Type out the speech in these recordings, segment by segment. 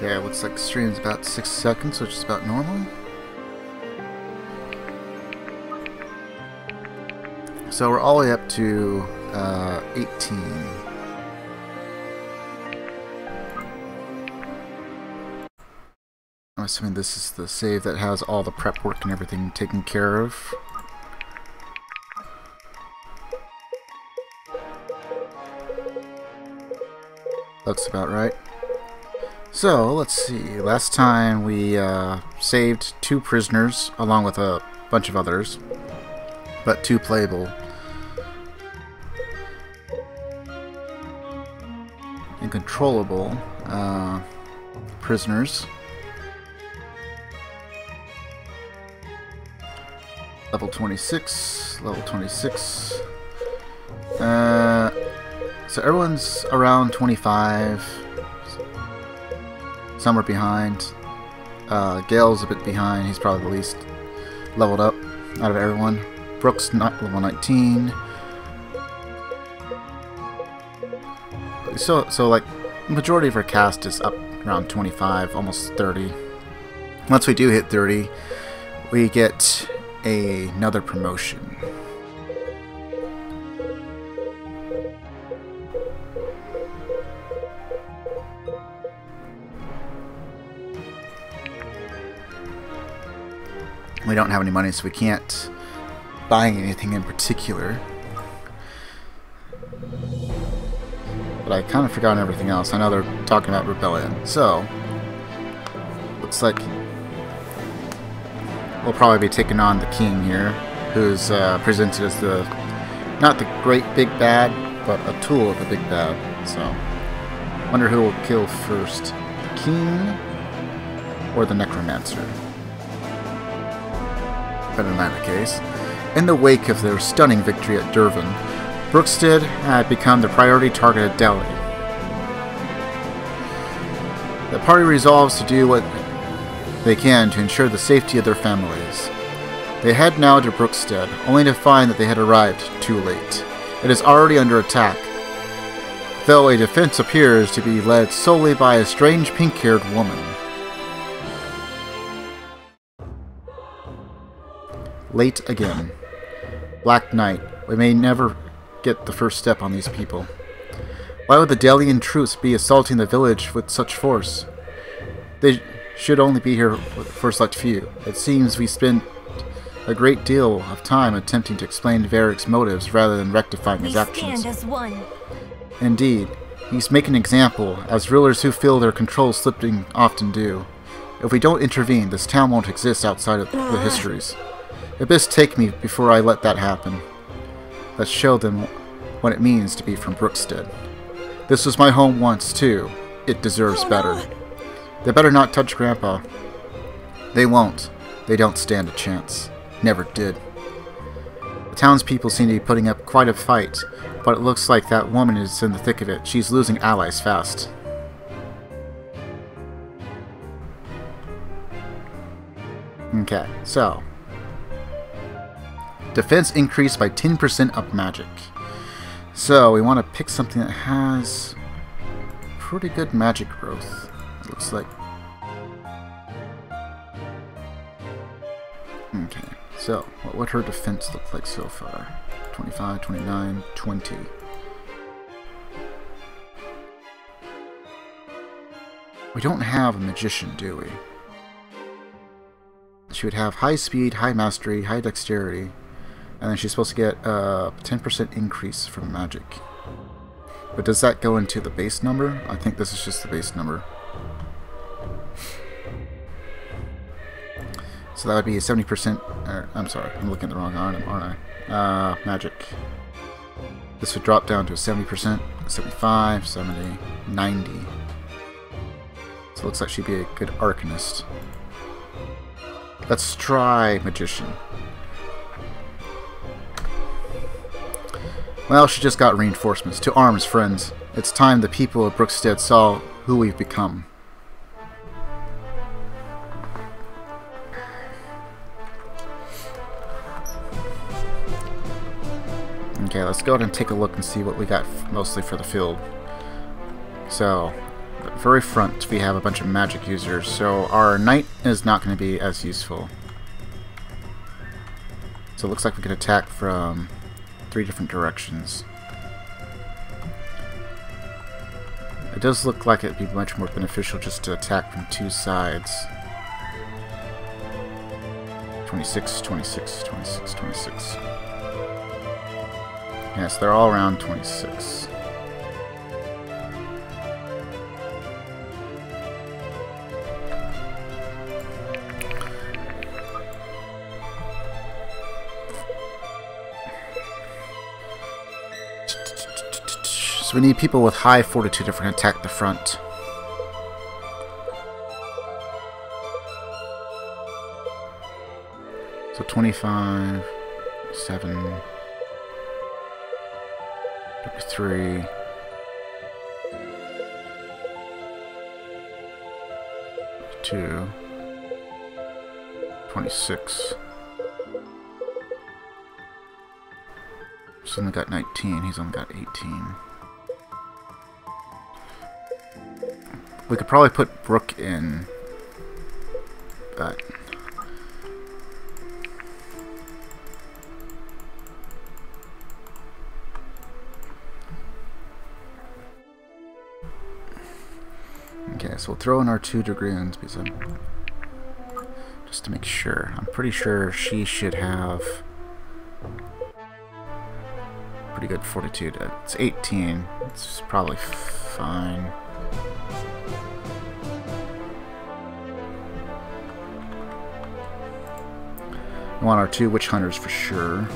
There, looks like the stream's about 6 seconds, which is about normal. So we're all the way up to 18. I'm assuming this is the save that has all the prep work and everything taken care of. Looks about right. So, let's see. Last time we saved 2 prisoners, along with a bunch of others, but 2 playable. And controllable prisoners. Level 26, level 26. So everyone's around 25. Some are behind. Gale's a bit behind. He's probably the least leveled up out of everyone. Brooke's not level 19. So like the majority of our cast is up around 25, almost 30. Once we do hit 30, we get another promotion. We don't have any money, so we can't buy anything in particular. But I kind of forgot everything else. I know they're talking about rebellion. So, looks like we'll probably be taking on the king here, who's presented as the, not the great big bad, but a tool of the big bad. So, wonder who will kill first, the king or the necromancer? But in either case, in the wake of their stunning victory at Durvan, Brookstead had become the priority target at Delhi. The party resolves to do what they can to ensure the safety of their families. They head now to Brookstead, only to find that they had arrived too late. It is already under attack, though a defense appears to be led solely by a strange pink-haired woman. Late again. Black Knight. We may never get the first step on these people. Why would the Delian troops be assaulting the village with such force? They should only be here for select few. It seems we spent a great deal of time attempting to explain Varric's motives rather than rectifying his actions. We stand as one. Indeed. He's making an example, as rulers who feel their control slipping often do. If we don't intervene, this town won't exist outside of the histories. Abyss, take me before I let that happen. Let's show them what it means to be from Brookstead. This was my home once, too. It deserves better. They better not touch Grandpa. They won't. They don't stand a chance. Never did. The townspeople seem to be putting up quite a fight, but it looks like that woman is in the thick of it. She's losing allies fast. Okay, so... defense increased by 10% up magic. So we want to pick something that has pretty good magic growth, it looks like. Okay, so what would her defense look like so far? 25, 29, 20. We don't have a magician, do we? She would have high speed, high mastery, high dexterity. And then she's supposed to get a 10% increase from magic. But does that go into the base number? I think this is just the base number. So that would be a 70%... I'm sorry, I'm looking at the wrong item, aren't I? Magic. This would drop down to a 70%, 75, 70, 90. So it looks like she'd be a good arcanist. Let's try magician. Well, she just got reinforcements. To arms, friends. It's time the people of Brookstead saw who we've become. Okay, let's go ahead and take a look and see what we got mostly for the field. So, very front we have a bunch of magic users, so our knight is not going to be as useful. So it looks like we could attack from three different directions. It does look like it'd be much more beneficial just to attack from two sides. 26, 26, 26, 26. Yes, they're all around 26. So we need people with high fortitude to attack the front. So 25, 7, 3. Two. 26. He's only got 19, he's only got 18. We could probably put Brooke in, but okay, so we'll throw in our 2 degrees because I'm just to make sure. I'm pretty sure she should have pretty good fortitude. It's 18. It's probably fine. We want our 2 witch hunters for sure.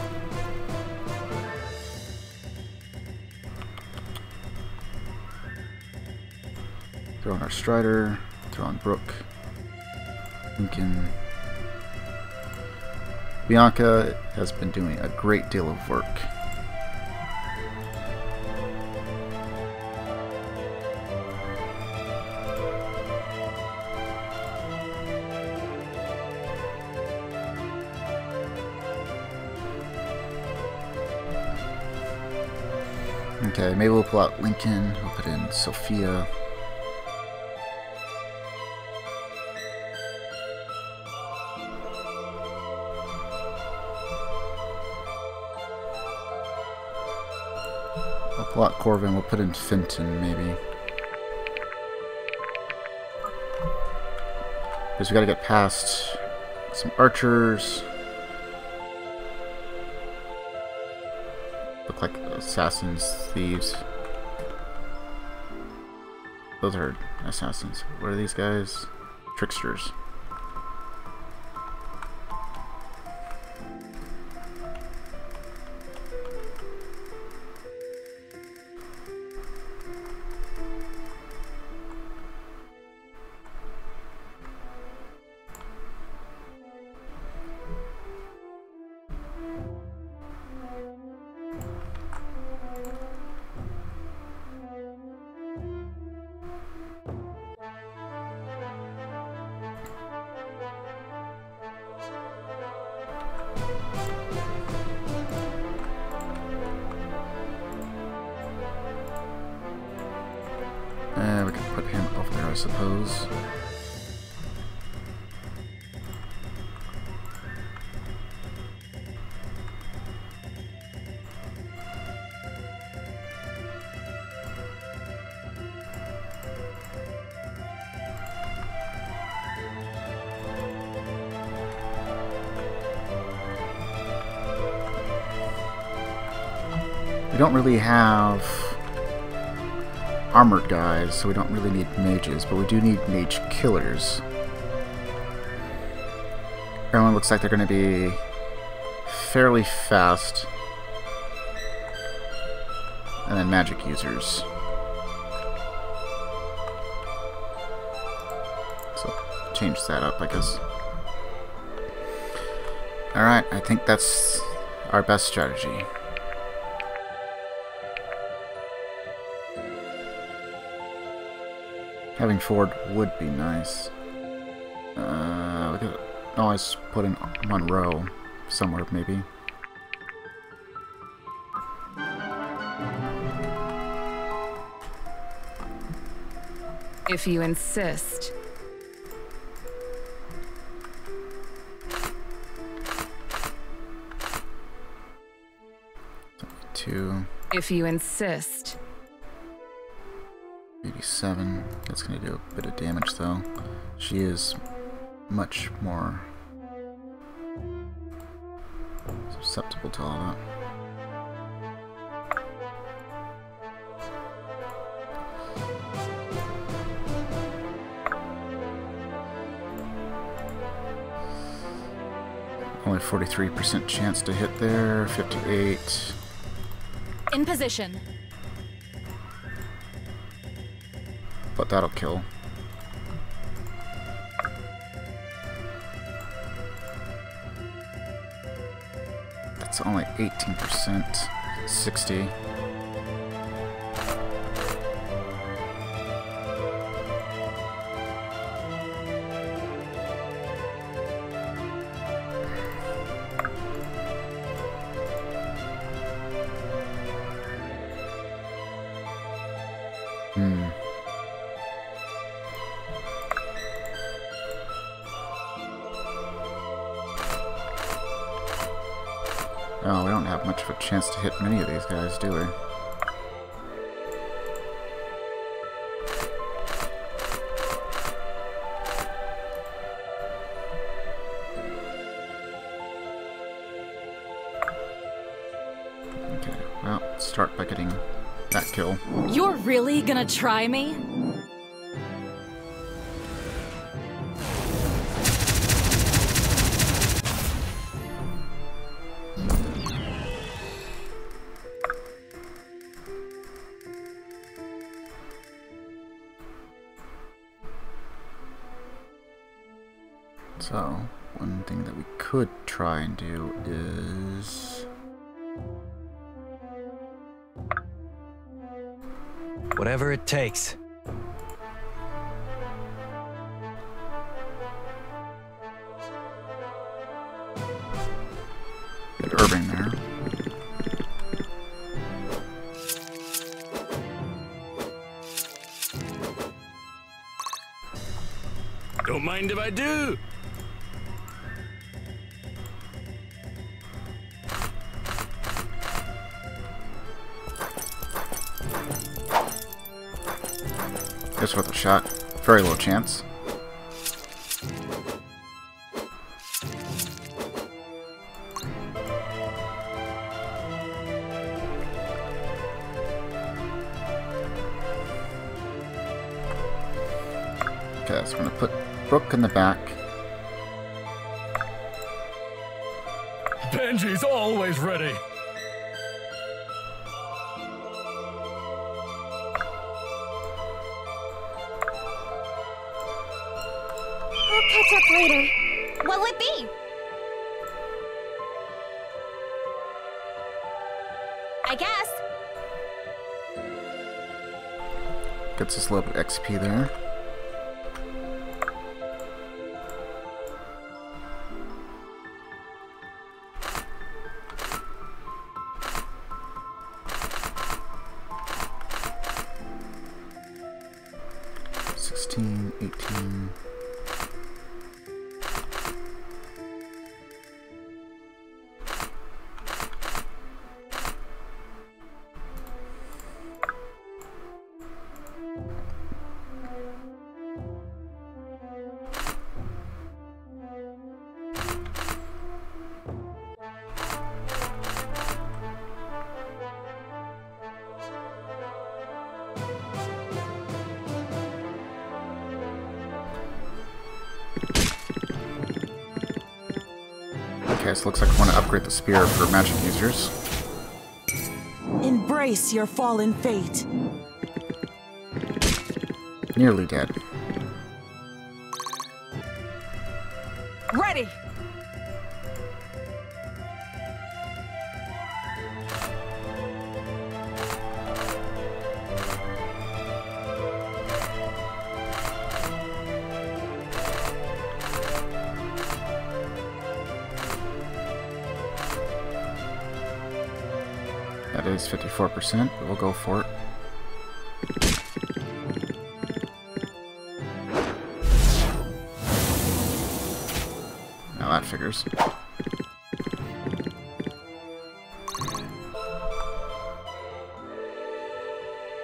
Throw on our Strider, throw on Brooke, Lincoln. Bianca has been doing a great deal of work. Okay, maybe we'll pull out Lincoln, we'll put in Sophia. We'll pull out Corvin, we'll put in Fenton, maybe. Because we gotta get past some archers. Look like assassins, thieves. Those are assassins. What are these guys? Tricksters. We don't really have armored guys, so we don't really need mages, but we do need mage killers. Everyone looks like they're going to be fairly fast. And then magic users. So change that up, I guess. Alright, I think that's our best strategy. Having Ford would be nice. We could always put in Monroe somewhere, maybe. If you insist. If you insist. 87. That's gonna do a bit of damage though. She is much more susceptible to all that. Only 43% chance to hit there. 58. In position. But that'll kill. That's only 18%. 60. Oh, we don't have much of a chance to hit many of these guys, do we? Okay, well, start by getting that kill. You're really gonna try me? So, one thing that we could try and do is... whatever it takes. Get Irving there. Don't mind if I do! Just worth a shot. Very low chance. Okay, so I'm gonna put Brooke in the back. Benji's always ready! Later. What will it be? I guess. Gets us a little bit of XP there. Okay, so looks like we want to upgrade the spear for magic users. Embrace your fallen fate. Nearly dead. Ready. That is 54%, but we'll go for it. that figures.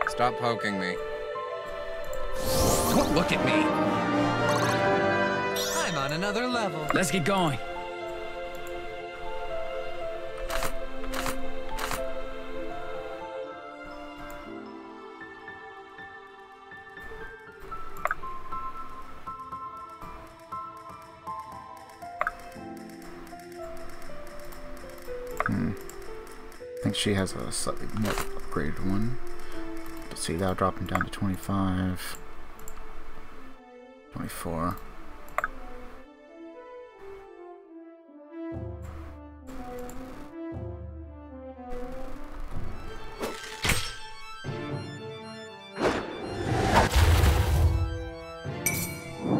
Stop poking me. Don't look at me. I'm on another level. Let's get going. She has a slightly more upgraded one. Let's see, that'll drop him down to 25. 24.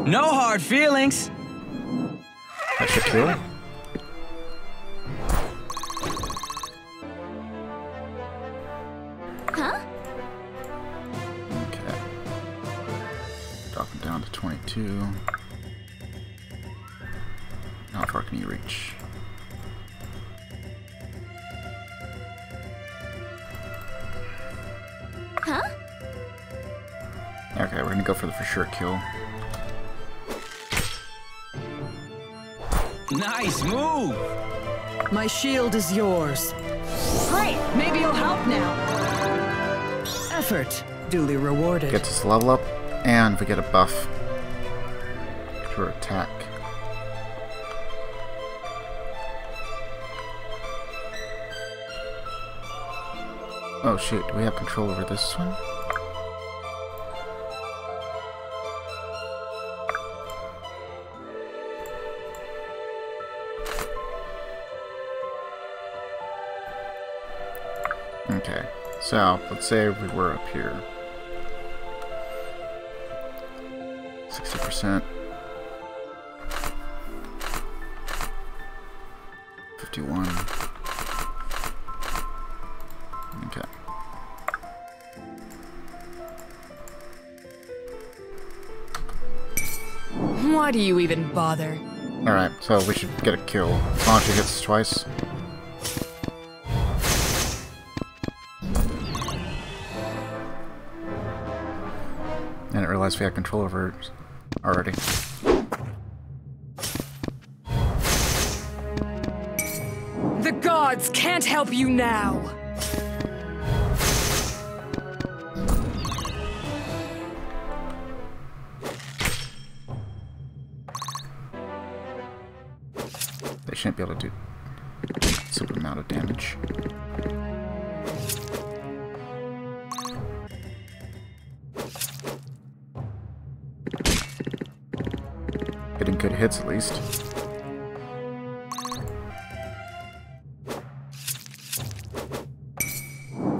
No hard feelings! That should kill him. How far can you reach? Huh? Okay, we're gonna go for the for sure kill. Nice move! My shield is yours. Great! Maybe you'll help now. Effort duly rewarded. Gets us a level up, and we get a buff. Attack. Oh shoot, do we have control over this one? Okay, so let's say we were up here. 60%. 51. Okay. Why do you even bother? Alright, so we should get a kill. Launcher hits twice. I didn't realize we had control over it already. Can't help you now. They shouldn't be able to do a super amount of damage. Getting good hits at least.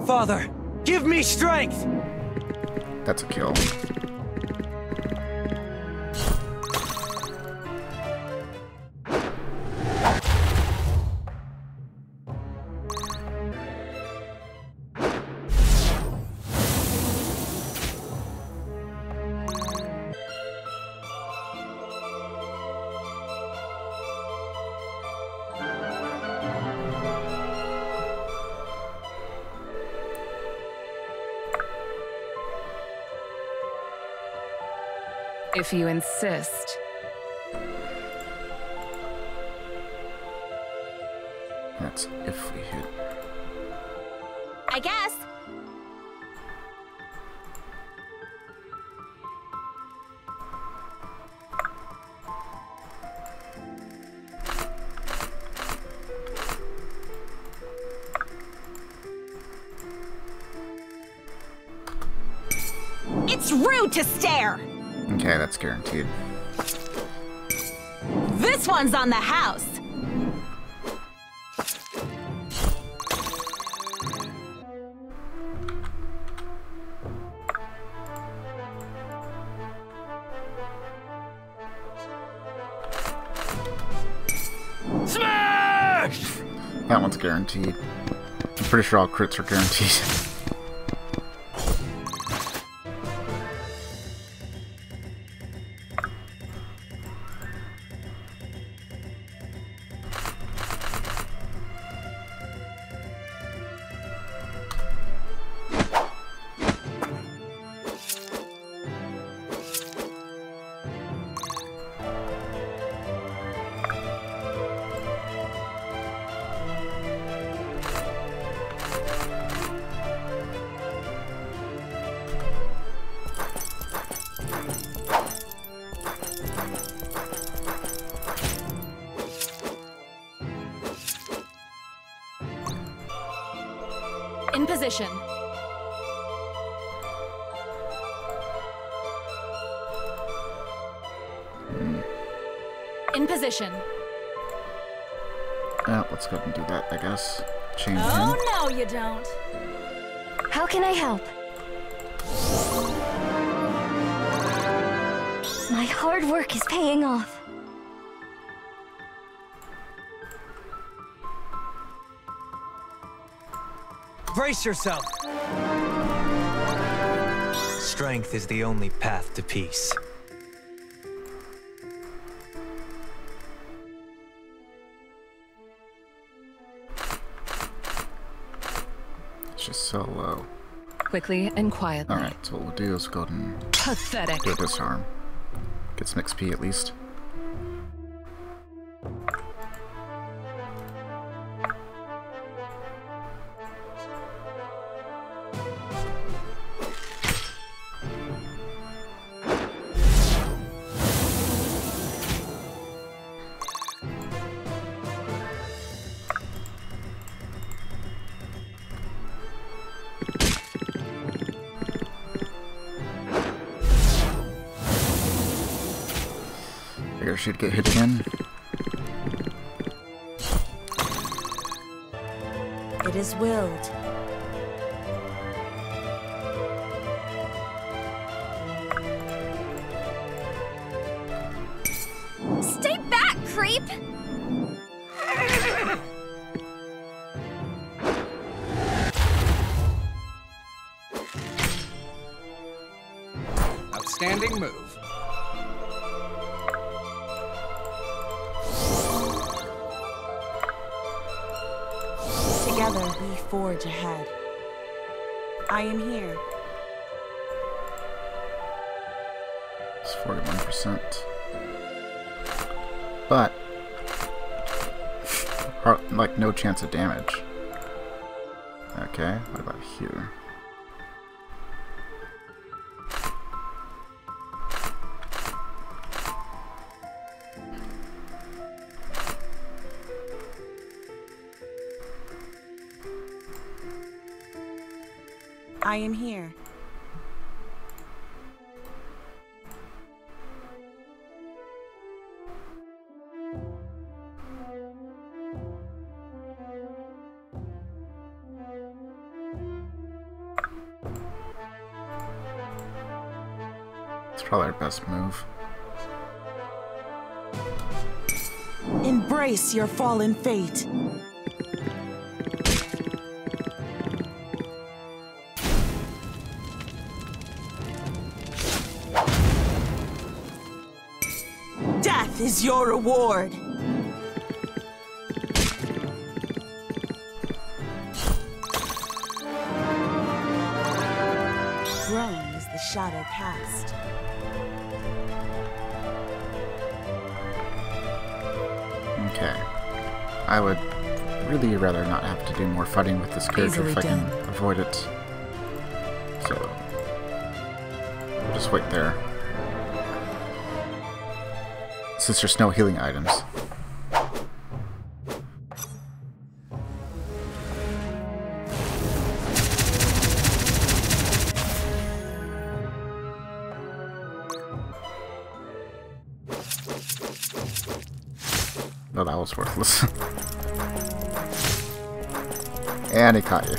Father, give me strength! That's a kill. If you insist. That's if we hit. I guess. It's rude to stare. Okay, that's guaranteed. This one's on the house! Smash! That one's guaranteed. I'm pretty sure all crits are guaranteed. position. In position. Let's go ahead and do that, I guess. Change. Oh, no, you don't. How can I help? My hard work is paying off. Brace yourself. Strength is the only path to peace. It's just so low. Quickly and quietly. All right, so what we'll do is go ahead and pathetic. Do a disarm. Get some XP at least. Should get hit again. It is willed. Stay back, creep! Outstanding move. Forge ahead. I am here. It's 41%. But like no chance of damage. Okay, what about here? I am here. It's probably our best move. Embrace your fallen fate. Is your reward. Growing is the shadow cast. Okay. I would really rather not have to do more fighting with this character if I can avoid it. So we'll just wait there. Since there's no healing items. No, that was worthless. And it caught you.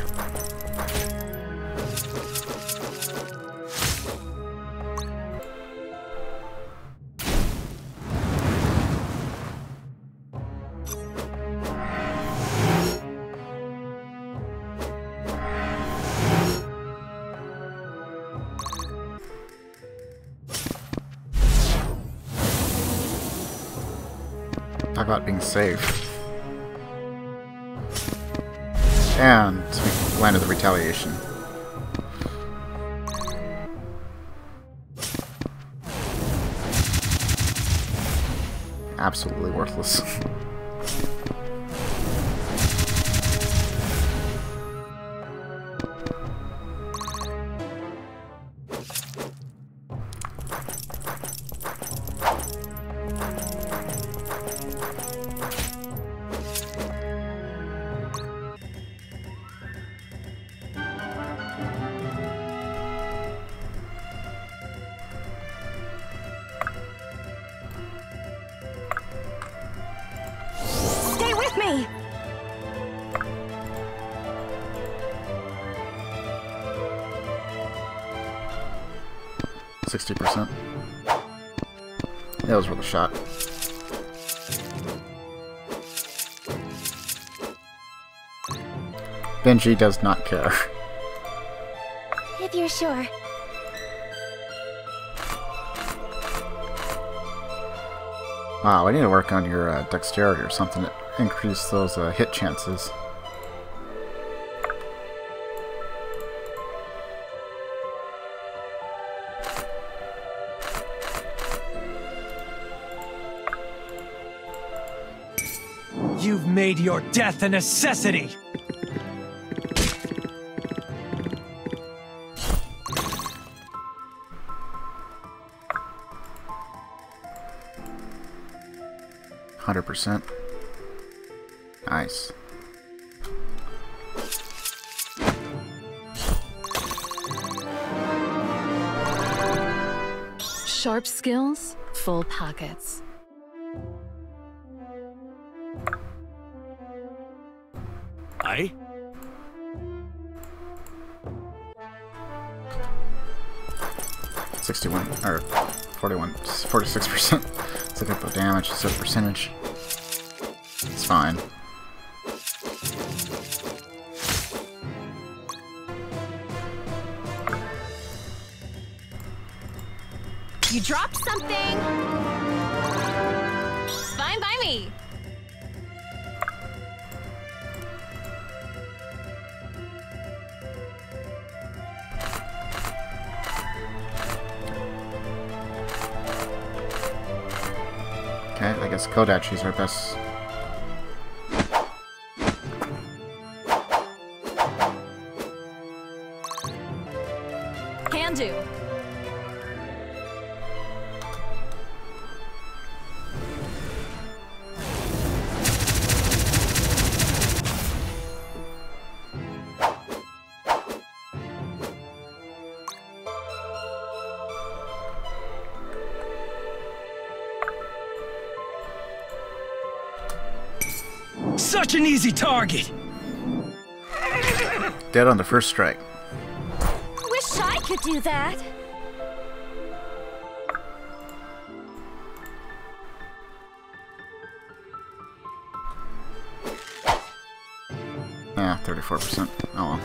About being safe. And we landed the retaliation. Absolutely worthless. 60%. That was worth a shot. Benji does not care. If you're sure. Wow, I need to work on your dexterity or something to increase those hit chances. You've made your death a necessity! Nice. Sharp skills, full pockets. Aye. Forty-six percent. Let's look up the damage. It's a percentage. It's fine. You dropped something. Fine by me. Okay, I guess Kodachi's our best. Such an easy target. Dead on the first strike. Wish I could do that. Ah, 34%. Oh well.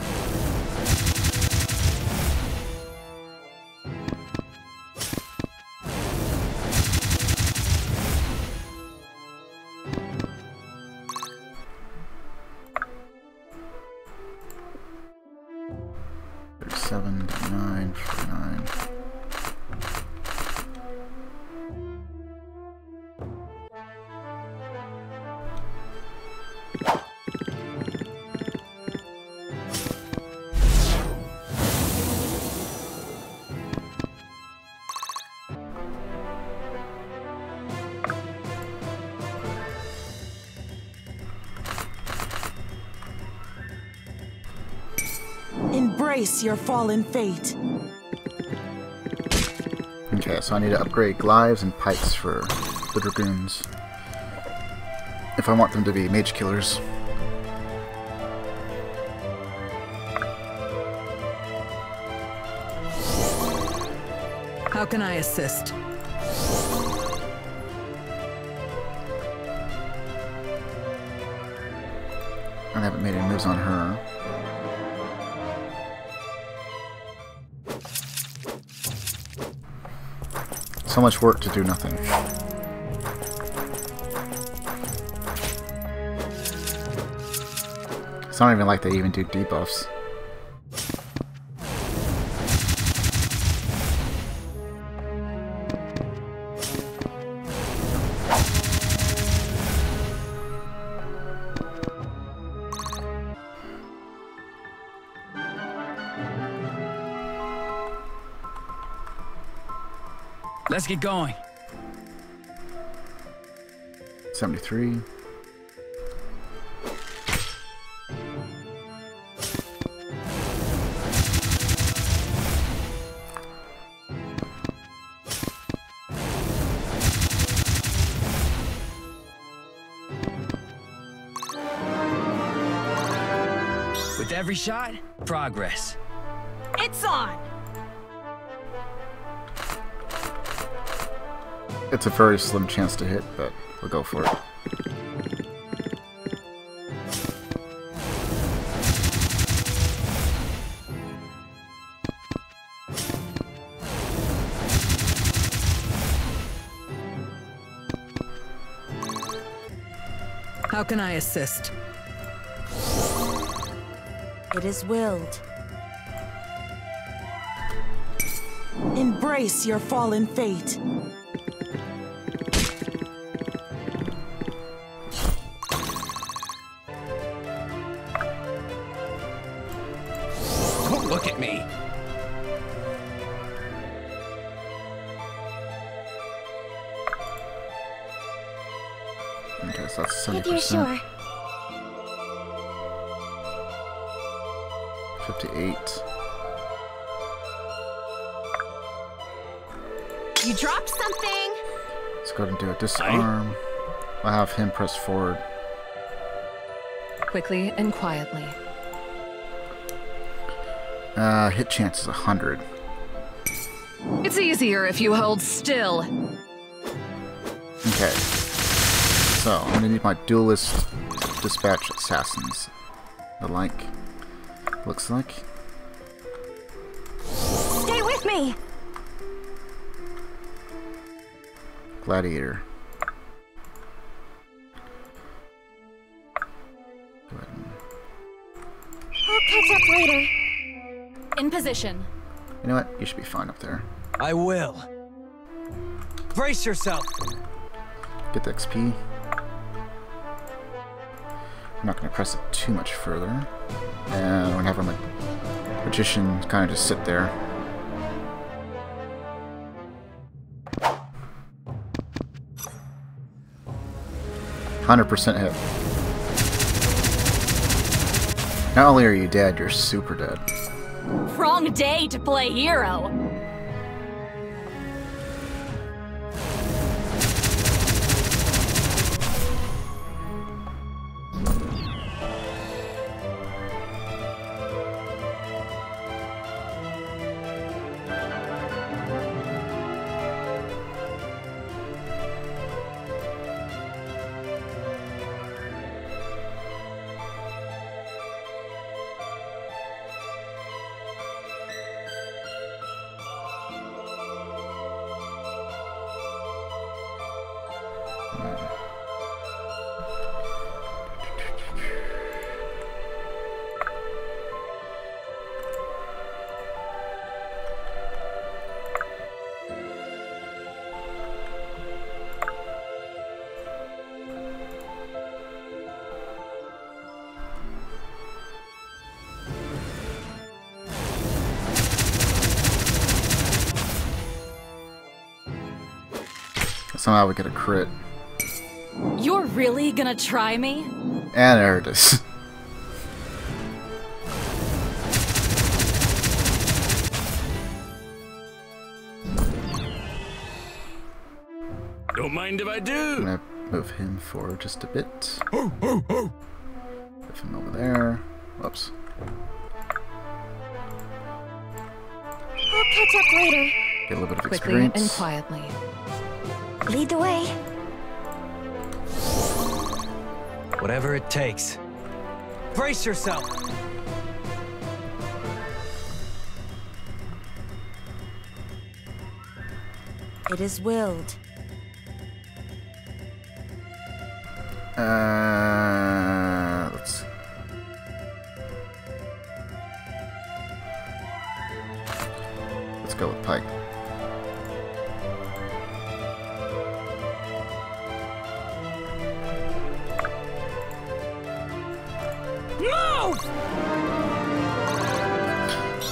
Embrace your fallen fate. Okay, so I need to upgrade glaives and pikes for the dragoons if I want them to be mage killers. How can I assist? I haven't made any moves on her. So much work to do nothing. It's not even like they even do debuffs. Let's get going. 73. With every shot, progress. It's on. It's a very slim chance to hit, but we'll go for it. How can I assist? It is willed. Embrace your fallen fate. Don't look at me. Okay, so that's 70%. If you're sure. 58. You dropped something. Let's go ahead and do it. Disarm. I'll have him press forward. Quickly and quietly. Hit chance is 100. It's easier if you hold still. Okay. So I'm gonna need my duelist dispatch assassins. Looks like. Stay with me. Gladiator. Go ahead. I'll catch up later. In position. You know what? You should be fine up there. I will. Brace yourself. Get the XP. I'm not going to press it too much further. And I'm going to have my magician kind of just sit there. Hundred 100% hit. Not only are you dead, you're super dead. Wrong day to play hero. Somehow we get a crit. You're really gonna try me? And there it is. Don't mind if I do. I'm gonna move him forward just a bit. Oh, oh, oh. Move him over there. Whoops. I'll catch up later. Get a little bit of experience. Quickly and quietly. Lead the way. Whatever it takes. Brace yourself. It is willed. Let's... go with Pike.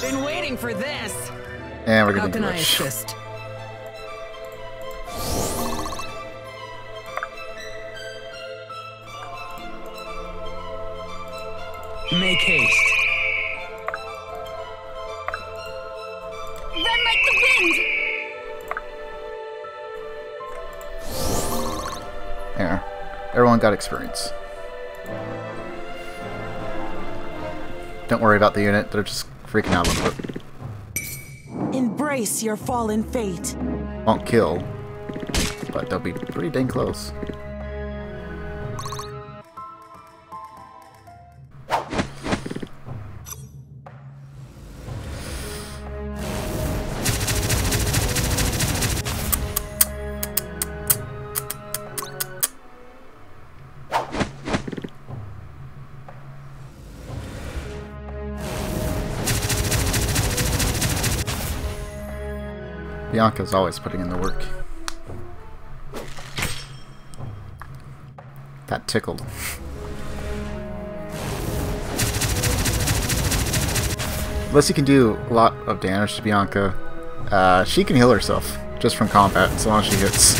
Been waiting for this. And we're gonna glitch. Assist? Make haste. Run like the wind. There. Everyone got experience. Don't worry about the unit, they're just freaking out a little bit. Embrace your fallen fate. Won't kill. but they'll be pretty dang close. Bianca's always putting in the work. That tickled. Unless you can do a lot of damage to Bianca, she can heal herself just from combat as long as she hits.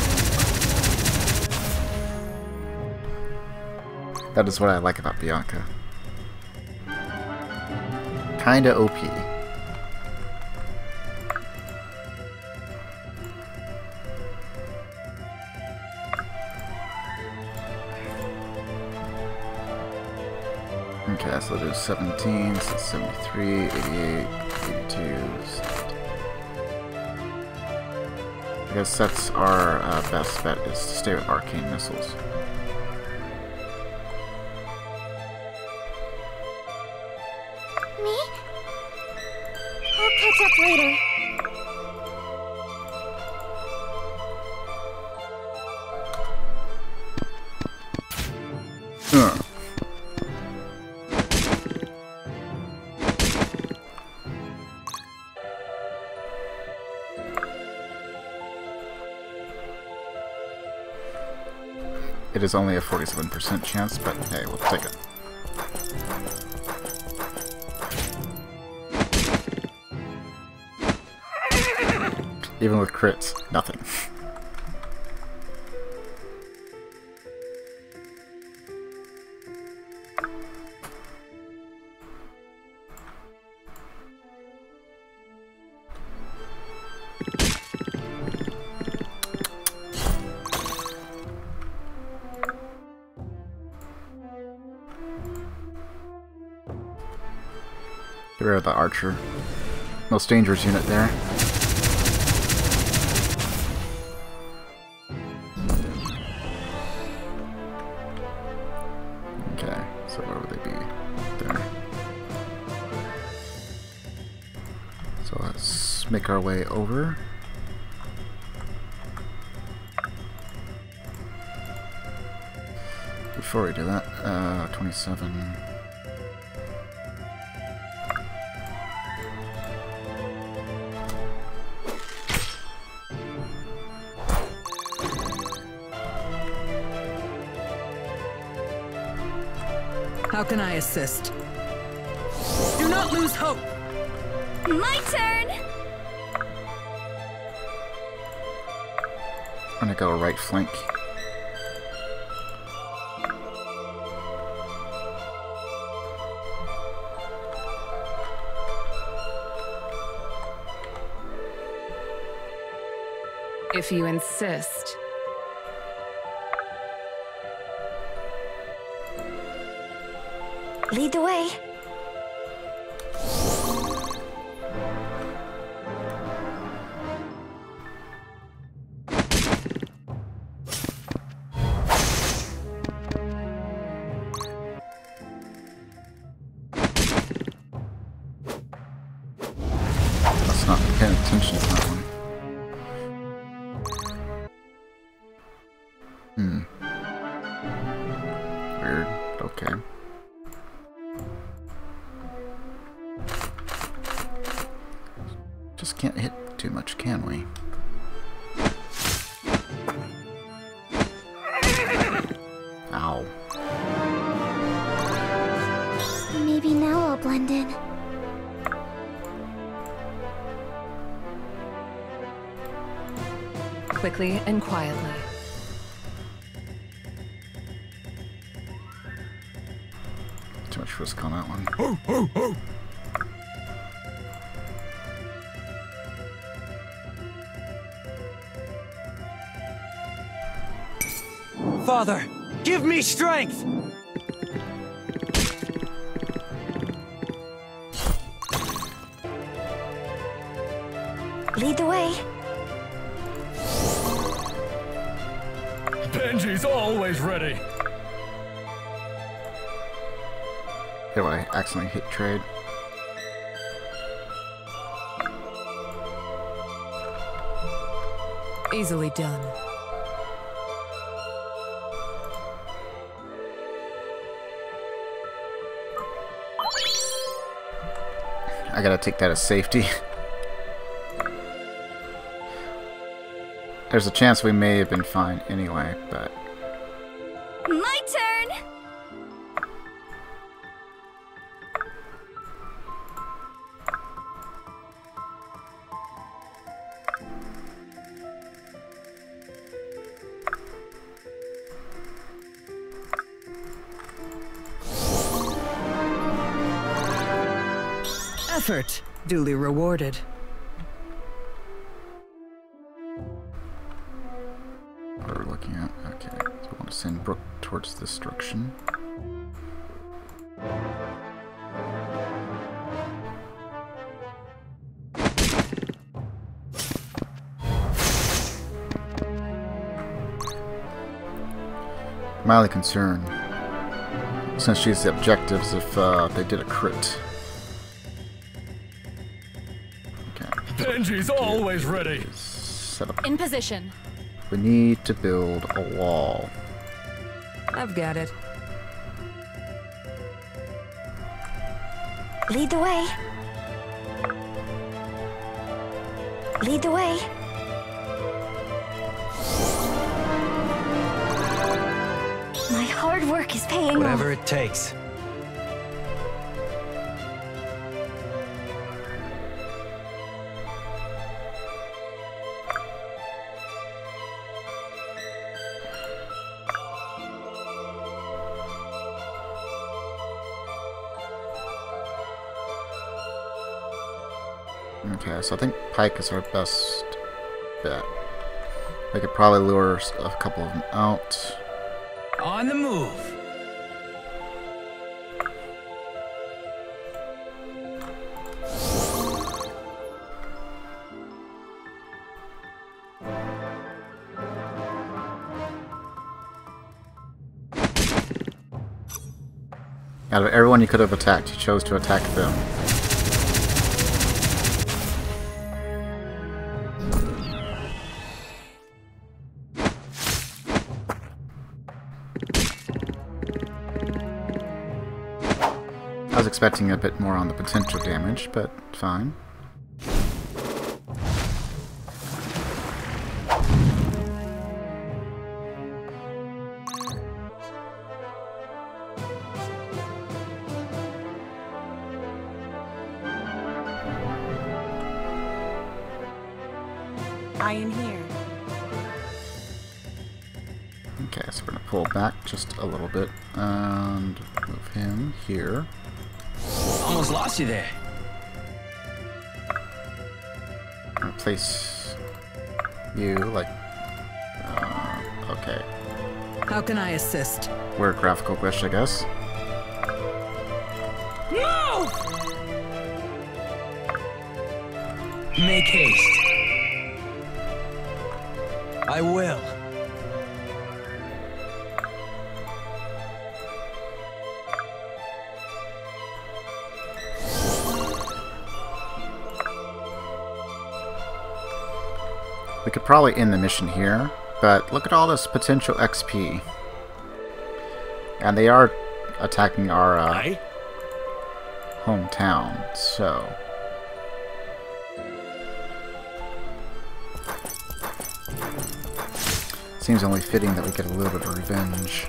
That is what I like about Bianca. Kinda OP. Okay, so there's 17, so 73, 88, 82, 70. I guess that's our best bet, is to stay with arcane missiles. Me? I'll catch up later. It is only a 47% chance, but hey, we'll take it. Even with crits, nothing. Get rid of the archer. Most dangerous unit there. Okay, so where would they be? There. So let's make our way over. Before we do that, 27... How can I assist? Do not lose hope! My turn! I'm gonna go right flank. If you insist. Lead the way. That's not paying attention to that one. Weird. Okay. Just can't hit too much, can we? Ow. Maybe now I'll blend in. Quickly and quietly. Too much risk on that one. Oh, oh, oh. Father, give me strength! Lead the way. Benji's always ready. Here I accidentally hit trade. Easily done. I gotta take that as safety. There's a chance we may have been fine anyway, but... My turn! Effort duly rewarded. What are we looking at? Okay, so I want to send Brooke towards this direction. My only concern, since she's the objectives, if they did a crit. Benji's always ready. Set up. In position. We need to build a wall. I've got it. Lead the way. Lead the way. My hard work is paying off. Whatever it takes. Okay, so I think Pike is our best bet. We could probably lure a couple of them out. On the move. Out of everyone you could have attacked, you chose to attack them. Expecting a bit more on the potential damage, but fine. I am here. Okay, so we're gonna pull back just a little bit and move him here. Almost lost you there. Replace you like okay. How can I assist? Weird graphical glitch, I guess. No! Make haste. I will. We could probably end the mission here, but look at all this potential XP. And they are attacking our hometown, so... Seems only fitting that we get a little bit of revenge.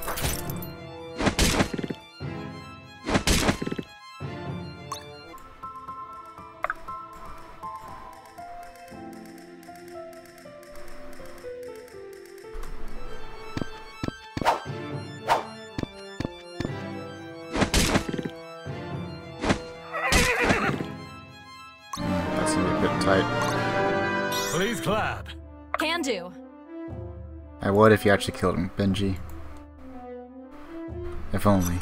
What if you actually killed him, Benji? If only.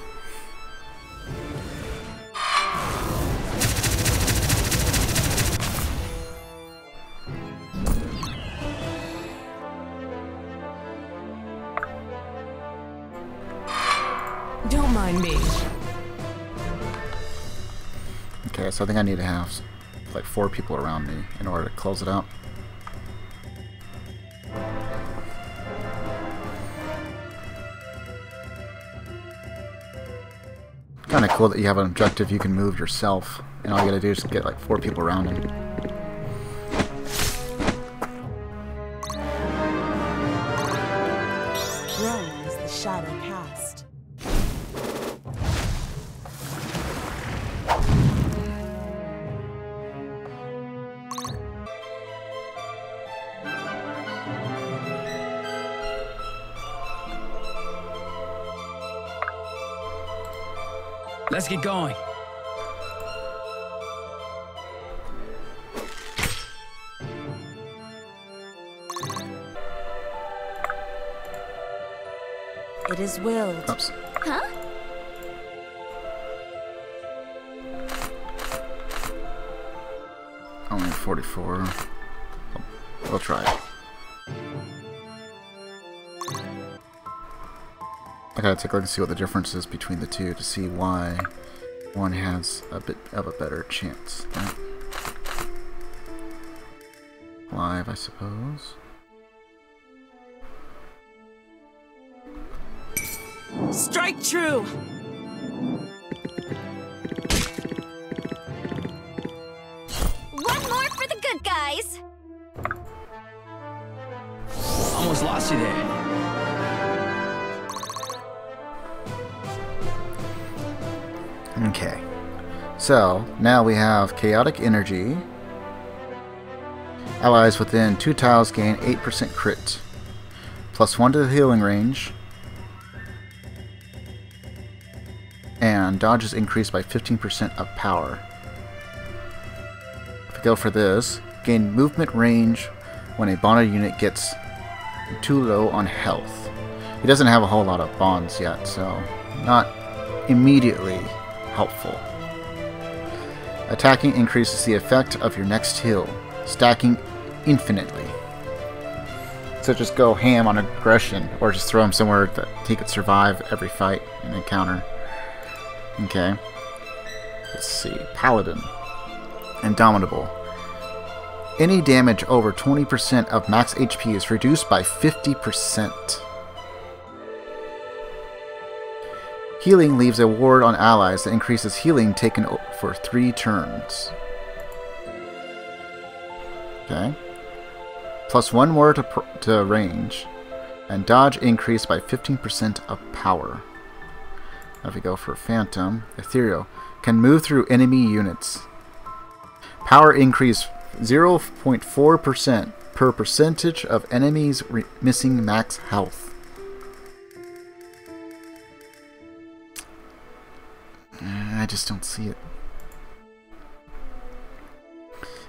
Don't mind me. Okay, so I think I need to have like 4 people around me in order to close it out. Kind of cool that you have an objective you can move yourself, and all you gotta do is get like 4 people around him. Let's get going. It is willed. Oops. Huh? Only 44. We'll try it. I gotta take a look and see what the difference is between the two to see why one has a bit of a better chance. Right? Live, I suppose. Strike true! One more for the good guys! Almost lost you there. Okay, so now we have Chaotic Energy. Allies within 2 tiles gain 8% crit. +1 to the healing range. And dodge is increased by 15% of power. If we go for this, gain movement range when a bonded unit gets too low on health. He doesn't have a whole lot of bonds yet, so not immediately helpful. Attacking increases the effect of your next heal, stacking infinitely. So just go ham on aggression, or just throw him somewhere that he could survive every fight and encounter. Okay. Let's see. Paladin. Indomitable. Any damage over 20% of max HP is reduced by 50%. Healing leaves a ward on allies that increases healing taken for 3 turns. Okay. +1 more to range, and dodge increased by 15% of power. Now if we go for Phantom, Ethereal, can move through enemy units. Power increase 0.4% per percentage of enemies missing max health. I just don't see it.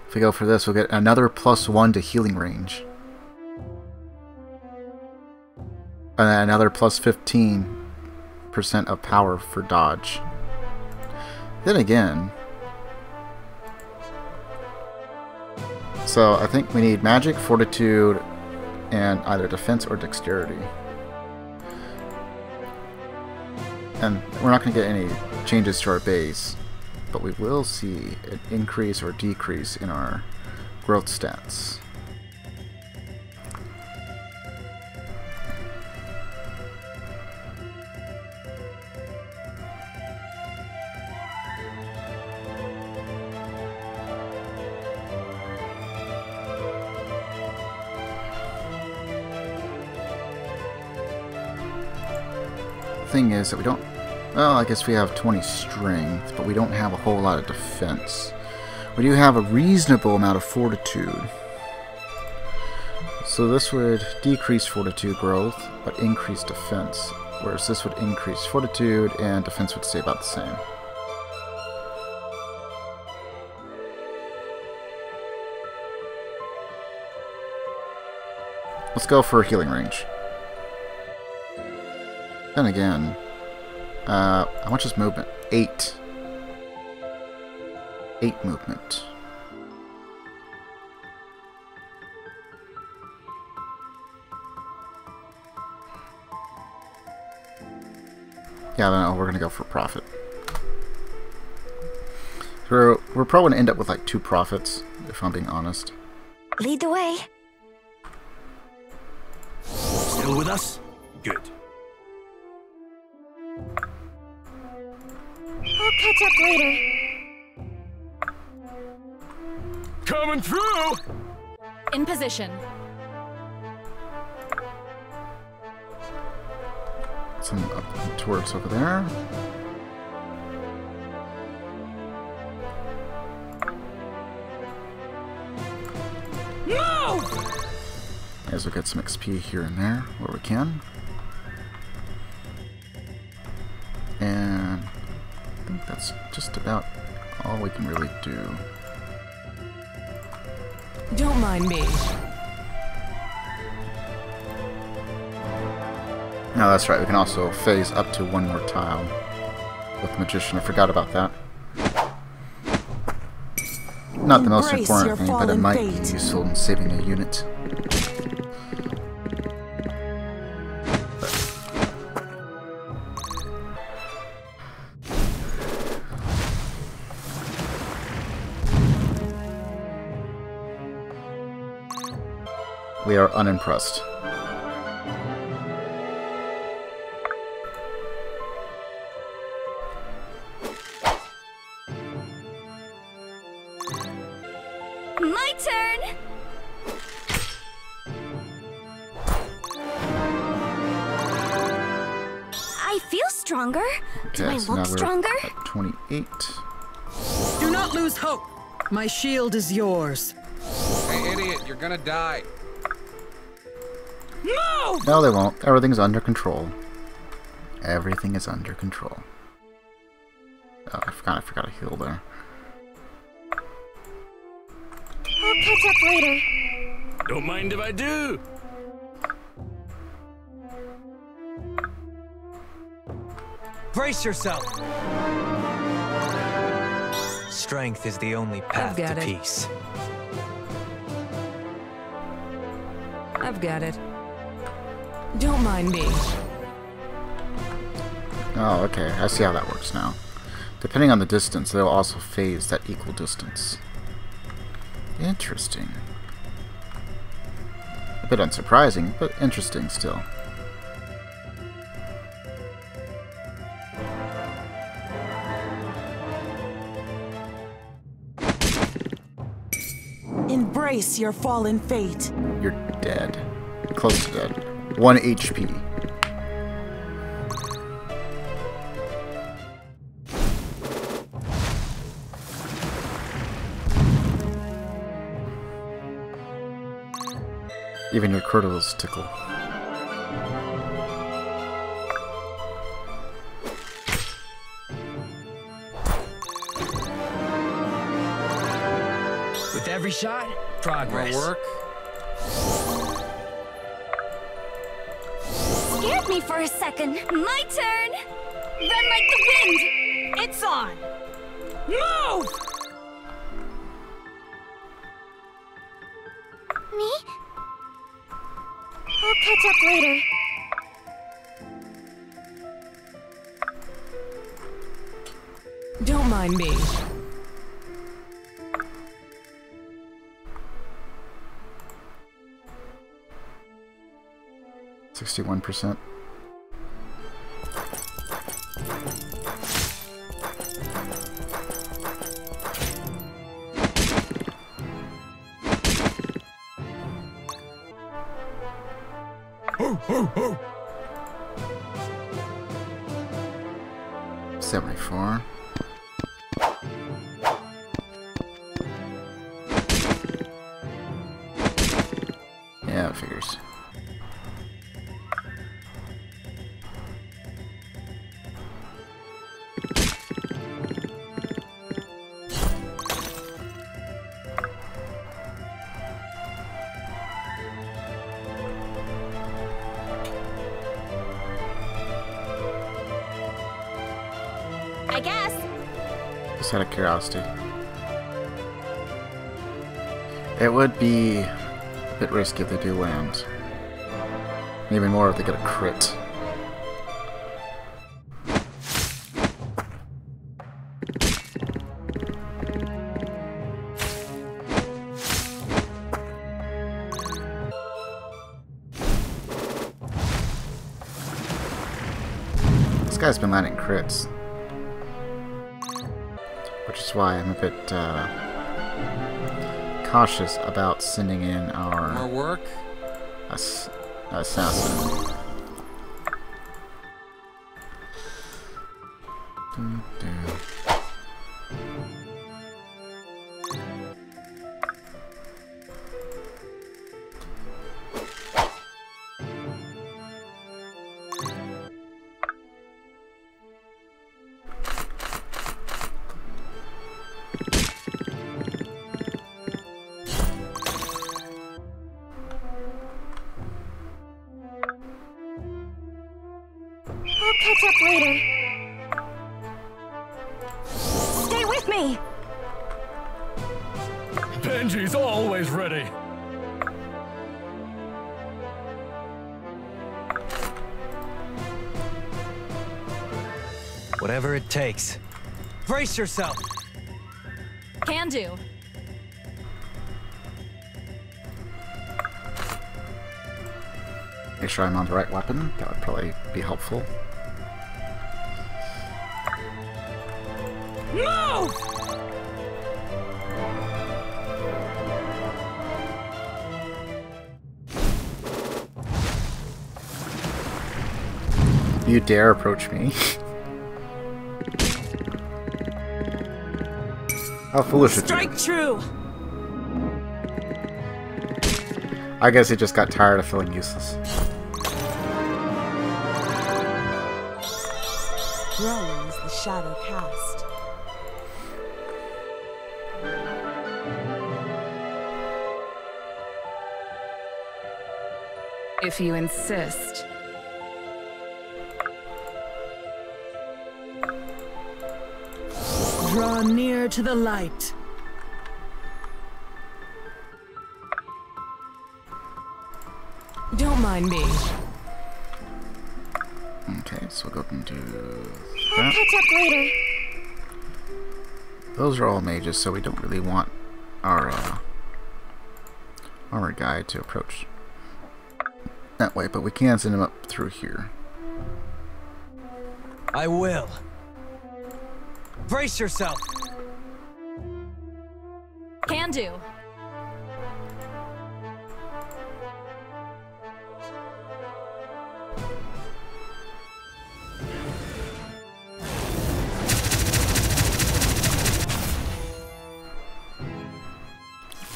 If we go for this, we'll get another +1 to healing range. And then another +15% of power for dodge. Then again... So I think we need magic, fortitude, and either defense or dexterity. And we're not going to get any changes to our base, but we will see an increase or decrease in our growth stats. Thing is that we don't... Well, I guess we have 20 strength, but we don't have a whole lot of defense. We do have a reasonable amount of fortitude. So this would decrease fortitude growth, but increase defense. Whereas this would increase fortitude, and defense would stay about the same. Let's go for healing range. Then again... how much is movement? 8. 8 movement. Yeah, I don't know. We're going to go for profit. So we're probably going to end up with like 2 profits, if I'm being honest. Lead the way. Still with us? Good. I'll catch up later. Coming through! In position. Some up and towards over there. No! Might as well get some XP here and there where we can. And I think that's just about all we can really do. Don't mind me. No, that's right. We can also phase up to 1 more tile with the Magician. I forgot about that. Not the most important thing, but it might be useful in saving a unit. We are unimpressed. My turn. I feel stronger. Okay, do I look stronger? At 28. Do not lose hope. My shield is yours. Hey, idiot! You're gonna die. No! No, they won't. Everything's under control. Everything is under control. Oh, I forgot to heal there. I'll catch up later. Don't mind if I do. Brace yourself. Strength is the only path to peace. I've got it. Don't mind me. Oh, okay. I see how that works now. Depending on the distance, they'll also phase that equal distance. Interesting. A bit unsurprising, but interesting still. Embrace your fallen fate. You're dead. Close to dead. 1 HP. Even your curdles tickle. With every shot, progress. Work. Scared me for a second. My turn. Run like the wind. It's on. Move. Me? I'll catch up later. Don't mind me. One 61%. Oh, oh, oh. 74. Yeah, it figures. Out of curiosity, it would be a bit risky if they do land. Even more if they get a crit. This guy's been landing crits. Which is why I'm a bit cautious about sending in our assassin. Whatever it takes. Brace yourself! Can do. Make sure I'm on the right weapon. That would probably be helpful. Move! You dare approach me. How foolish of you. Strike true! I guess he just got tired of feeling useless. Groans the shadow cast. If you insist. Draw near to the light. Don't mind me. Okay, so we'll go into that. I'll catch up later. Those are all mages, so we don't really want our armor guy to approach that way, but we can send him up through here. I will. Brace yourself! Can do.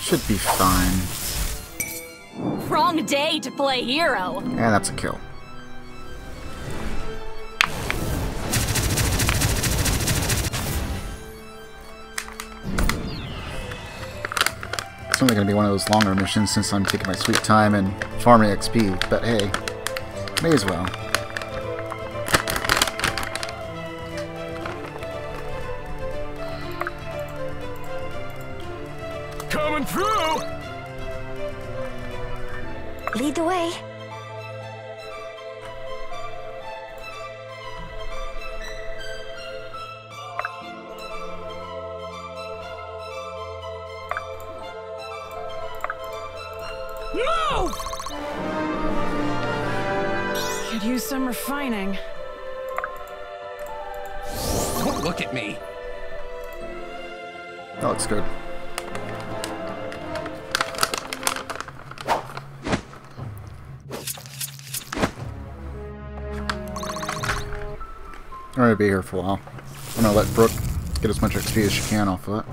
Should be fine. Wrong day to play hero! Yeah, that's a kill. It's only going to be one of those longer missions since I'm taking my sweet time and farming XP, but hey, may as well. Coming through! Lead the way. Some refining. Don't look at me. That looks good. I'm gonna be here for a while. I'm gonna let Brooke get as much XP as she can off of that.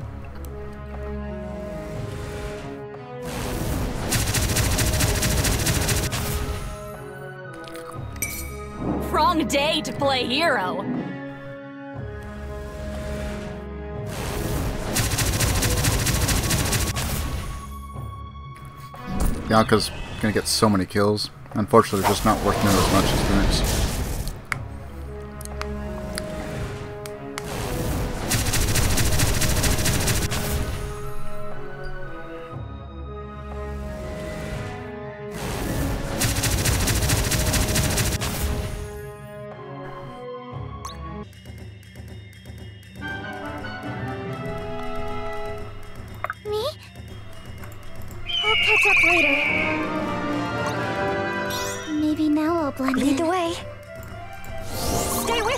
Day to play hero. Bianca's gonna get so many kills. Unfortunately, they're just not working out as much as the next. Catch up later. Maybe now I'll blend in. Lead the way.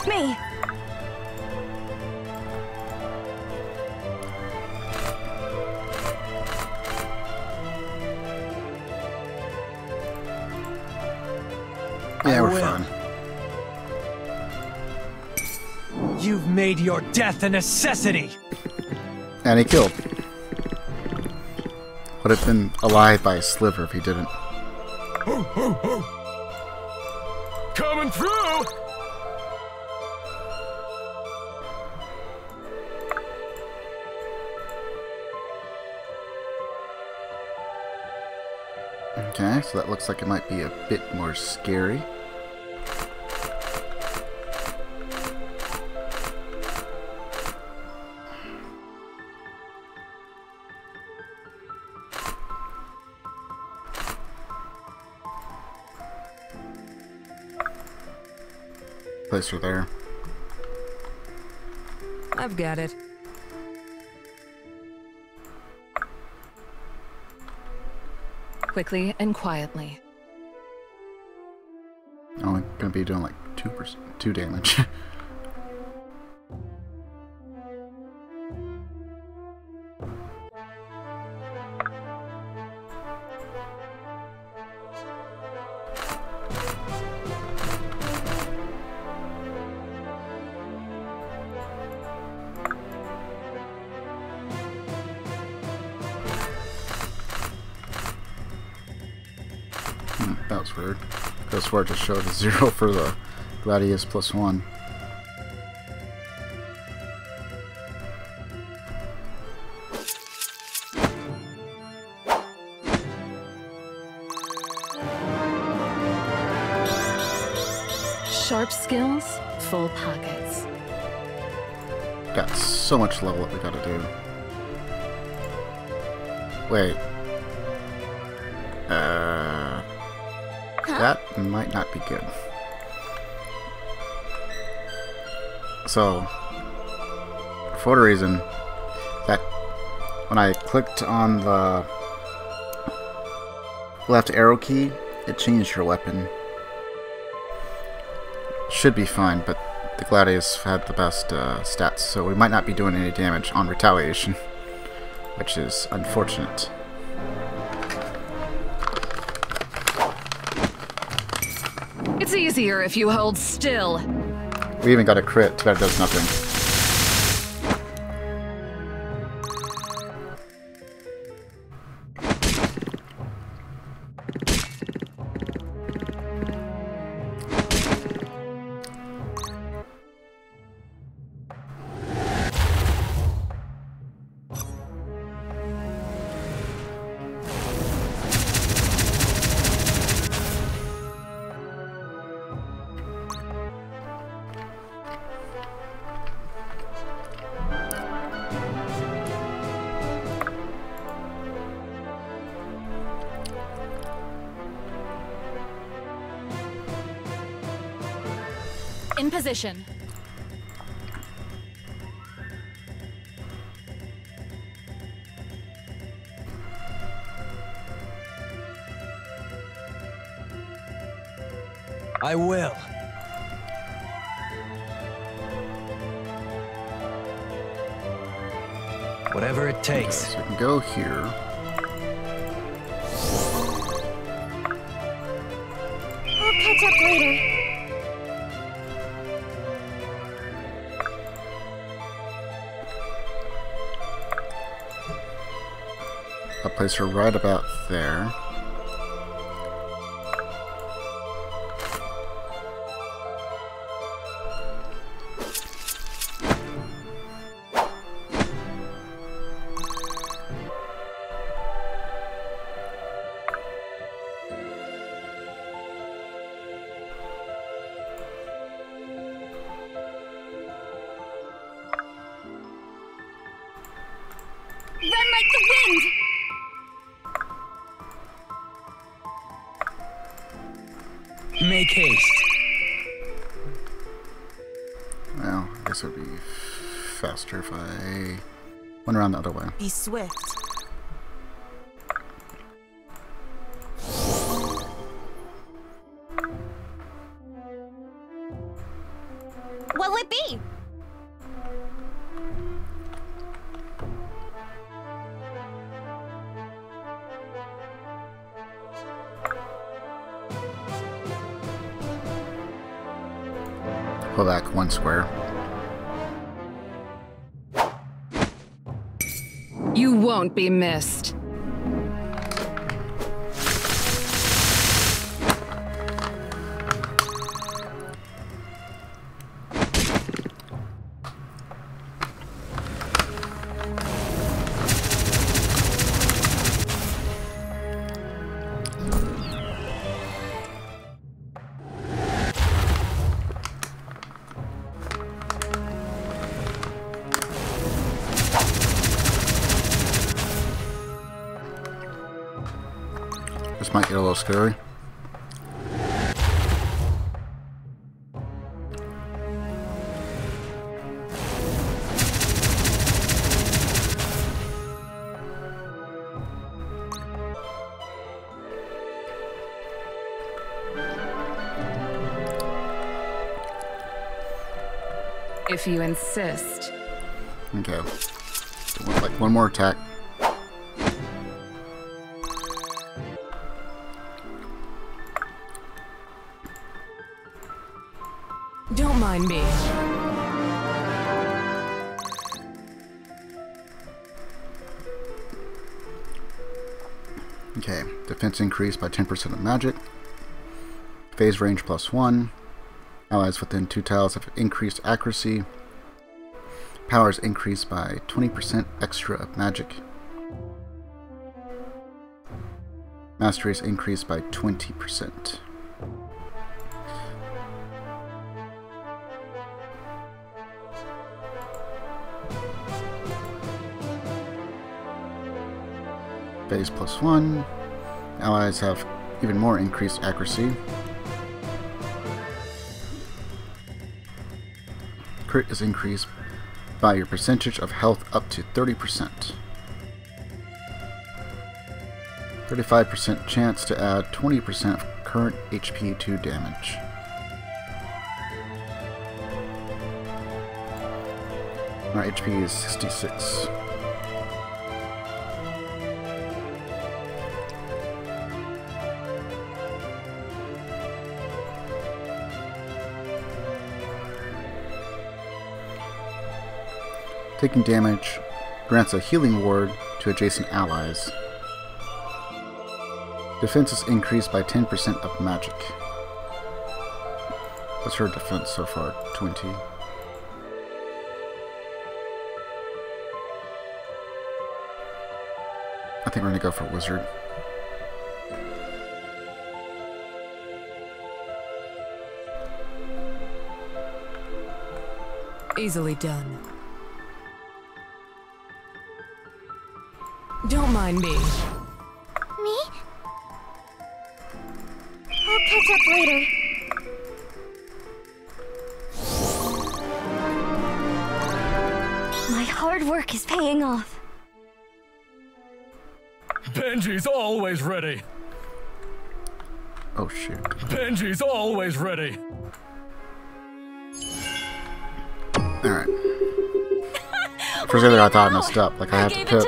It's me. Yeah, we're fine. You've made your death a necessity. And he killed. Would have been alive by a sliver if he didn't. Ho, ho, ho. Coming through. Okay, so that looks like it might be a bit more scary. Closer there. I've got it. Quickly and quietly. Only gonna be doing like 2 damage. I just showed a 0 for the Gladius plus 1. Sharp skills, full pockets. Got so much level that we gotta do. Wait. That might not be good. So, for the reason that when I clicked on the left arrow key, it changed your weapon. Should be fine, but the Gladius had the best stats, so we might not be doing any damage on retaliation, which is unfortunate. It's easier if you hold still. We even got a crit, that does nothing. In position. I will. Whatever it takes. So we can go here. I'll catch up later. Place her right about there. Be swift. What will it be? Pull back one square. You won't be missed. Might get a little scary. If you insist. Okay. So like one more attack. Me. Okay, defense increased by 10% of magic. Phase range +1. Allies within 2 tiles have increased accuracy. Power is increased by 20% extra of magic. Mastery is increased by 20%. Phase +1. Allies have even more increased accuracy. Crit is increased by your percentage of health up to 30%. 35% chance to add 20% of current HP to damage. Our HP is 66. Taking damage grants a healing ward to adjacent allies. Defense is increased by 10% of magic. That's her defense so far, 20. I think we're gonna go for Wizard. Easily done. Don't mind me. Me? I'll catch up later. My hard work is paying off. Benji's always ready. Oh shoot. Benji's always ready. Alright. For a second I thought I messed up. Like I had to put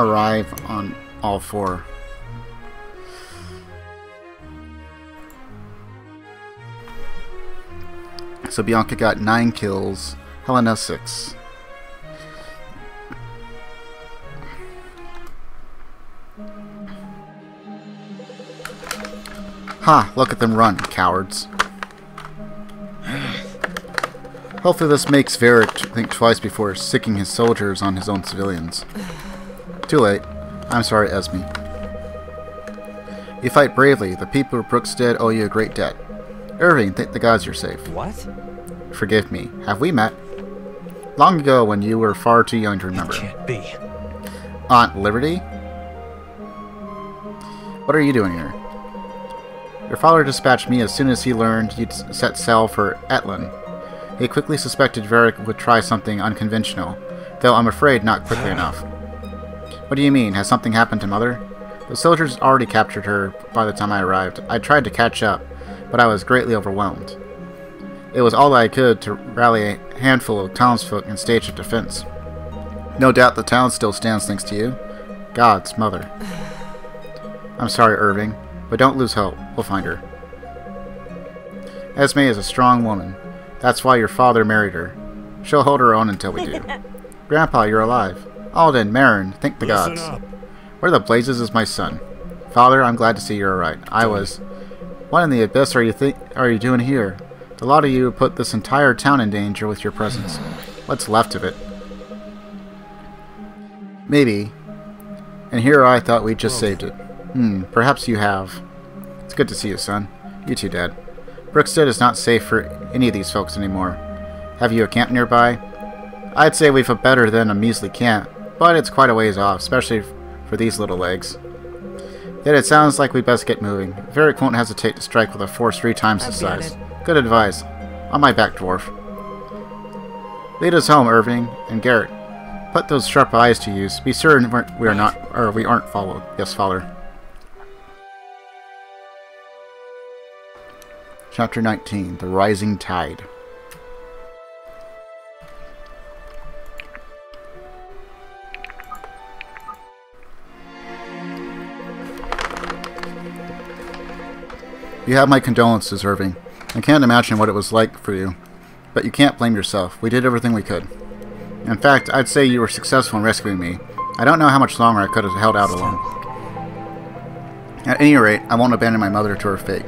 arrive on all 4. So Bianca got 9 kills, Helena 6. Ha! Look at them run, cowards. Hopefully this makes Varric think twice before sicking his soldiers on his own civilians. Too late. I'm sorry, Esme. You fight bravely. The people of Brookstead owe you a great debt. Irving, thank the gods you're safe. What? Forgive me. Have we met? Long ago when you were far too young to remember. It can't be. Aunt Liberty? What are you doing here? Your father dispatched me as soon as he learned you'd set sail for Etlin. He quickly suspected Varric would try something unconventional, though I'm afraid not quickly enough. What do you mean? Has something happened to Mother? The soldiers already captured her by the time I arrived. I tried to catch up, but I was greatly overwhelmed. It was all I could to rally a handful of townsfolk and stage a defense. No doubt the town still stands thanks to you. God's mother. I'm sorry, Irving, but don't lose hope. We'll find her. Esme is a strong woman. That's why your father married her. She'll hold her own until we do. Grandpa, you're alive. Alden, Marin, thank the gods. Where the blazes is my son? Father, I'm glad to see you're alright. I was... What in the abyss are you doing here? The lot of you put this entire town in danger with your presence. What's left of it? Maybe. And here I thought we just saved it. Perhaps you have. It's good to see you, son. You too, Dad. Brookstead is not safe for any of these folks anymore. Have you a camp nearby? I'd say we've a better than a measly camp, but it's quite a ways off, especially for these little legs. Yet it sounds like we best get moving. Varric won't hesitate to strike with a force 3 times the size. Good advice. On my back, dwarf. Lead us home, Irving and Garrett. Put those sharp eyes to use. Be certain we aren't followed. Yes, Father. Chapter 19: The Rising Tide. You have my condolences, Irving. I can't imagine what it was like for you, but you can't blame yourself. We did everything we could. In fact, I'd say you were successful in rescuing me. I don't know how much longer I could have held out alone. At any rate, I won't abandon my mother to her fate.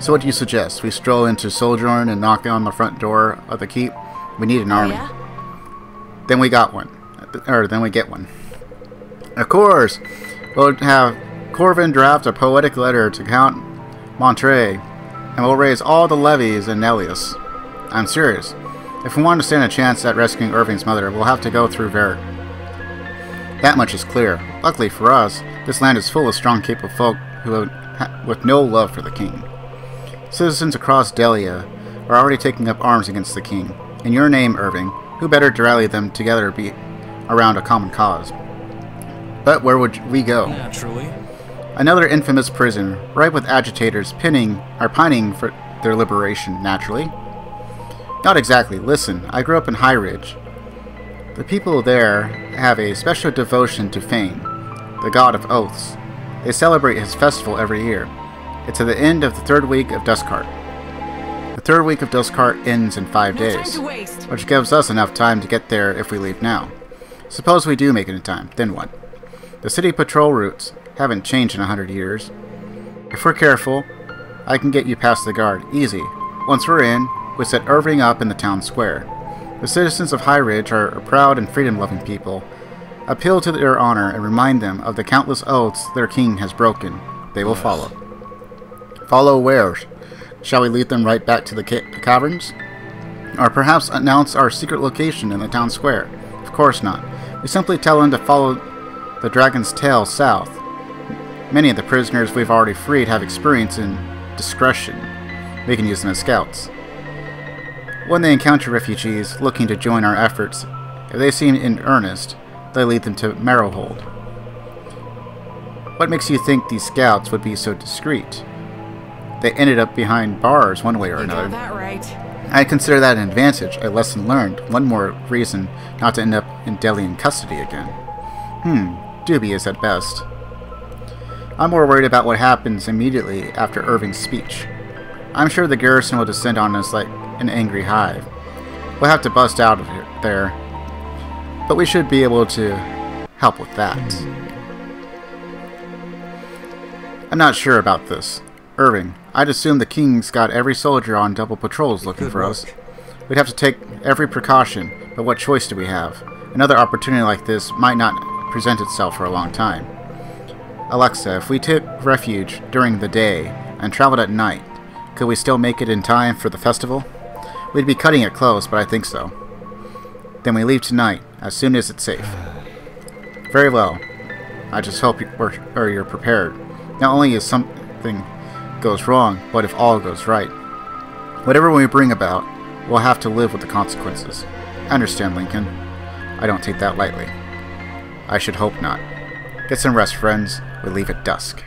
So what do you suggest? We stroll into Sojourn and knock on the front door of the keep? We need an army. Yeah? Then we get one. Of course! We'll have Corvin draft a poetic letter to Count Montre, and we'll raise all the levies in Elias. I'm serious. If we want to stand a chance at rescuing Irving's mother, we'll have to go through Varric. That much is clear. Luckily for us, this land is full of strong, capable folk with no love for the king. Citizens across Delia are already taking up arms against the king. In your name, Irving, who better to rally them together be around a common cause? But where would we go? Naturally. Another infamous prison, ripe with agitators pining for their liberation, naturally. Not exactly. Listen, I grew up in High Ridge. The people there have a special devotion to Fane, the god of oaths. They celebrate his festival every year. It's at the end of the 3rd week of Duskart. The 3rd week of Duskart ends in 5 days, which gives us enough time to get there if we leave now. Suppose we do make it in time, then what? The city patrol routes haven't changed in 100 years. If we're careful, I can get you past the guard. Easy. Once we're in, we set Irving up in the town square. The citizens of High Ridge are a proud and freedom-loving people. Appeal to their honor and remind them of the countless oaths their king has broken. They will follow. Follow where? Shall we lead them right back to the caverns? Or perhaps announce our secret location in the town square? Of course not. We simply tell them to follow the dragon's tail south. Many of the prisoners we've already freed have experience in discretion. We can use them as scouts. When they encounter refugees looking to join our efforts, if they seem in earnest, they lead them to Marrowhold. What makes you think these scouts would be so discreet? They ended up behind bars one way or another. You got that right. I consider that an advantage, a lesson learned, one more reason not to end up in Delian custody again. Dubious at best. I'm more worried about what happens immediately after Irving's speech. I'm sure the garrison will descend on us like an angry hive. We'll have to bust out of there, but we should be able to help with that. I'm not sure about this. Irving, I'd assume the king's got every soldier on double patrols looking for us. We'd have to take every precaution, but what choice do we have? Another opportunity like this might not present itself for a long time. Alexia, if we took refuge during the day and traveled at night, could we still make it in time for the festival? We'd be cutting it close, but I think so. Then we leave tonight, as soon as it's safe. Very well. I just hope you're prepared. Not only if something goes wrong, but if all goes right. Whatever we bring about, we'll have to live with the consequences. I understand, Lincoln. I don't take that lightly. I should hope not. Get some rest, friends. We leave at dusk.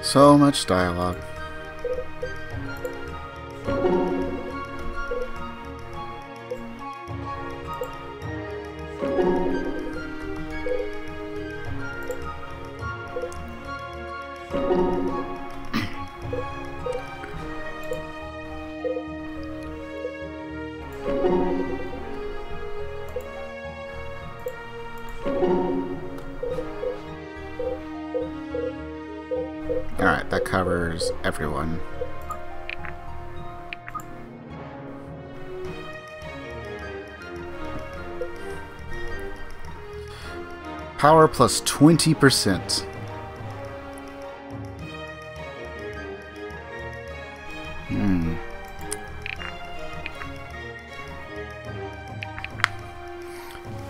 So much dialogue. Everyone. Power plus 20%.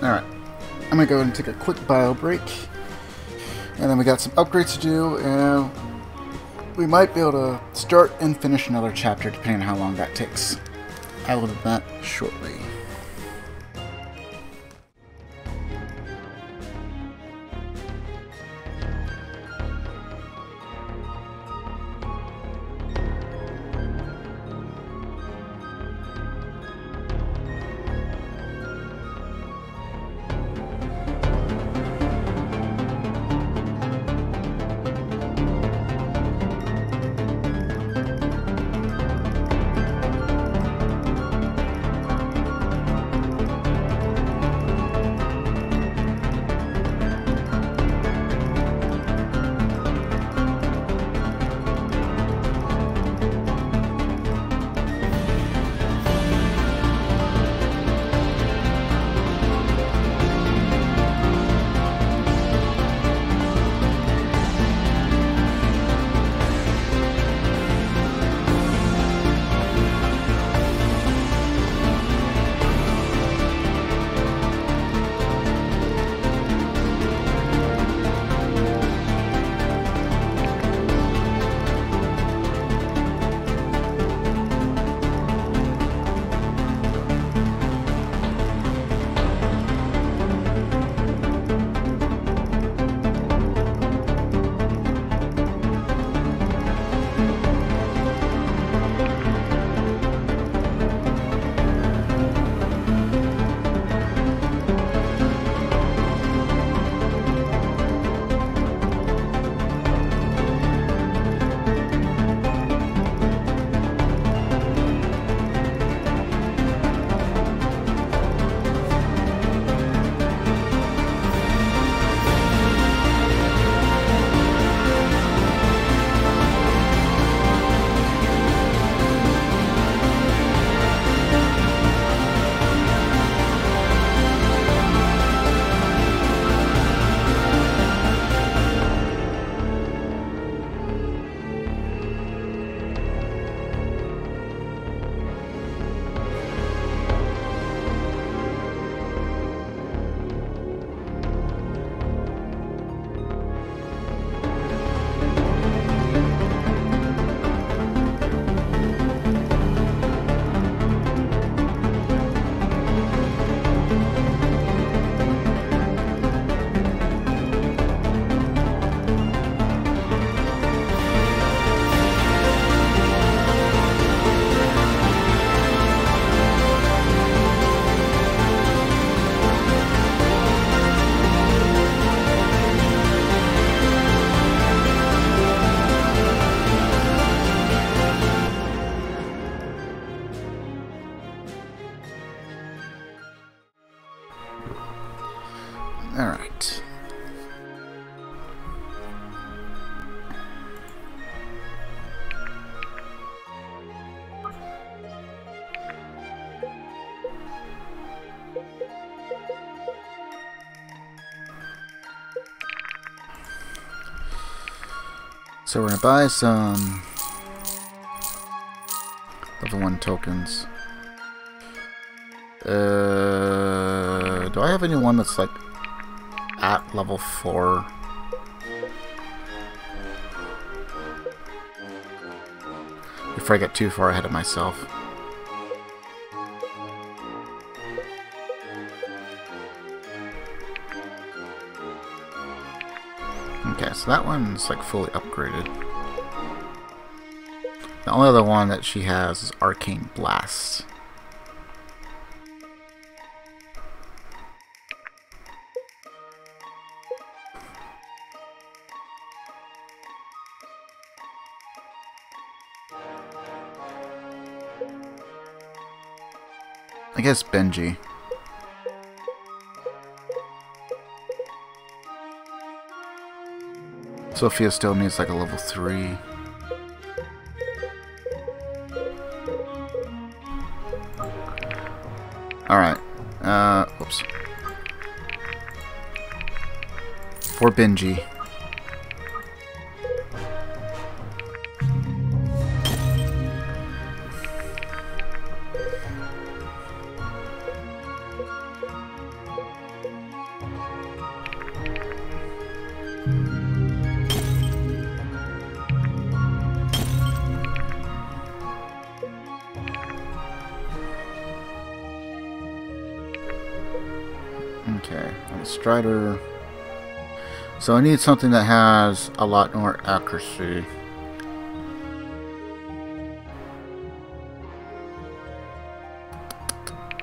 Alright. I'm gonna go ahead and take a quick bio break. And then we got some upgrades to do, and we might be able to start and finish another chapter, depending on how long that takes. I will do that shortly. So we're going to buy some level 1 tokens. Do I have anyone that's like at level 4? Before I get too far ahead of myself. Okay, so that one's like fully upgraded. The only other one that she has is Arcane Blast. I guess Benji. Sophia still needs like a level 3. Alright. Oops. For Benji. Okay, Strider. So I need something that has a lot more accuracy.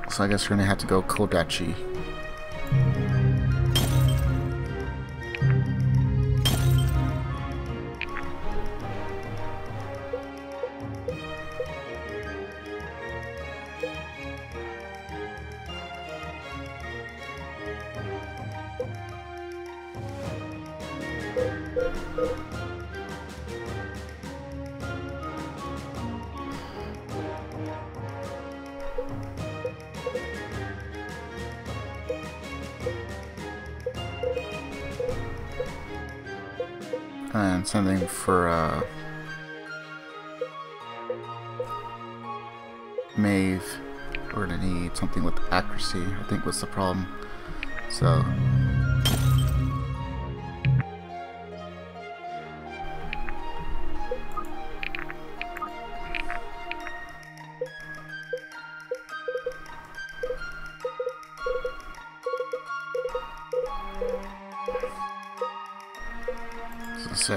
So I guess we're gonna have to go Kodachi. And something for Maeve. We're gonna need something with accuracy, I think was the problem. So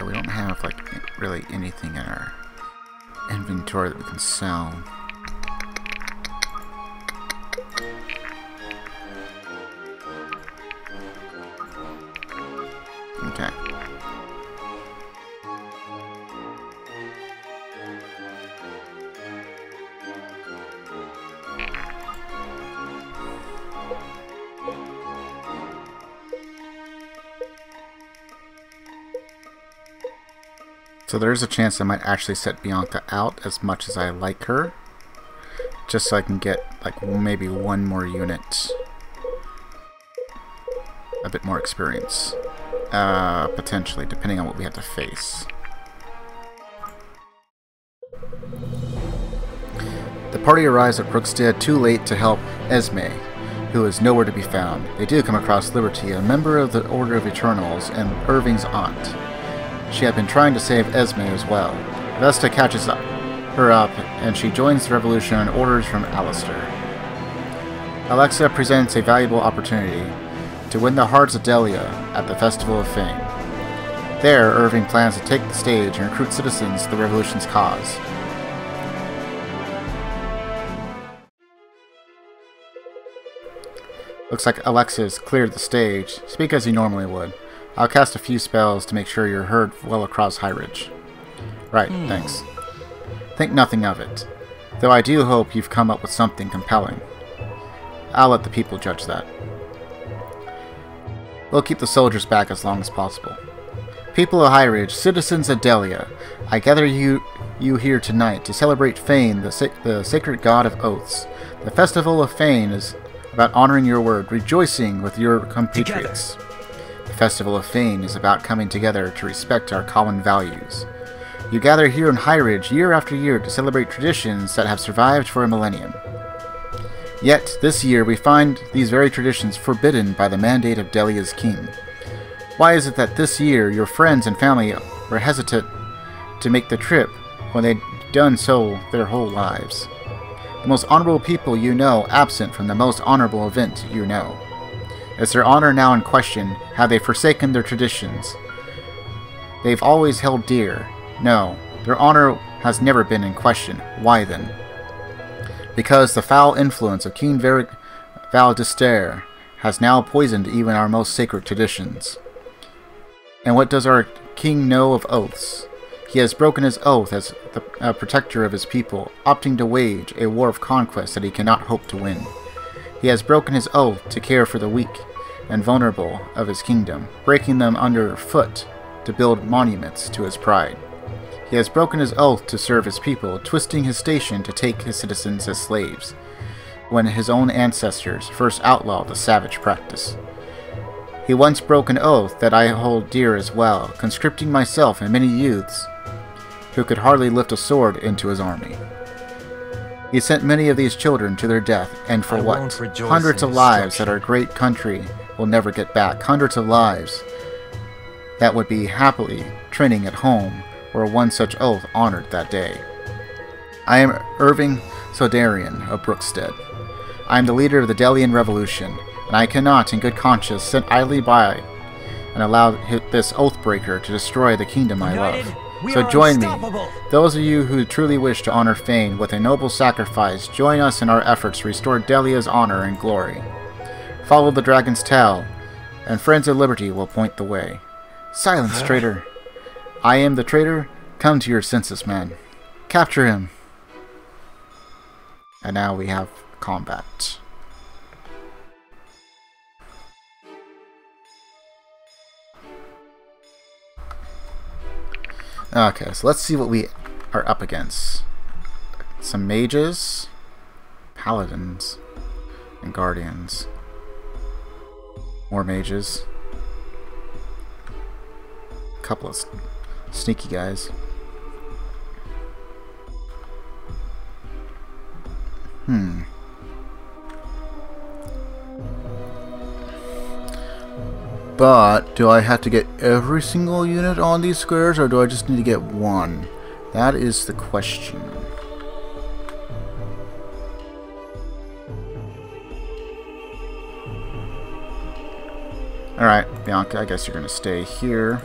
we don't have like really anything in our inventory that we can sell. Okay. So there's a chance I might actually set Bianca out as much as I like her, just so I can get like maybe one more unit, a bit more experience, potentially, depending on what we have to face. The party arrives at Brookstead too late to help Esme, who is nowhere to be found. They do come across Liberty, a member of the Order of Eternals and Irving's aunt. She had been trying to save Esme as well. Vesta catches her up, and she joins the revolution on orders from Alistair. Alexia presents a valuable opportunity to win the hearts of Delia at the Festival of Fane. There, Irving plans to take the stage and recruit citizens to the revolution's cause. Looks like Alexia's cleared the stage. Speak as you normally would. I'll cast a few spells to make sure you're heard well across High Ridge. Right, thanks. Think nothing of it, though I do hope you've come up with something compelling. I'll let the people judge that. We'll keep the soldiers back as long as possible. People of High Ridge, citizens of Delia, I gather you here tonight to celebrate Fane, the sacred god of oaths. The Festival of Fane is about honoring your word, rejoicing with your compatriots. Together. Festival of Fane is about coming together to respect our common values. You gather here in High Ridge year after year to celebrate traditions that have survived for a millennium. Yet, this year we find these very traditions forbidden by the mandate of Delia's king. Why is it that this year your friends and family were hesitant to make the trip when they'd done so their whole lives? The most honorable people you know absent from the most honorable event you know. Is their honor now in question? Have they forsaken their traditions they've always held dear? No, their honor has never been in question. Why then? Because the foul influence of King Varric Valdistair has now poisoned even our most sacred traditions. And what does our king know of oaths? He has broken his oath as the protector of his people, opting to wage a war of conquest that he cannot hope to win. He has broken his oath to care for the weak and vulnerable of his kingdom, breaking them under foot to build monuments to his pride. He has broken his oath to serve his people, twisting his station to take his citizens as slaves, when his own ancestors first outlawed the savage practice. He once broke an oath that I hold dear as well, conscripting myself and many youths who could hardly lift a sword into his army. He sent many of these children to their death, and for what? Hundreds of lives that our great country will never get back. Hundreds of lives that would be happily training at home were one such oath honored that day. I am Irving Sodarian of Brookstead. I am the leader of the Delian Revolution, and I cannot in good conscience sit idly by and allow this oathbreaker to destroy the kingdom I love. So join me, those of you who truly wish to honor Fane with a noble sacrifice, join us in our efforts to restore Delia's honor and glory. Follow the dragon's tail, and friends of Liberty will point the way. Silence, traitor! I am the traitor. Come to your senses, man. Capture him. And now we have combat. Okay, so let's see what we are up against. Some mages, paladins, and guardians. More mages. A couple of sneaky guys. But do I have to get every single unit on these squares, or do I just need to get one? That is the question. Alright, Bianca, I guess you're gonna stay here.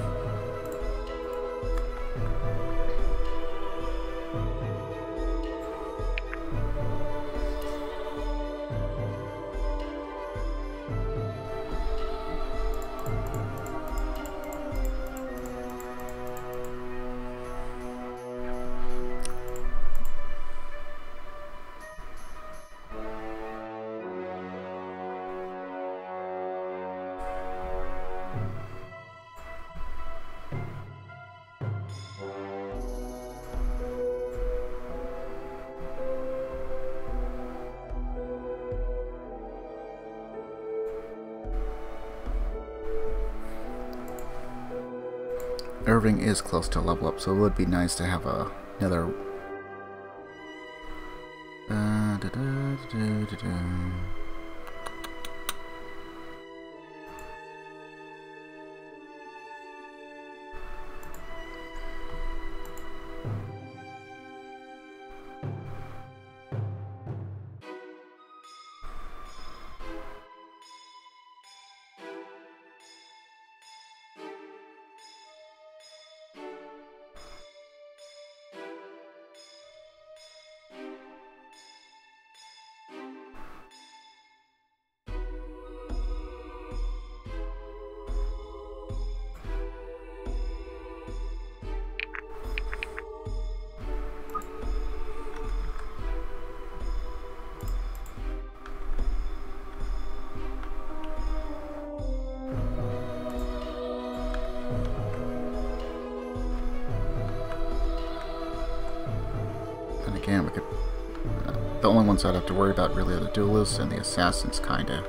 Irving is close to level up, so it would be nice to have another. Again, we could. The only ones I'd have to worry about really are the duelists and the assassins, kinda.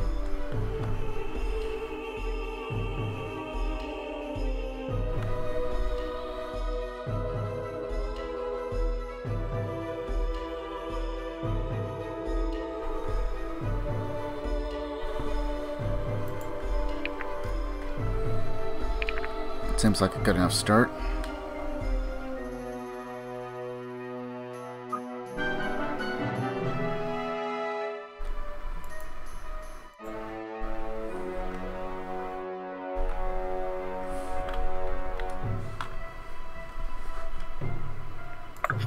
Seems like a good enough start.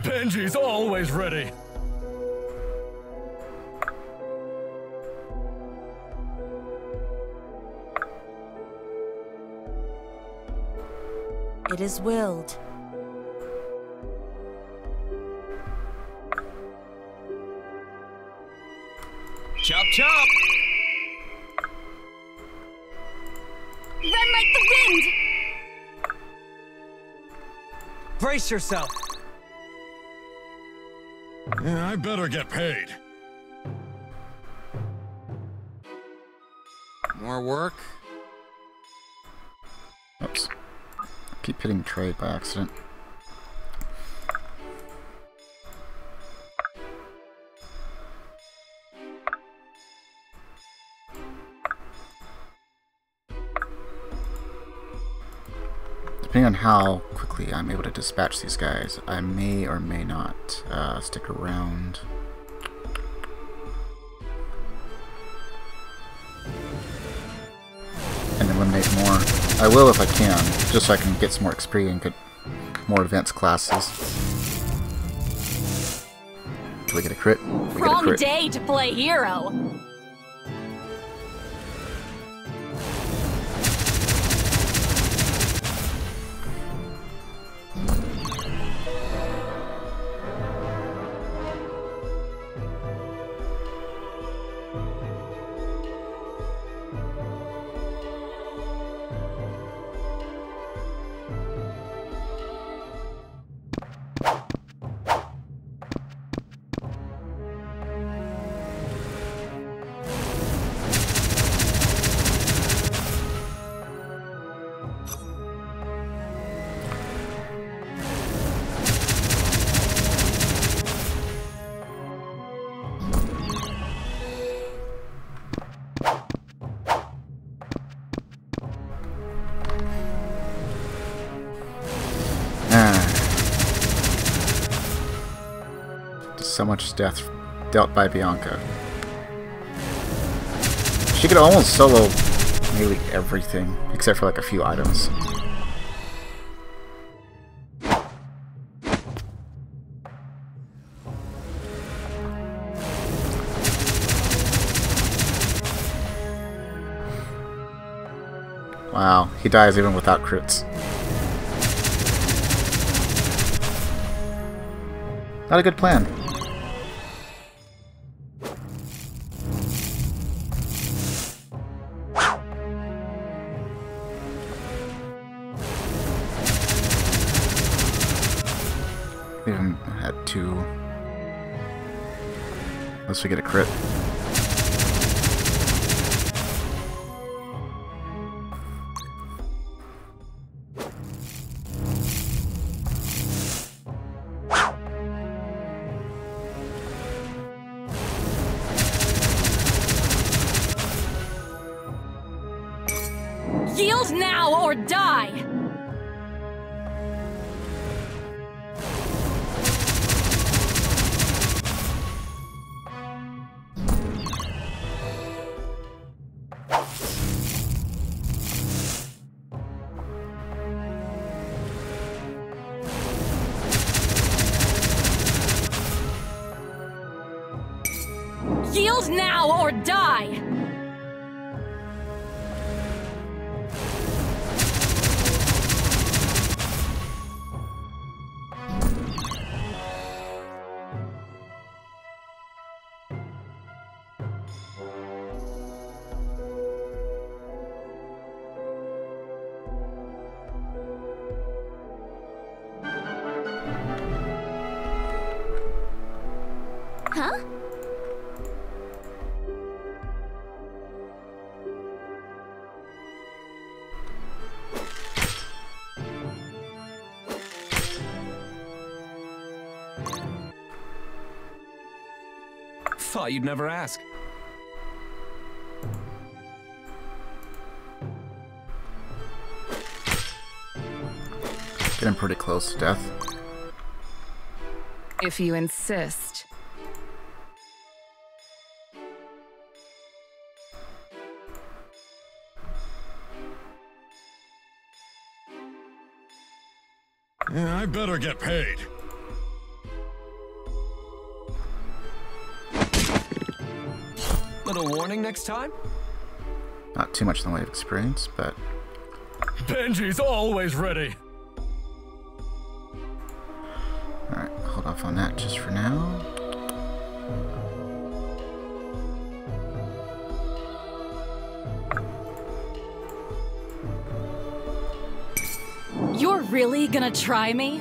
Benji's always ready. It is willed. Chop chop! Run like the wind! Brace yourself! Yeah, I better get paid. More work? Oops. Keep hitting trade by accident. Depending on how quickly I'm able to dispatch these guys, I may or may not stick around. And eliminate more. I will if I can, just so I can get some more XP and get more advanced classes. Do we get a crit? Wrong day to play hero! So much death dealt by Bianca. She could almost solo nearly everything, except for like a few items. Wow, he dies even without crits. Not a good plan. Unless we get a crit. Yield now or die! Thought you'd never ask. Getting pretty close to death. If you insist. Yeah, I better get paid. Little warning next time? Not too much in the way of experience, but... Benji's always ready! Alright, hold off on that just for now. You're really gonna try me?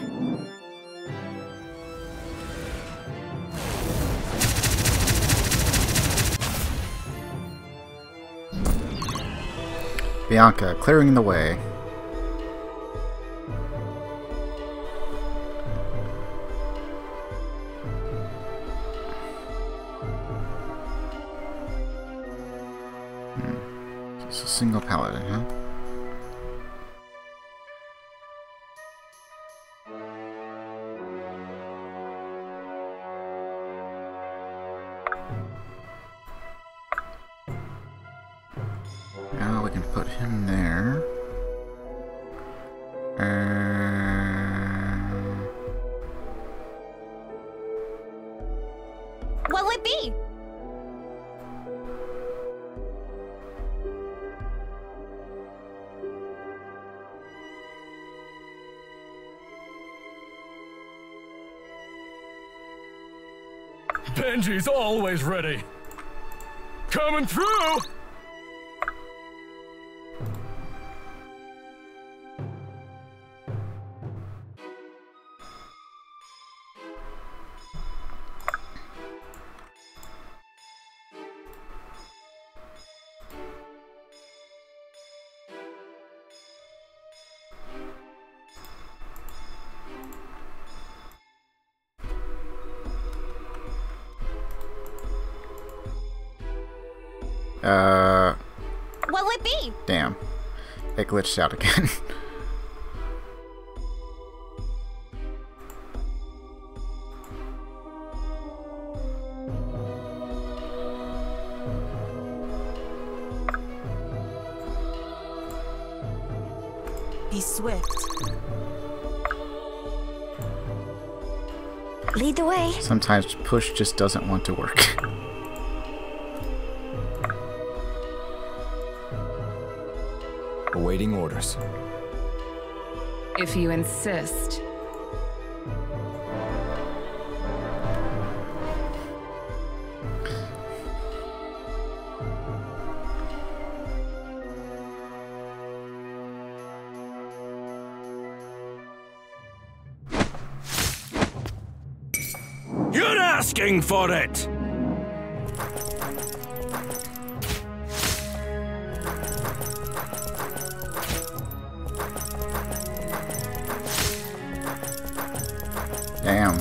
Bianca, clearing the way. Just a single paladin, huh? Benji's always ready. Coming through! What'll it be? Damn. It glitched out again. Be swift. Lead the way. Sometimes push just doesn't want to work. Awaiting orders. If you insist. You're asking for it. Damn.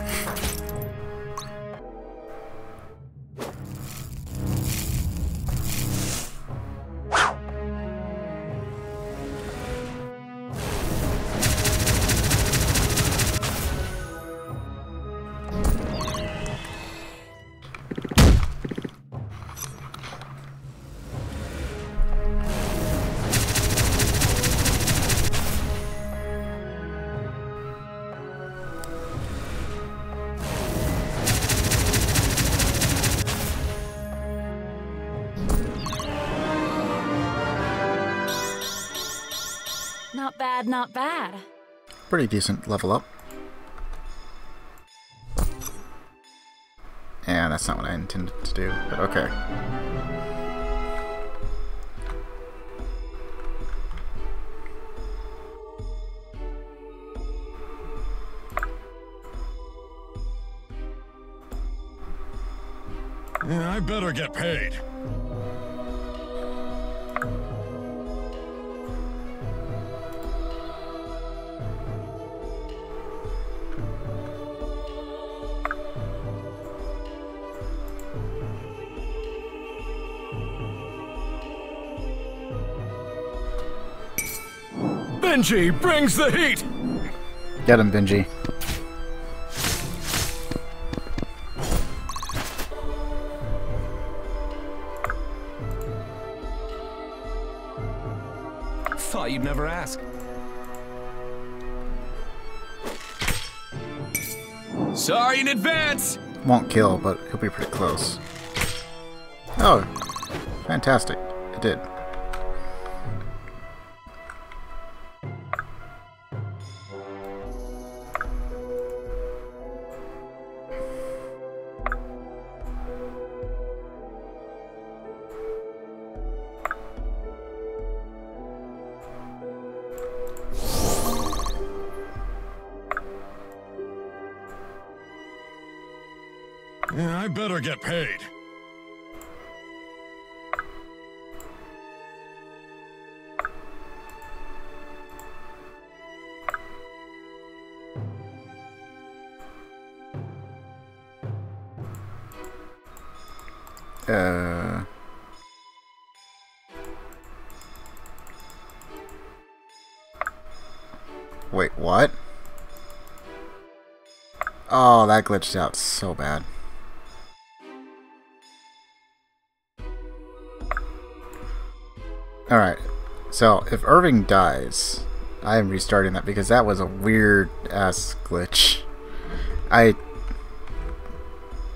Not bad. Pretty decent level up. Yeah, that's not what I intended to do, but okay. Yeah, I better get paid. Benji brings the heat! Get him, Benji. Thought you'd never ask. Sorry in advance! Won't kill, but he'll be pretty close. Oh, fantastic. It did. I better get paid. Wait, what? Oh, that glitched out so bad. Alright, so if Irving dies, I am restarting that because that was a weird-ass glitch. I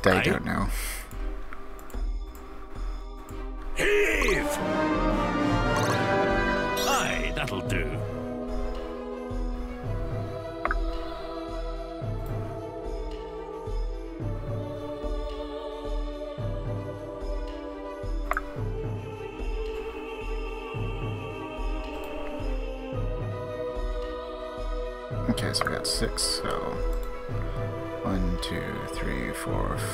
don't know. Heave! Aye, that'll do. Okay, so we got 6, so 1, 2, 3, 4, 5, 6.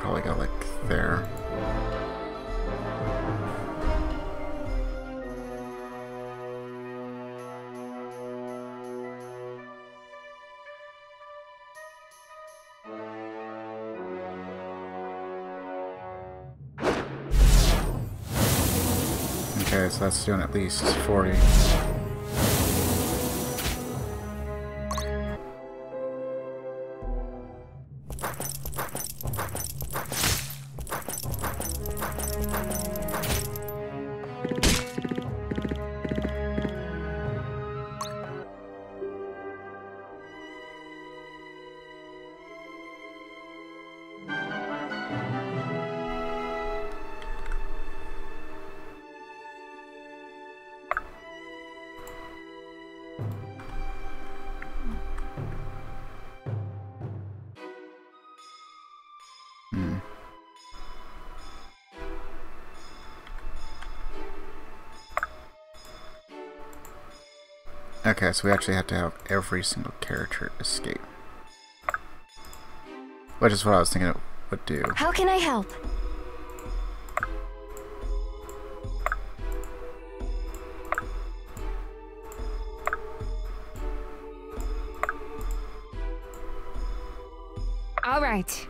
Probably got like there. Okay, so that's doing at least 40. Okay, so we actually have to have every single character escape. Which is what I was thinking it would do. How can I help? All right.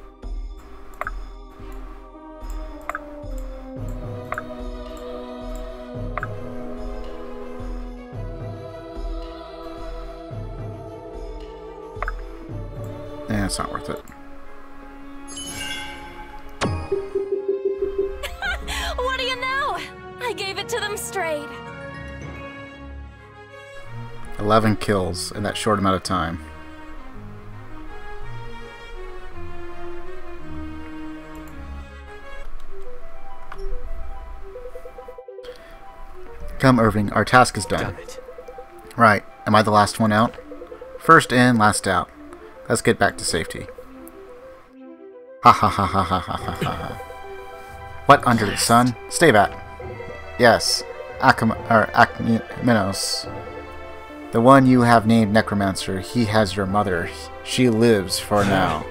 It's not worth it. What do you know? I gave it to them straight. 11 kills in that short amount of time. Come, Irving. Our task is done. Right. Am I the last one out? First in, last out. Let's get back to safety. Ha ha ha ha ha ha ha ha. What under the sun? Stay back. Yes, Akmenos. The one you have named Necromancer, he has your mother. She lives for now.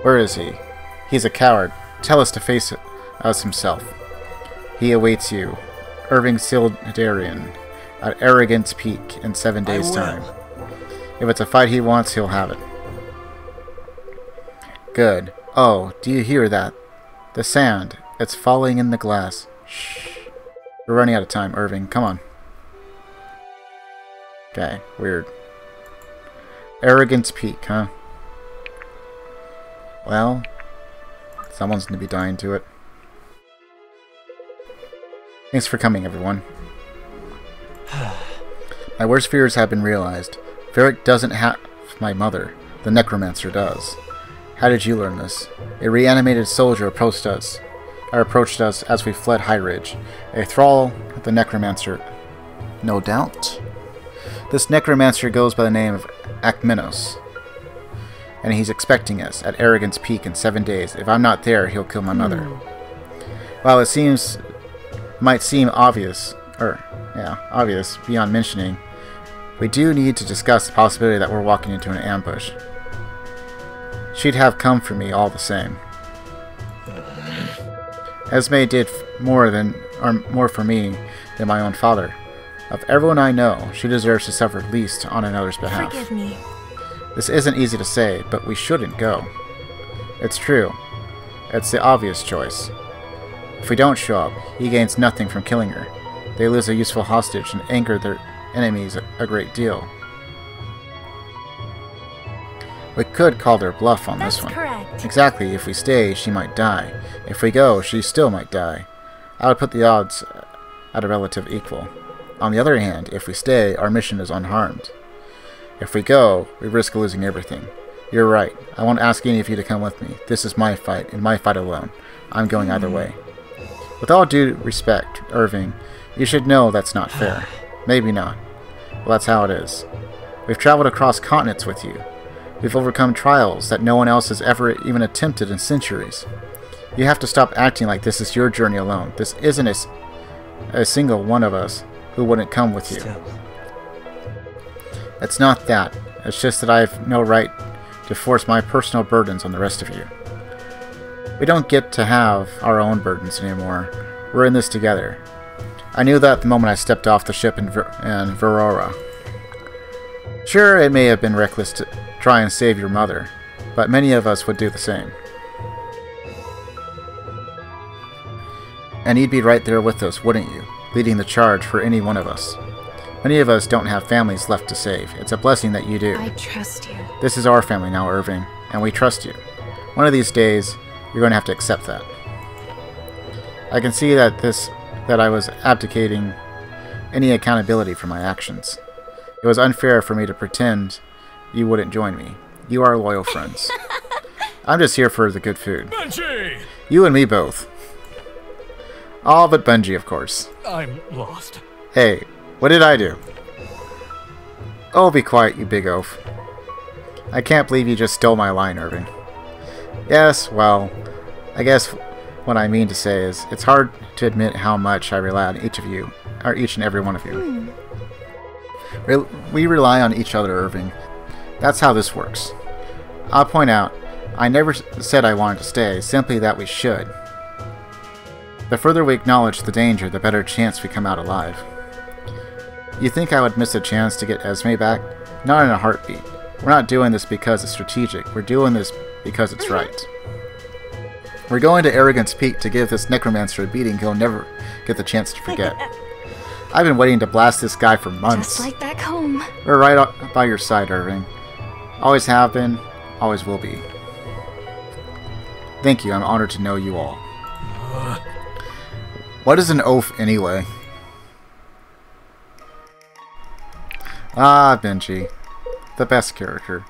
Where is he? He's a coward. Tell us to face us himself. He awaits you. Irving Sodarian, at Arrogance Peak in 7 days' time. If it's a fight he wants, he'll have it. Good. Oh, do you hear that? The sand. It's falling in the glass. Shh. We're running out of time, Irving. Come on. Okay, weird. Arrogance Peak, huh? Well, someone's going to be dying to it. Thanks for coming, everyone. My worst fears have been realized. Varric doesn't have my mother. The necromancer does. How did you learn this? A reanimated soldier approached us as we fled High Ridge. A thrall of the necromancer, no doubt. This necromancer goes by the name of Akmenos, and he's expecting us at Arrogance Peak in 7 days. If I'm not there, he'll kill my mother. While it might seem obvious, obvious beyond mentioning, we do need to discuss the possibility that we're walking into an ambush. She'd have come for me all the same. Esme did more for me than my own father. Of everyone I know, she deserves to suffer least on another's behalf. Forgive me. This isn't easy to say, but we shouldn't go. It's true. It's the obvious choice. If we don't show up, he gains nothing from killing her. They lose a useful hostage and anger their enemies a great deal. We could call their bluff on this one. Correct. Exactly. If we stay, she might die. If we go, she still might die. I would put the odds at a relative equal. On the other hand, if we stay, our mission is unharmed. If we go, we risk losing everything. You're right. I won't ask any of you to come with me. This is my fight, and my fight alone. I'm going either way. With all due respect, Irving, you should know that's not fair. Maybe not. Well, that's how it is. We've traveled across continents with you. We've overcome trials that no one else has ever even attempted in centuries. You have to stop acting like this is your journey alone. This isn't a single one of us who wouldn't come with you. It's not that. It's just that I have no right to force my personal burdens on the rest of you. We don't get to have our own burdens anymore. We're in this together. I knew that the moment I stepped off the ship in Verora. Sure, it may have been reckless to try and save your mother, but many of us would do the same. And you'd be right there with us, wouldn't you? Leading the charge for any one of us. Many of us don't have families left to save. It's a blessing that you do. I trust you. This is our family now, Irving, and we trust you. One of these days, you're going to have to accept that. I can see that I was abdicating any accountability for my actions. It was unfair for me to pretend you wouldn't join me. You are loyal friends. I'm just here for the good food. Bungie! You and me both. All but Bungie, of course. I'm lost. Hey, what did I do? Oh, be quiet, you big oaf. I can't believe you just stole my line, Irving. Yes, well, I guess what I mean to say is it's hard to admit how much I rely on each and every one of you. We rely on each other, Irving. That's how this works. I'll point out, I never said I wanted to stay, simply that we should. The further we acknowledge the danger, the better chance we come out alive. You think I would miss a chance to get Esme back? Not in a heartbeat. We're not doing this because it's strategic. We're doing this because it's right. We're going to Arrogance Peak to give this necromancer a beating he'll never get the chance to forget. I've been waiting to blast this guy for months. Just like back home. We're right by your side, Irving. Always have been, always will be. Thank you, I'm honored to know you all. What is an oaf anyway? Ah, Benji. The best character.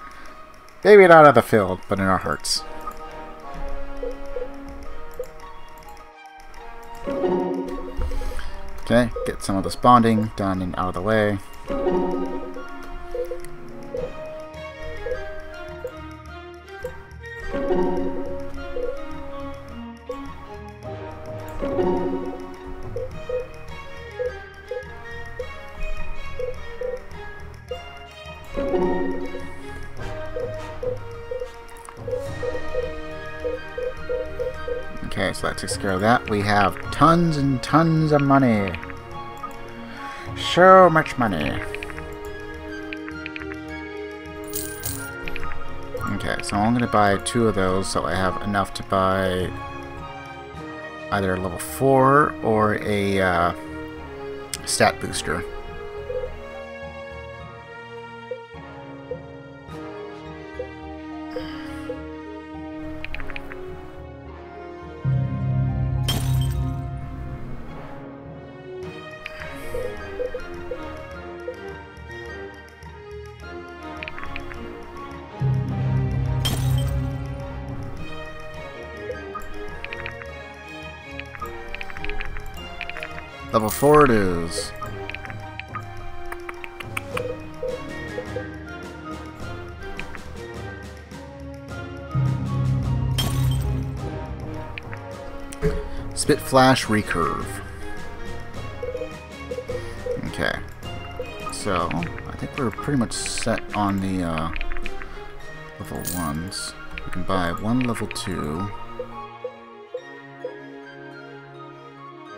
Maybe not on the field, but in our hearts. Okay, get some of this bonding done and out of the way. Okay, so that takes care of that. We have tons and tons of money. So much money. Okay, so I'm going to buy 2 of those so I have enough to buy either a level 4 or a stat booster. Level 4 it is. Spit Flash Recurve. Okay. So, I think we're pretty much set on the level 1s. We can buy one level 2.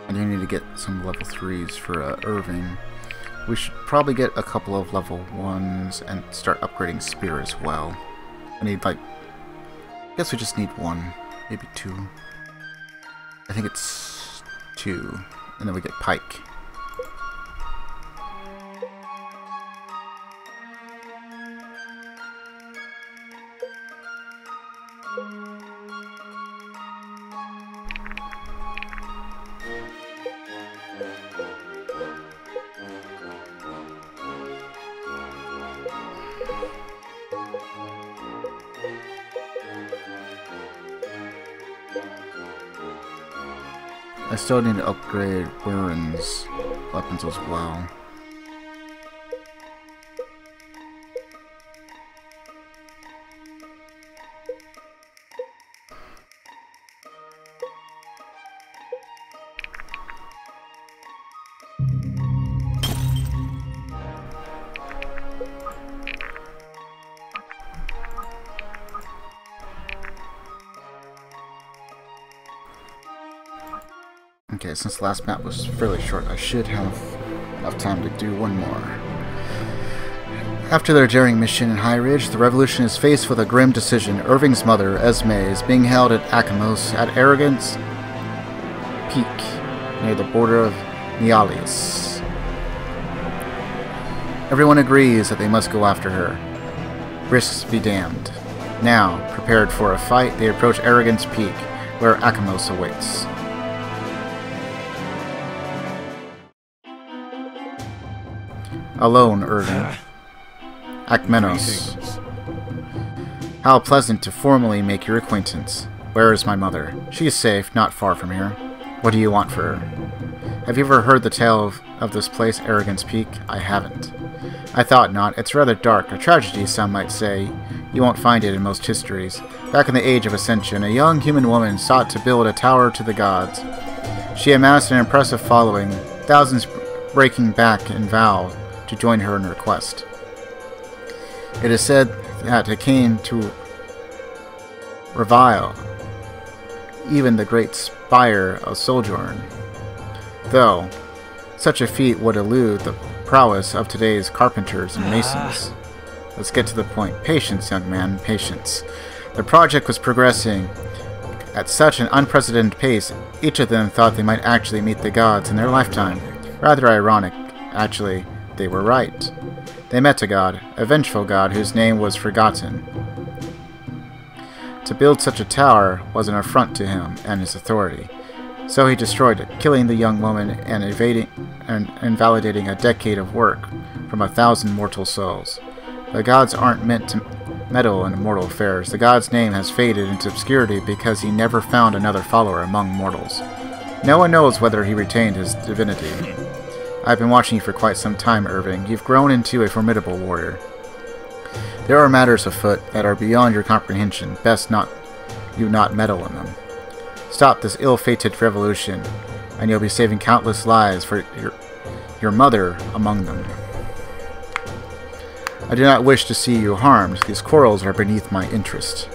I do need to get some level 3s for Irving. We should probably get a couple of level 1s and start upgrading Spear as well. I need, like, I guess we just need one, maybe two. I think it's 2, and then we get Pike. I still need to upgrade Warren's weapons as well. Okay, since the last map was fairly short, I should have enough time to do one more. After their daring mission in High Ridge, the Revolution is faced with a grim decision. Irving's mother, Esme, is being held at Akmenos at Arrogance Peak, near the border of Nealis. Everyone agrees that they must go after her. Risks be damned. Now, prepared for a fight, they approach Arrogance Peak, where Akmenos awaits. Alone, Irving. Akmenos. How pleasant to formally make your acquaintance. Where is my mother? She is safe, not far from here. What do you want for her? Have you ever heard the tale of this place, Arrogance Peak? I haven't. I thought not. It's rather dark, a tragedy, some might say. You won't find it in most histories. Back in the Age of Ascension, a young human woman sought to build a tower to the gods. She amassed an impressive following, thousands breaking back and vowed to join her in her quest. It is said that it came to revile even the great spire of Sojourn, though such a feat would elude the prowess of today's carpenters and masons. Let's get to the point. Patience, young man, patience. The project was progressing at such an unprecedented pace, each of them thought they might actually meet the gods in their lifetime. Rather ironic, actually. They were right. They met a god, a vengeful god whose name was forgotten. To build such a tower was an affront to him and his authority, so he destroyed it, killing the young woman and invalidating a decade of work from 1,000 mortal souls. The gods aren't meant to meddle in mortal affairs. The god's name has faded into obscurity because he never found another follower among mortals. No one knows whether he retained his divinity. I've been watching you for quite some time, Irving. You've grown into a formidable warrior. There are matters afoot that are beyond your comprehension. Best not meddle in them. Stop this ill-fated revolution, and you'll be saving countless lives, for your mother among them. I do not wish to see you harmed. These quarrels are beneath my interest.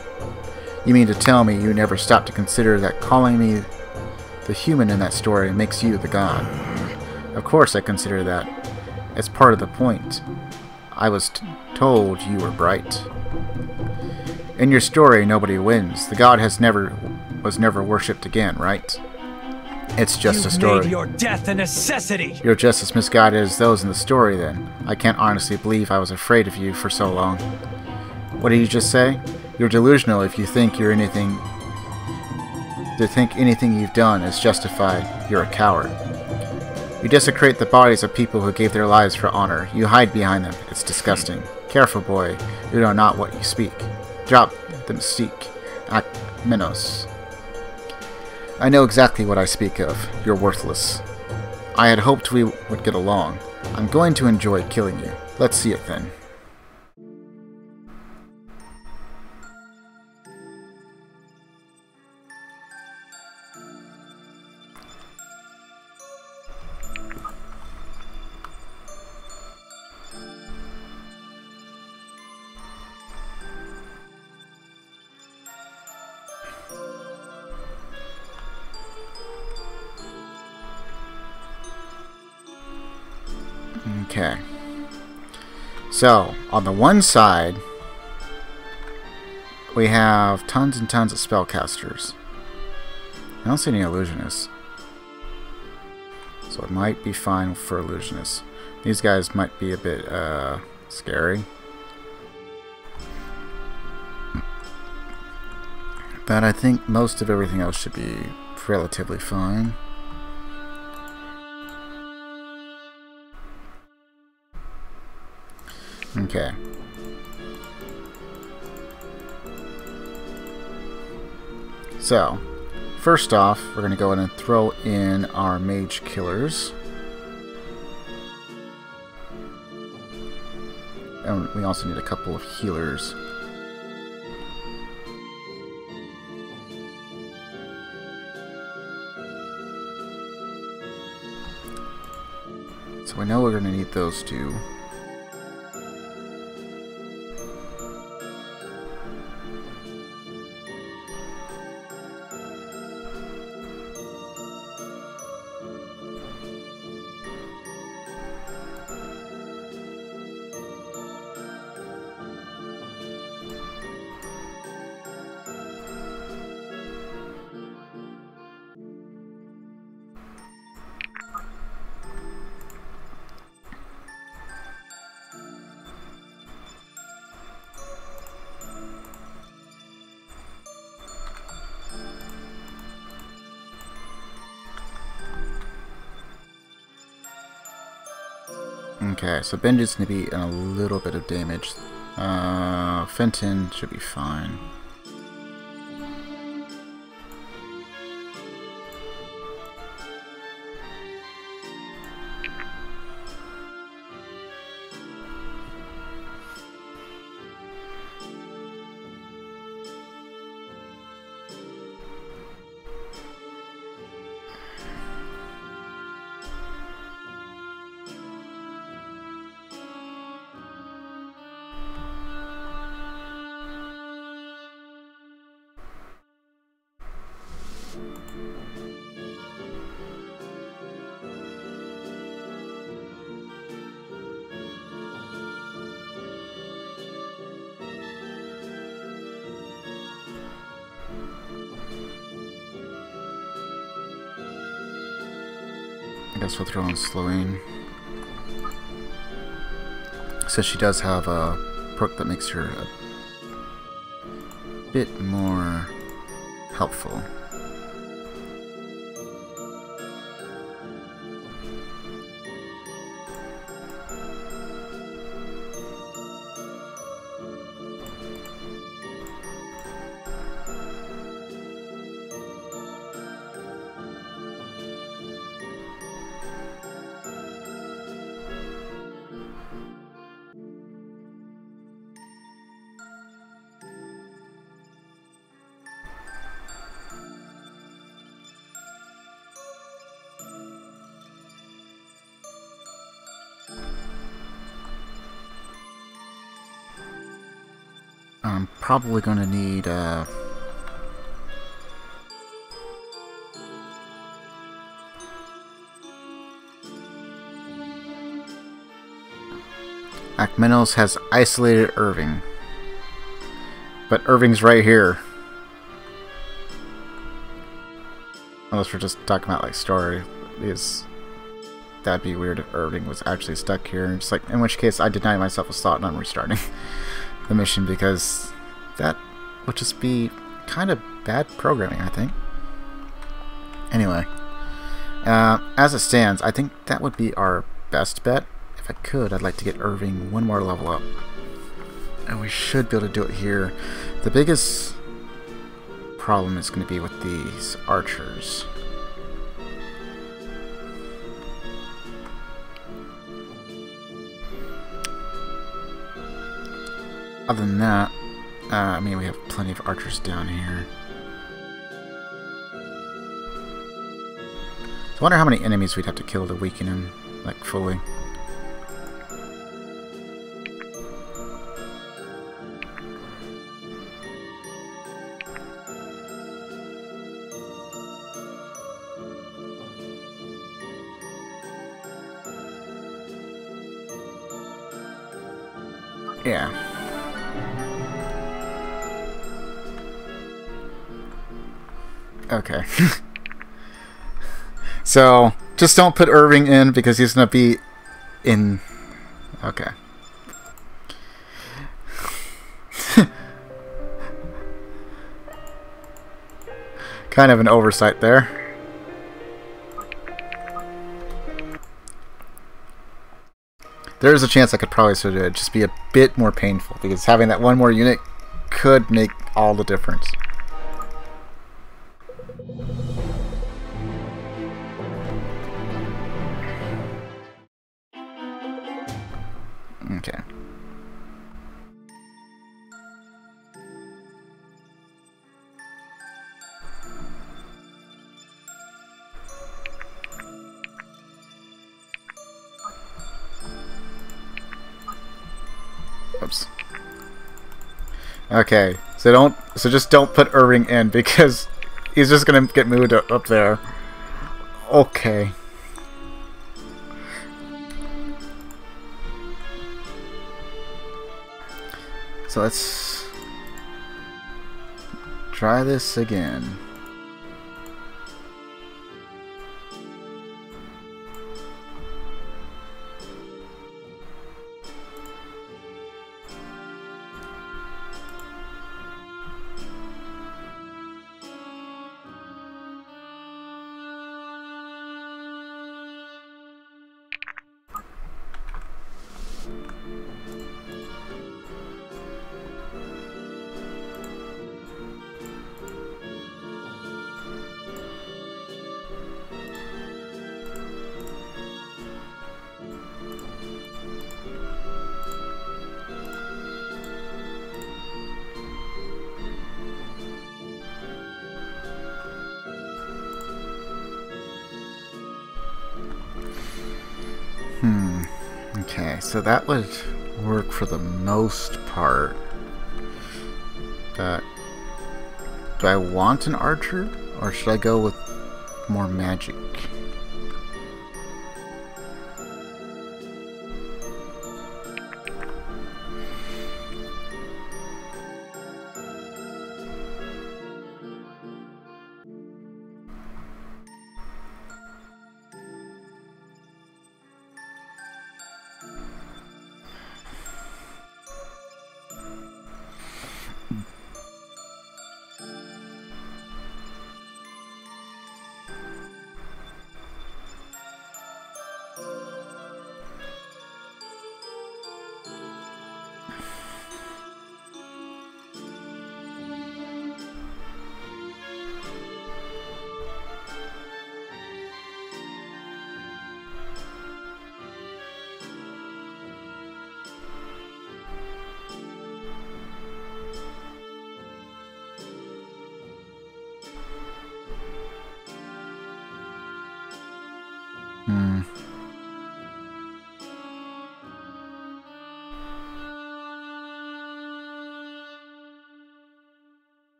You mean to tell me you never stopped to consider that calling me the human in that story makes you the god? Of course I consider that. It's part of the point. I was told you were bright. In your story, nobody wins. The god was never worshipped again, right? It's just a story. You made your death a necessity. You're just as misguided as those in the story, then. I can't honestly believe I was afraid of you for so long. What did you just say? You're delusional if you think anything you've done is justified. You're a coward. You desecrate the bodies of people who gave their lives for honor. You hide behind them. It's disgusting. Careful, boy. You know not what you speak. Drop the mystique. Akmenos. I know exactly what I speak of. You're worthless. I had hoped we would get along. I'm going to enjoy killing you. Let's see it then. Okay, so on the one side we have tons and tons of spellcasters. I don't see any illusionists, so it might be fine for illusionists. These guys might be a bit scary, but I think most of everything else should be relatively fine. Okay. So, first off, we're going to go in and throw in our mage killers. And we also need a couple of healers. So, I know we're going to need those two. Okay, so Benji's going to be in a little bit of damage. Fenton should be fine. I guess we'll throw on Sloane. So she does have a perk that makes her a bit more helpful. I'm probably going to need Akmenos has isolated Irving, but Irving's right here. Unless we're just talking about like story, is that'd be weird if Irving was actually stuck here. And just like, in which case I deny myself a slot and I'm restarting the mission, because that would just be kind of bad programming, I think. Anyway, as it stands, I think that would be our best bet. If I could, I'd like to get Irving one more level up. And we should be able to do it here. The biggest problem is going to be with these archers. Other than that, I mean, we have plenty of archers down here. I wonder how many enemies we'd have to kill to weaken him, like, fully. Yeah. Okay. So, just don't put Irving in, because he's going to be in... Okay. Kind of an oversight there. There's a chance I could probably still do it, just be a bit more painful, because having that one more unit could make all the difference. Okay. Oops. Okay, so just don't put Irving in, because he's just gonna get moved up there. Okay. So let's try this again. Okay, so that would work for the most part. But do I want an archer, or should I go with more magic?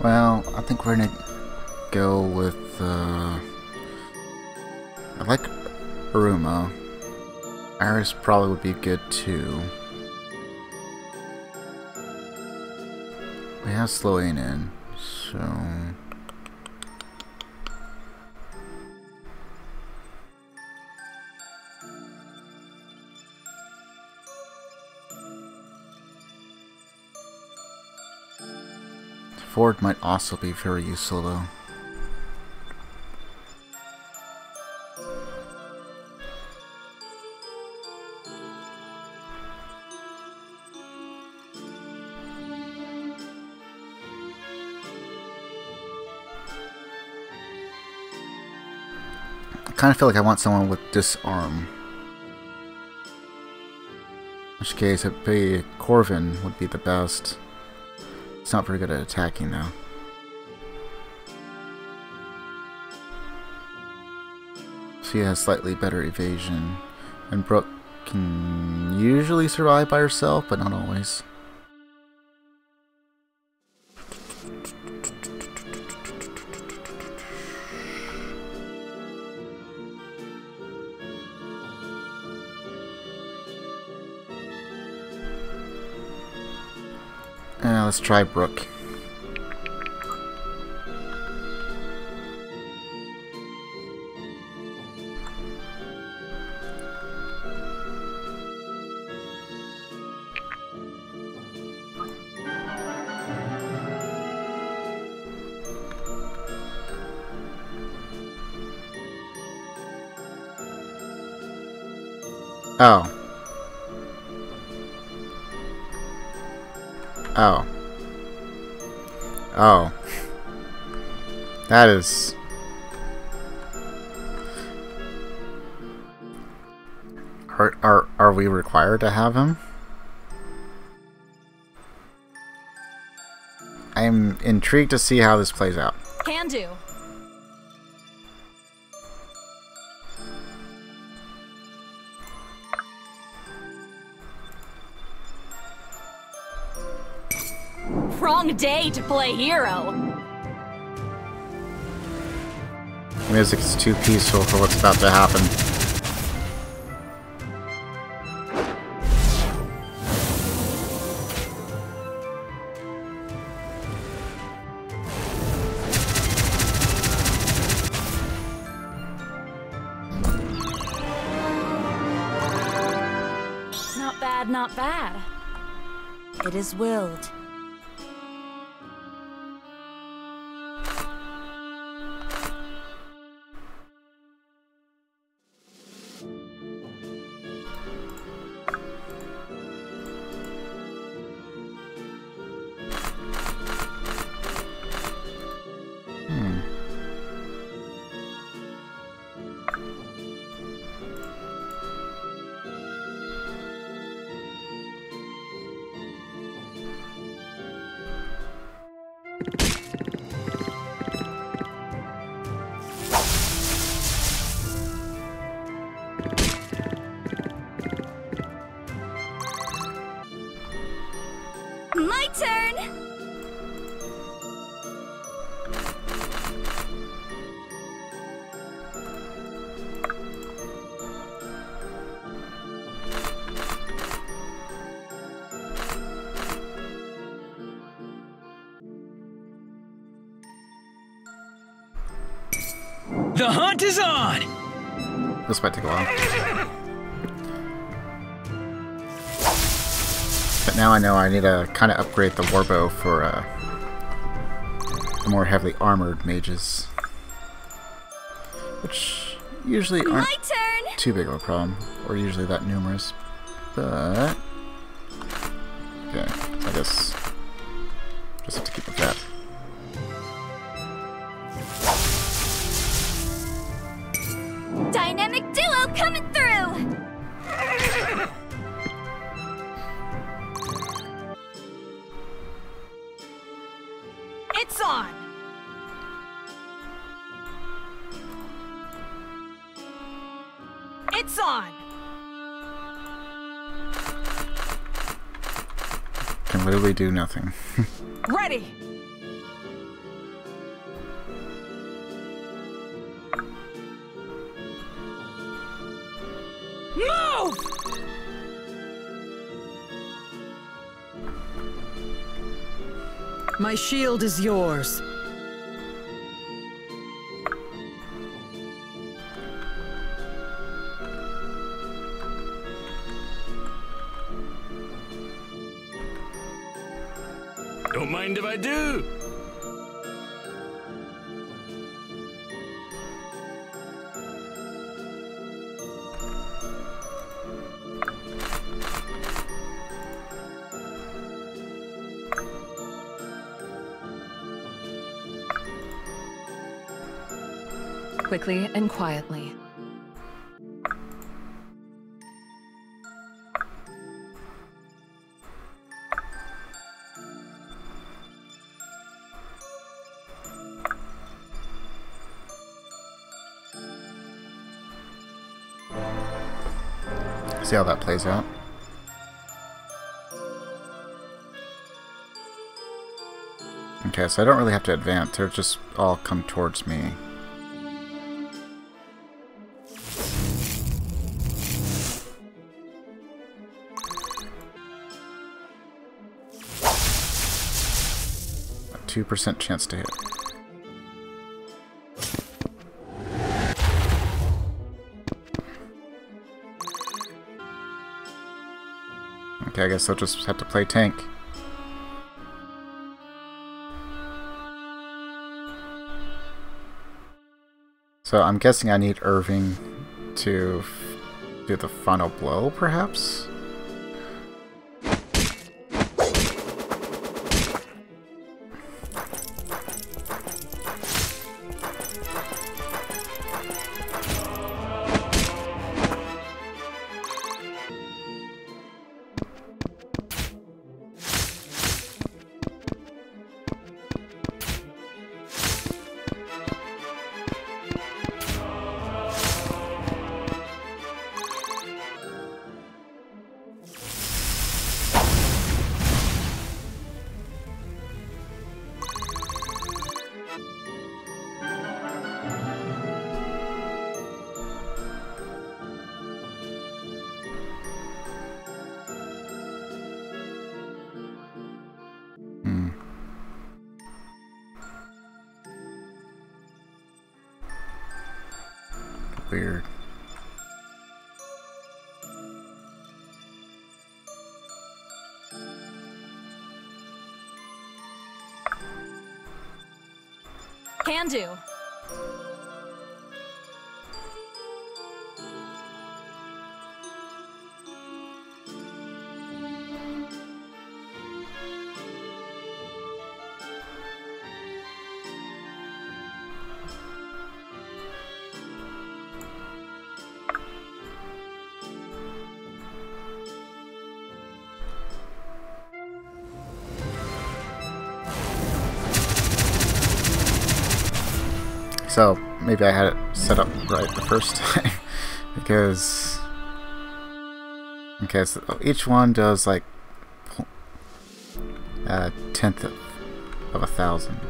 Well, I think we're gonna go with, I like Aruma. Iris probably would be good too. We have Sloane in, so... Ford might also be very useful though. I kind of feel like I want someone with disarm. In which case, it'd be Corvin would be the best. It's not very good at attacking though. She has slightly better evasion, and Brooke can usually survive by herself, but not always. Let's try Brooke. Oh. Oh. Oh. That is... Are we required to have him? I'm intrigued to see how this plays out. Can do. Wrong day to play hero. The music's too peaceful for what's about to happen. Not bad, not bad. It is willed. The hunt is on! This might take a while. But now I know I need to kind of upgrade the warbow for the more heavily armored mages. Which usually aren't too big of a problem, or usually that numerous. But... okay, I guess just have to keep with that. Can literally do nothing. Ready. My shield is yours. Don't mind if I do. Quickly and quietly. See how that plays out. Okay, so I don't really have to advance. They're just all come towards me. A 2% chance to hit. Okay, I guess I'll just have to play tank. So I'm guessing I need Irving to do the final blow, perhaps? Weird. Can do. So maybe I had it set up right the first time, because okay, so each one does like a 1/10 of 1,000.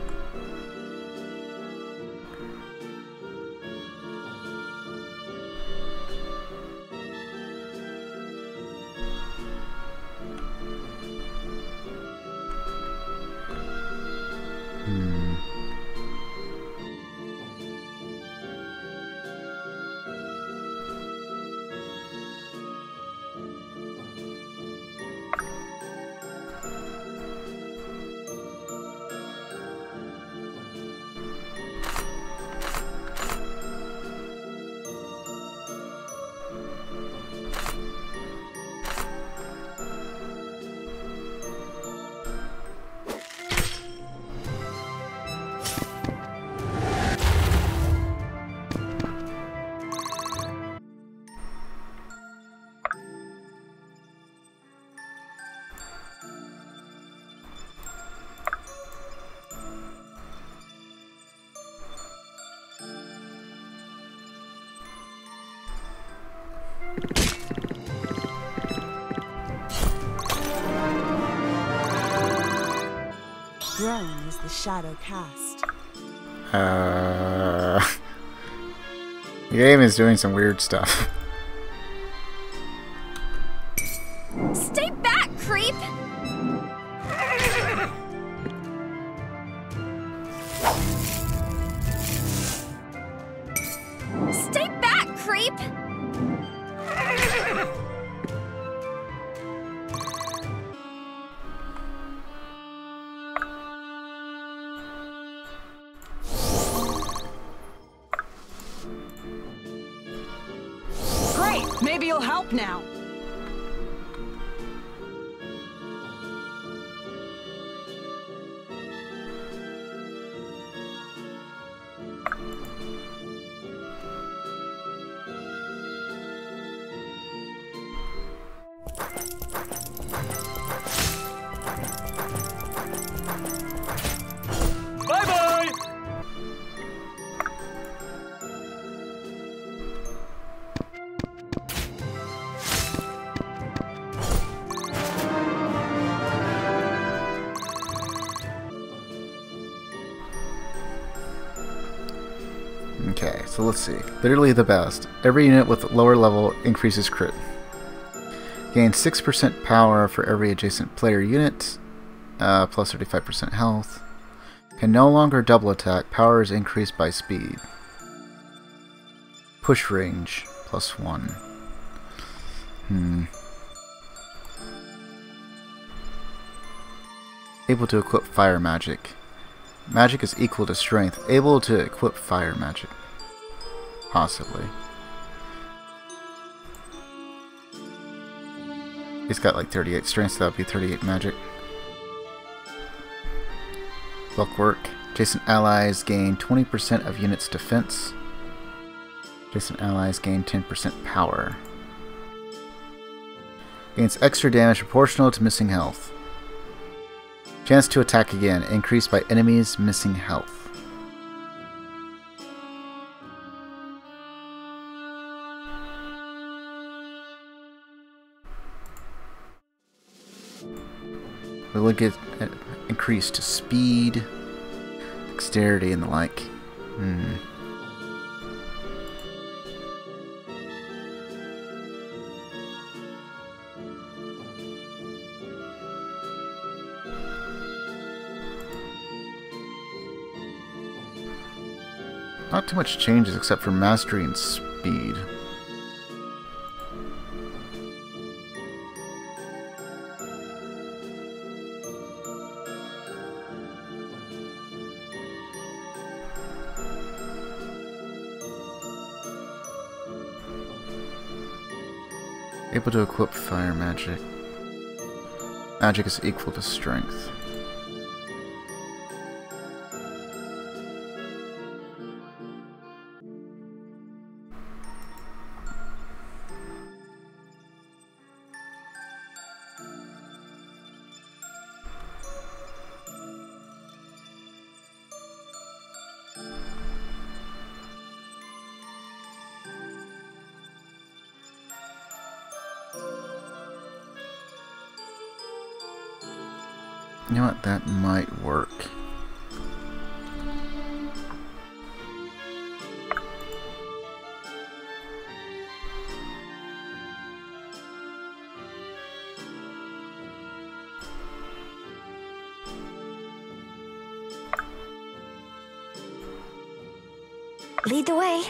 Drone is the shadow cast. The game is doing some weird stuff. Stay back, creep! Stay back, creep! Great! Maybe you'll help now. So let's see. Literally the best. Every unit with lower level increases crit. Gain 6% power for every adjacent player unit. Plus 35% health. Can no longer double attack. Power is increased by speed. Push range. Plus 1. Able to equip fire magic. Magic is equal to strength. Able to equip fire magic. Possibly. He's got like 38 strength, so that would be 38 magic. Bulwark. Adjacent allies gain 20% of units' defense. Adjacent allies gain 10% power. Gains extra damage proportional to missing health. Chance to attack again, increased by enemies' missing health. We'll get increased speed, dexterity, and the like. Not too much changes except for mastery and speed. Able to equip fire magic. Magic is equal to strength. You know what? That might work. Lead the way.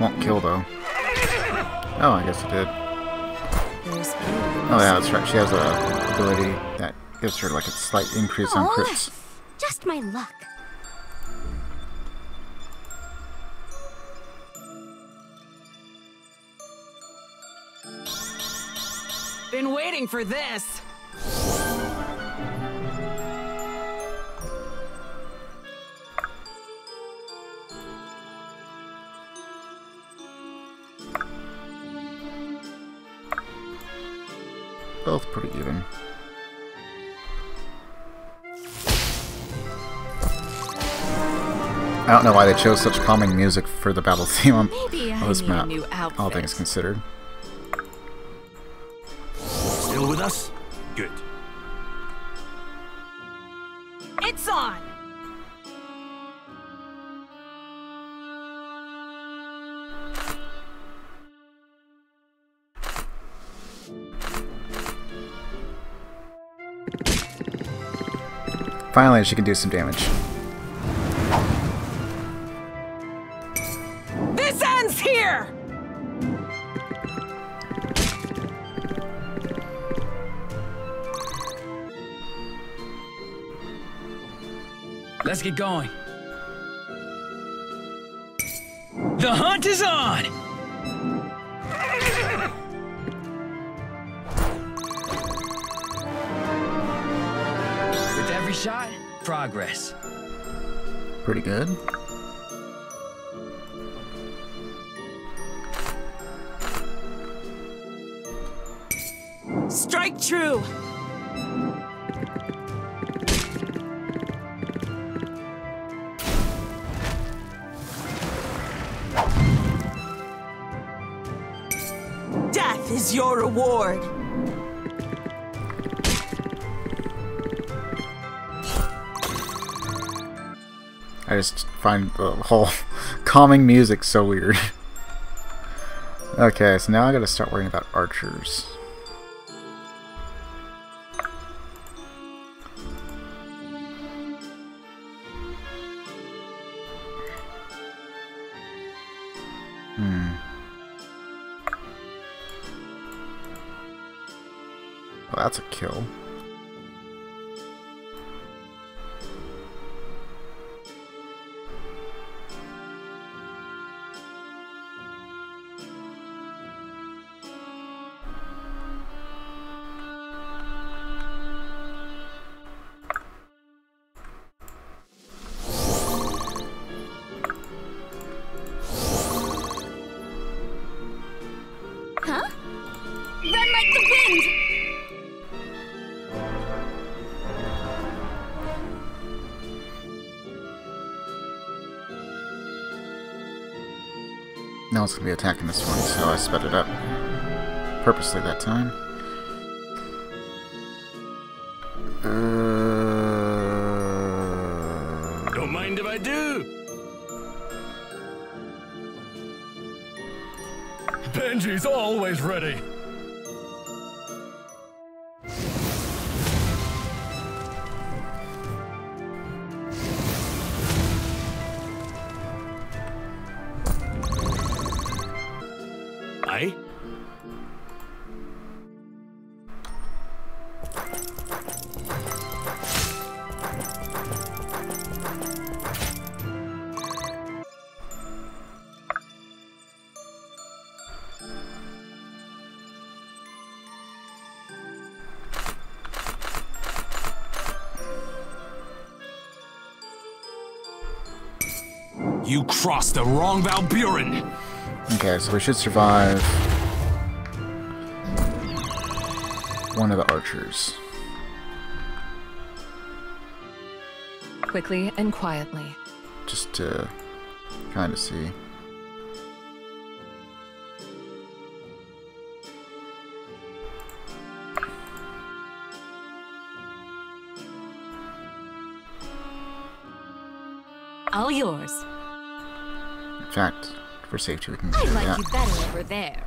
Won't kill though. Oh, I guess it did. Oh yeah, that's right. She has an ability that gives her like a slight increase on crits. just my luck. Been waiting for this. Both pretty even. I don't know why they chose such calming music for the battle theme on this map, all things considered. Still with us? Good. It's on! Finally, she can do some damage. This ends here. Let's get going. The hunt is on. With every shot, progress. Pretty good. Strike true. Death is your reward. I just find the whole calming music so weird. Okay, so now I gotta start worrying about archers. Well, that's a kill. No one's going to be attacking this one, so I sped it up. Purposely that time. Don't mind if I do! Benji's always ready! You crossed the wrong Valburen! Okay, so we should survive one of the archers. Quickly and quietly. Just to kind of see. All yours. In fact, for safety, we can do that. I like you better over there.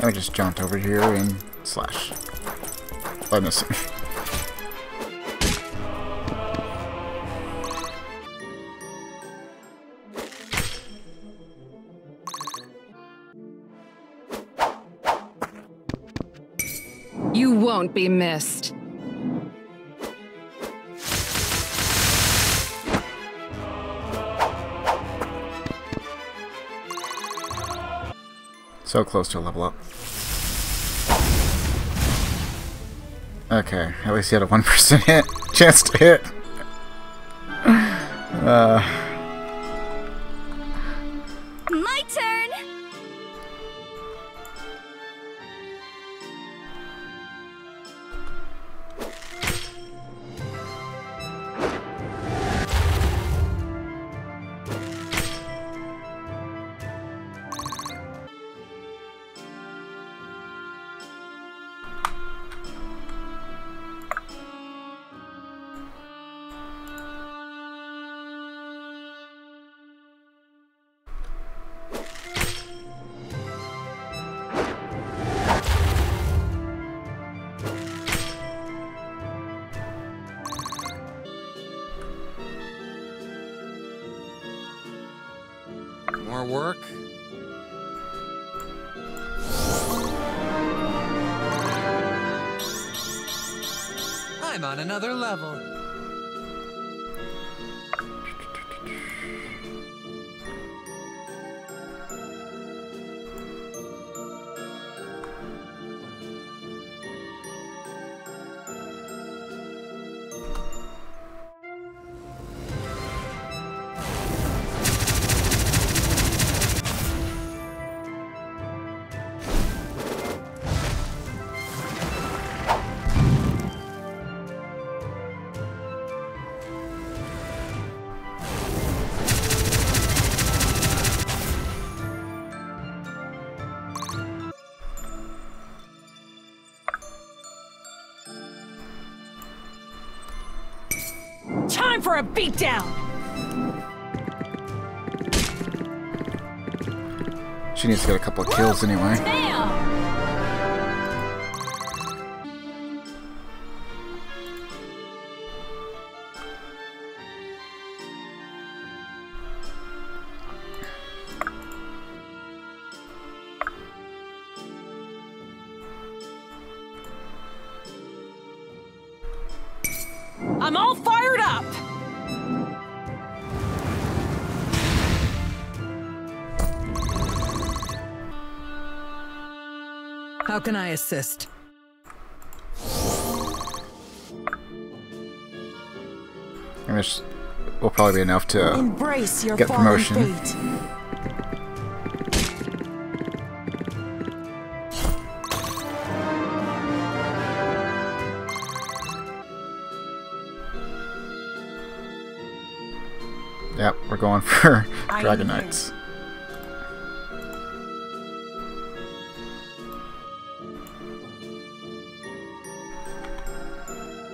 I just jumped over here and slash. I missed it. You won't be missed. So close to a level up. Okay, at least you had a 1% hit. Chance to hit. My turn. On another level. For a beatdown. She needs to get a couple of kills anyway. I'm all fired up. How can I assist? And this will probably be enough to embrace your get promotion. Fate. Yep, we're going for Dragon Knights.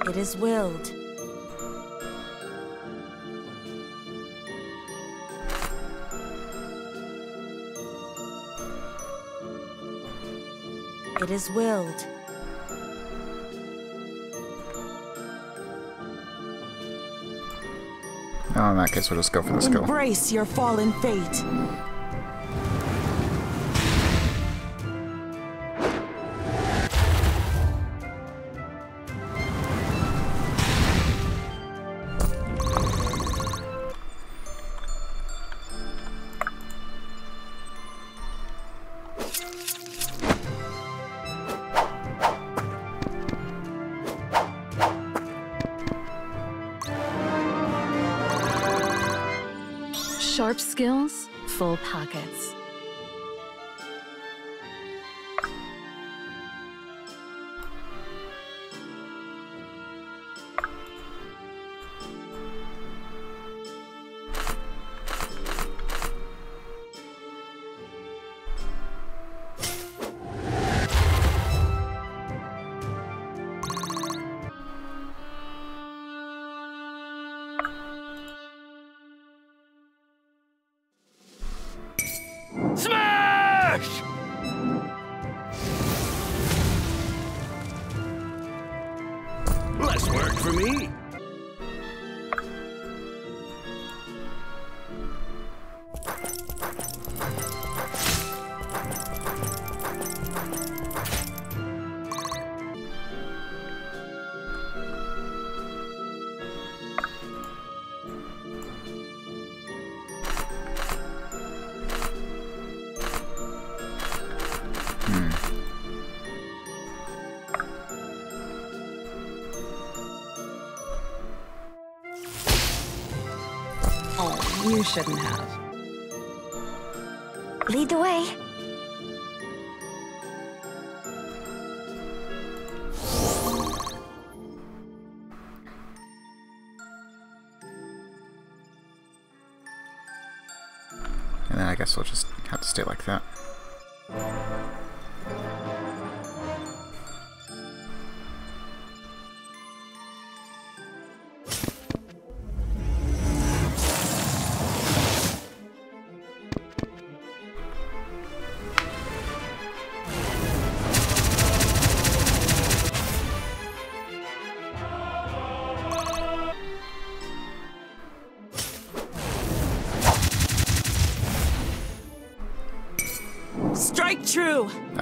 It is willed. It is willed. Oh, in that case, we'll just go for the skill. Embrace your fallen fate. Sharp skills, full pockets. for me. Shouldn't have. Lead the way. And then I guess we'll just have to stay like that.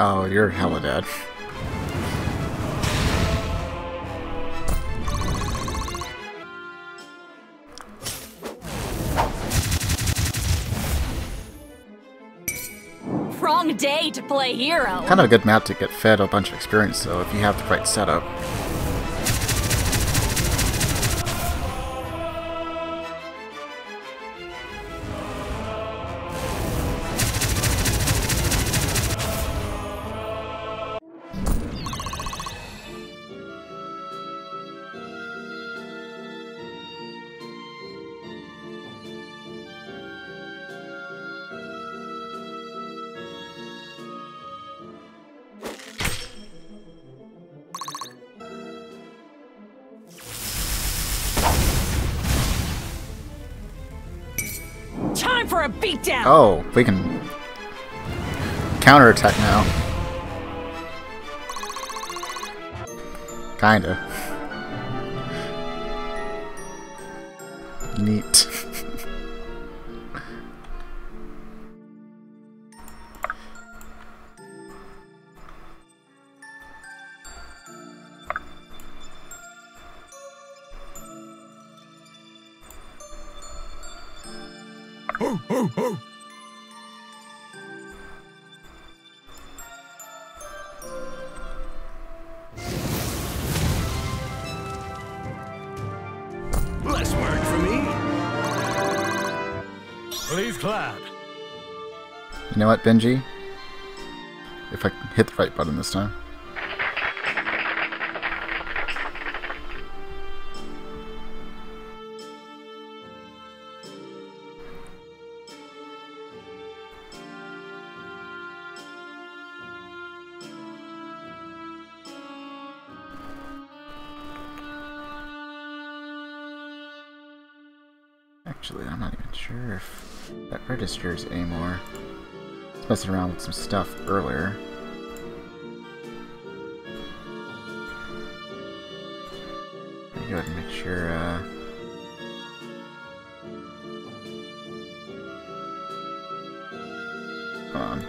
Oh, you're hella dead. Wrong day to play hero. Kind of a good map to get fed a bunch of experience, though, if you have the right setup. For a beatdown. Oh, we can counterattack now. Kinda. Neat. You know what, Benji? If I can hit the right button this time. Actually, I'm not even sure if that registers anymore. Messing around with some stuff earlier. Let me go ahead and make sure. Hold on.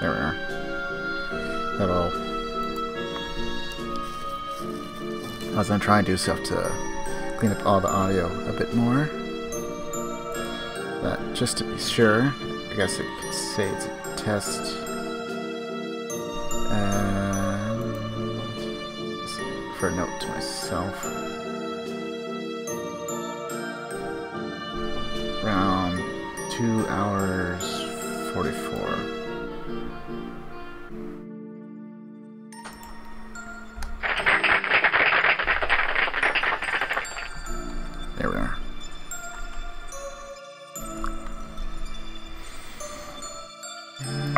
There we are. That'll. I was gonna try and do stuff to clean up all the audio a bit more. But just to be sure, I guess I could say it's a test. And just for a note to myself. Around 2 hours 44.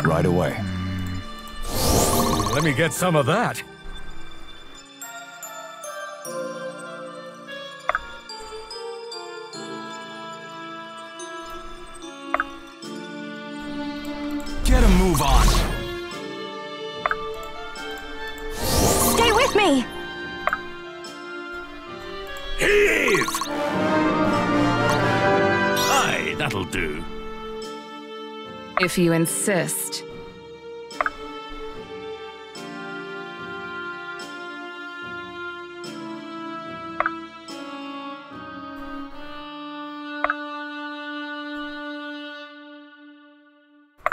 Right away. Let me get some of that. Get a move on. That'll do. If you insist.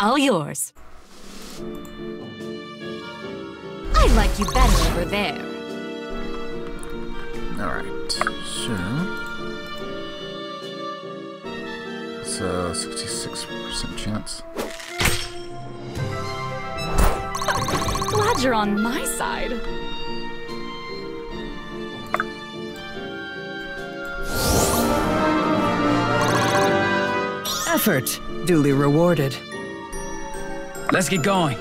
All yours. I like you better over there. Alright, so... It's a 66% chance. Glad you're on my side. Effort duly rewarded. Let's get going.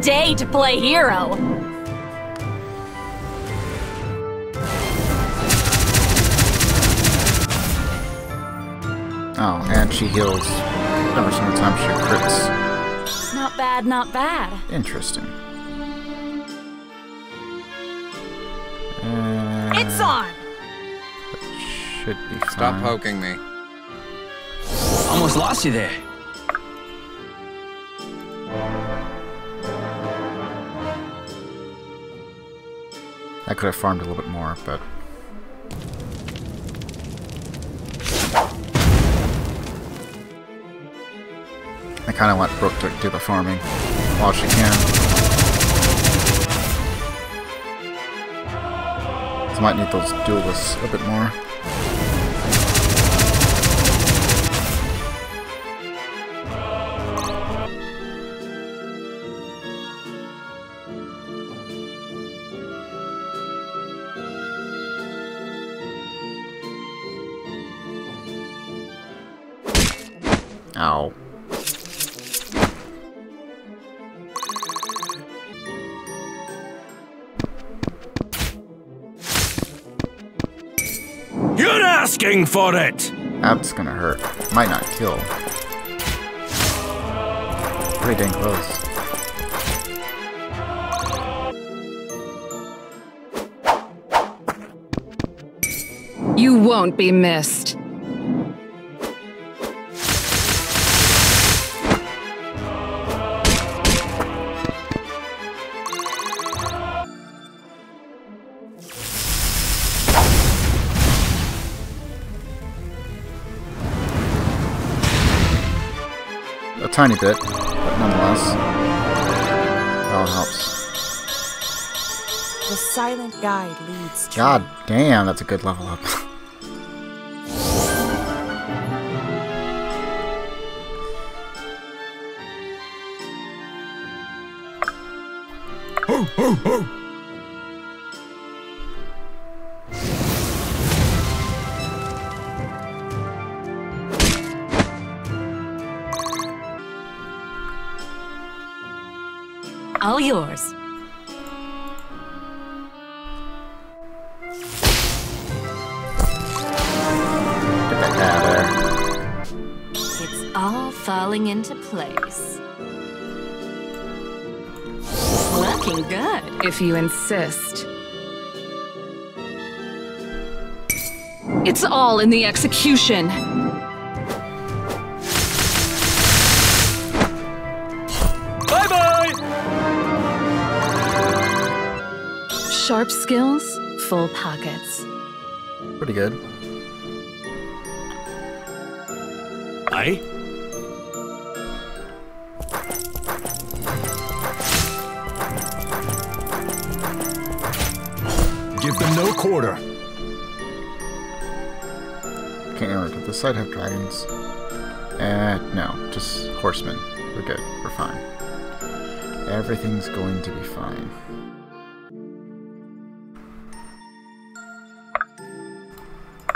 Day to play hero. Oh, and she heals every single time she crits. Not bad, not bad. Interesting. It's on. It should be fine. Stop poking me. Almost lost you there. I could have farmed a little bit more, but... I kind of want Brooke to do the farming while she can. So I might need those duelists a bit more. Ow. You're asking for it! That's gonna hurt. Might not kill. Pretty dang close. You won't be missed. Tiny bit, but nonetheless, that helps. The silent guide leads to... God damn, that's a good level up. Ho, ho, ho! Yours. It's all falling into place. Looking good, if you insist. It's all in the execution. Sharp skills, full pockets. Pretty good. Aye. Give them no quarter. Can't remember, did the side have dragons? No, just horsemen. We're good, we're fine. Everything's going to be fine.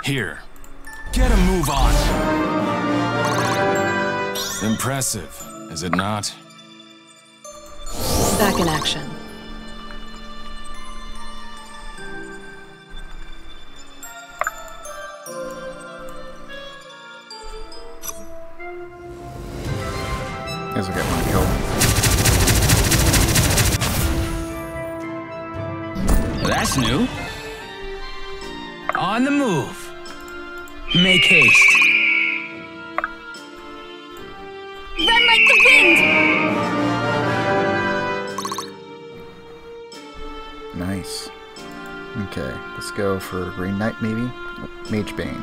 Here. Get a move on! Impressive, is it not? Back in action. I guess I'll get one killed. That's new. On the move. Make haste. Run like the wind! Nice. Okay, let's go for Green Knight, maybe? Oh, Mage Bane.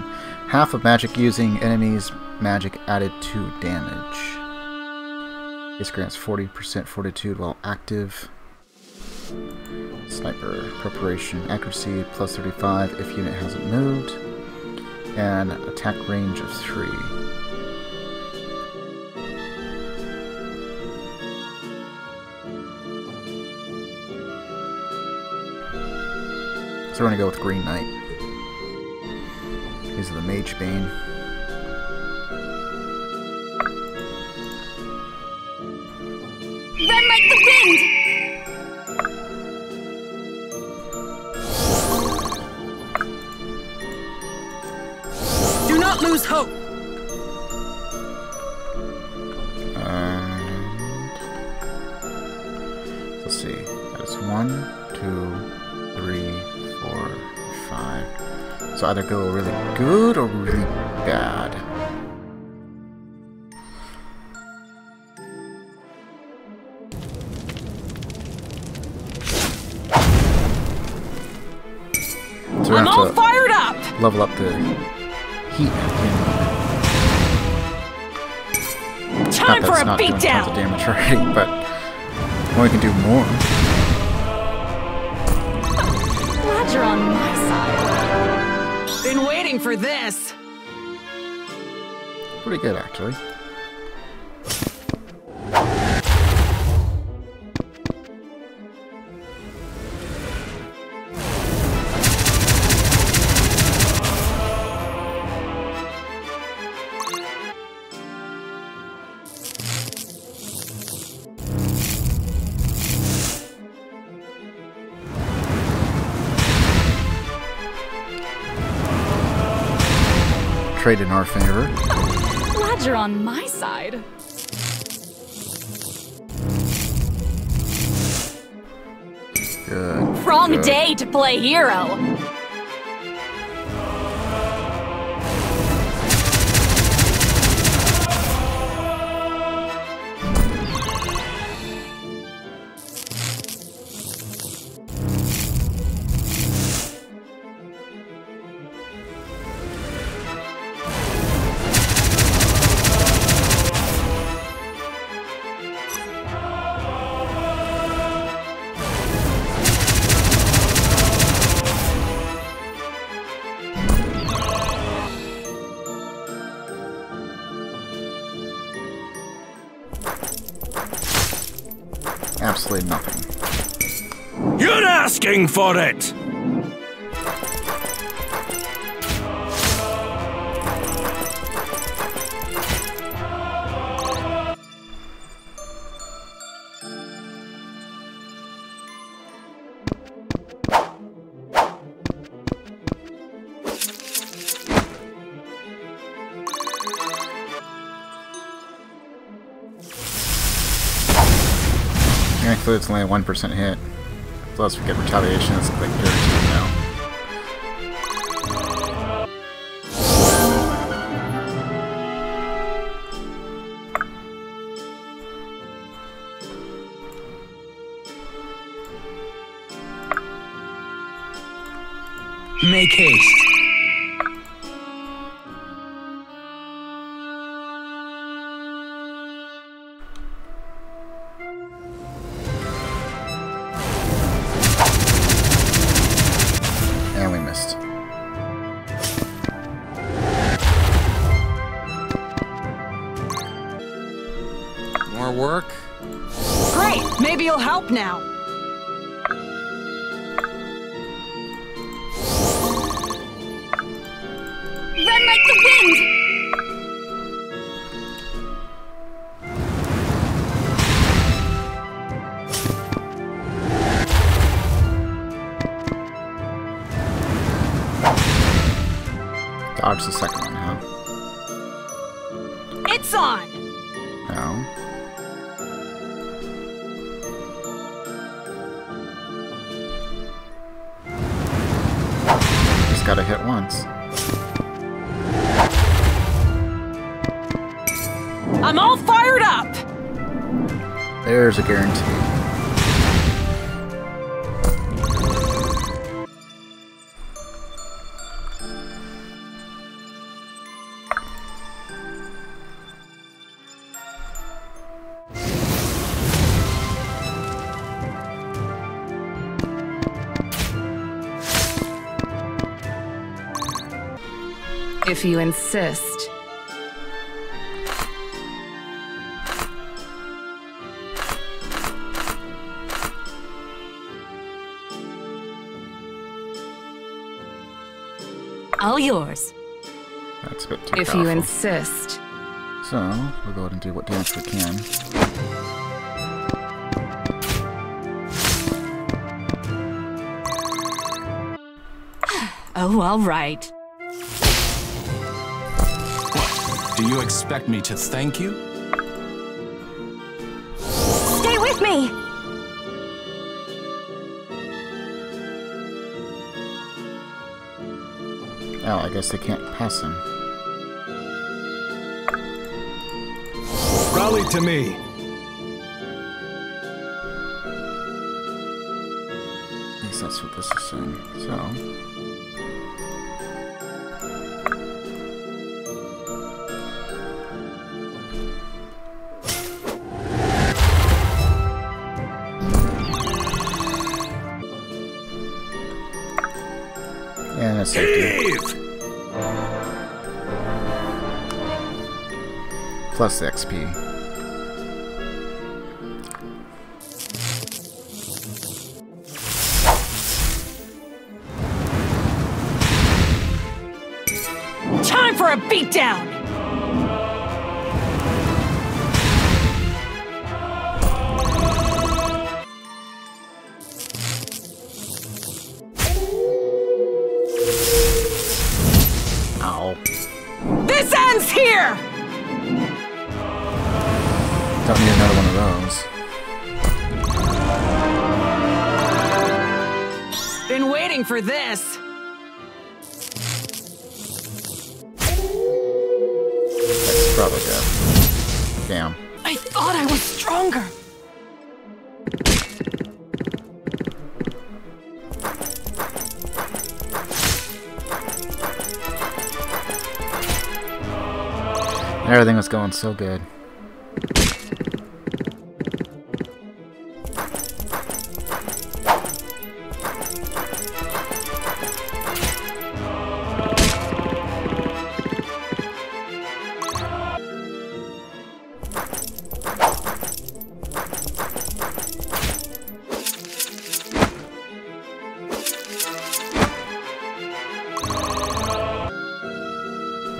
Half of magic using enemies' magic added to damage. This grants 40% fortitude while active. Sniper preparation accuracy plus 35 if unit hasn't moved. And attack range of 3. So we're gonna go with Green Knight. These are the Mage Bane. Run like the wind! Do not lose hope! And let's see. That is 1, 2, 3, 4, 5. So either go really good or really bad. I'm all fired up! Level up the heat. Time for a beatdown! Not doing tons of damage already, but well, we can do more. Glad you're on my side. Been waiting for this. Pretty good, actually. Trade in our favor. Glad you're on my side. Good. Wrong day to play hero. Absolutely nothing. You're asking for it! It's only a 1% hit. Plus, we get retaliation. It's like guaranteed now. Make haste. Now. Run like the wind! Dodge the second one, huh? It's on! No. Gotta hit once. I'm all fired up! There's a guarantee. If you insist. All yours. That's a bit too powerful. You insist. So, we'll go ahead and do what damage we can. Oh, all right. Do you expect me to thank you? Stay with me! Oh, I guess they can't pass him. Rally to me! I guess that's what this is saying, so... Plus the XP. Time for a beatdown! For this. That's probably good. Damn. I thought I was stronger. Everything was going so good.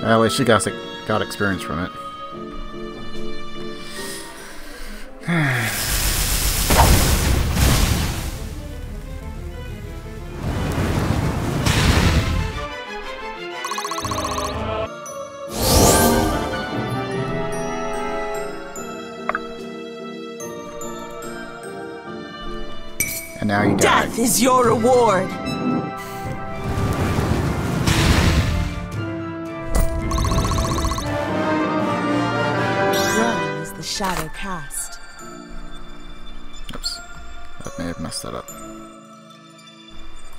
Well, she got experience from it. And now you die. Death is your reward. Shadow cast. Oops. That may have messed that up.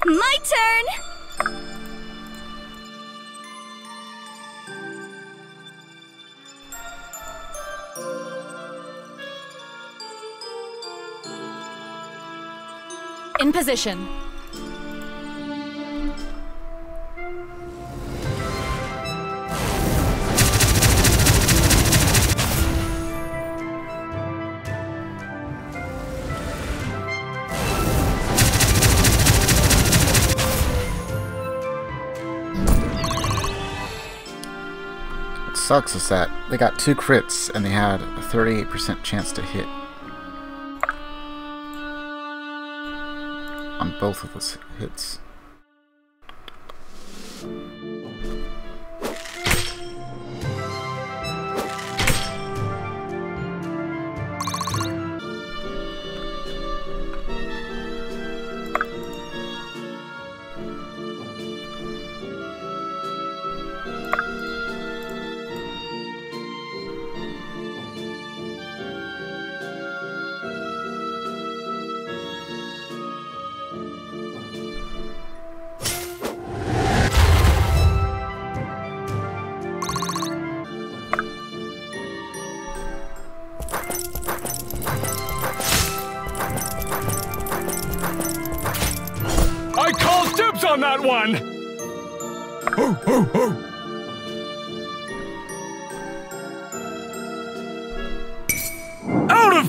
My turn! In position. What sucks is that they got 2 crits and they had a 38% chance to hit on both of those hits.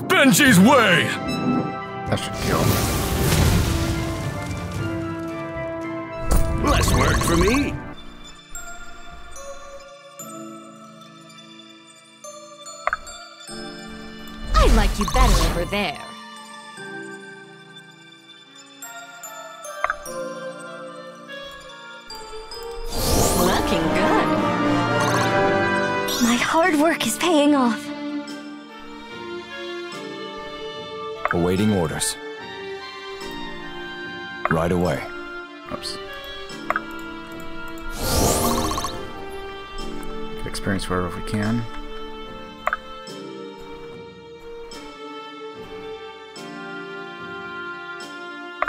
Benji's way! That should kill him. Less work for me! I like you better over there. Looking good. My hard work is paying off. Awaiting orders. Right away. Oops. Get experience wherever we can.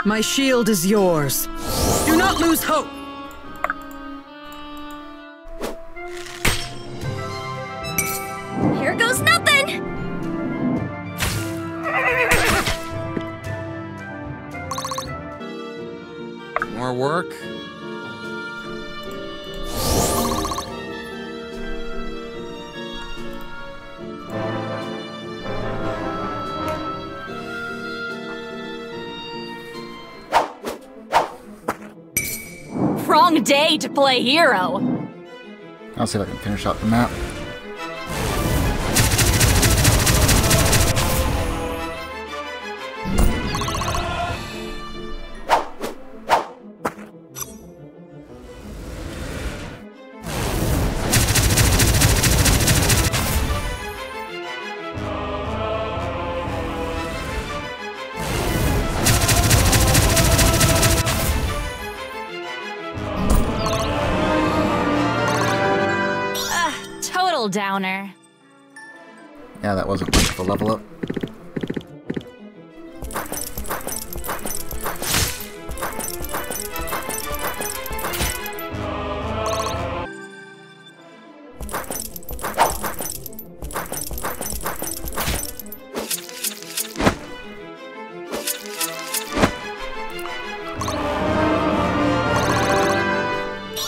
My shield is yours. Do not lose hope. Here goes nothing. More work. Wrong day to play hero. I'll see if I can finish out the map. Downer. Yeah, that wasn't much of a level up.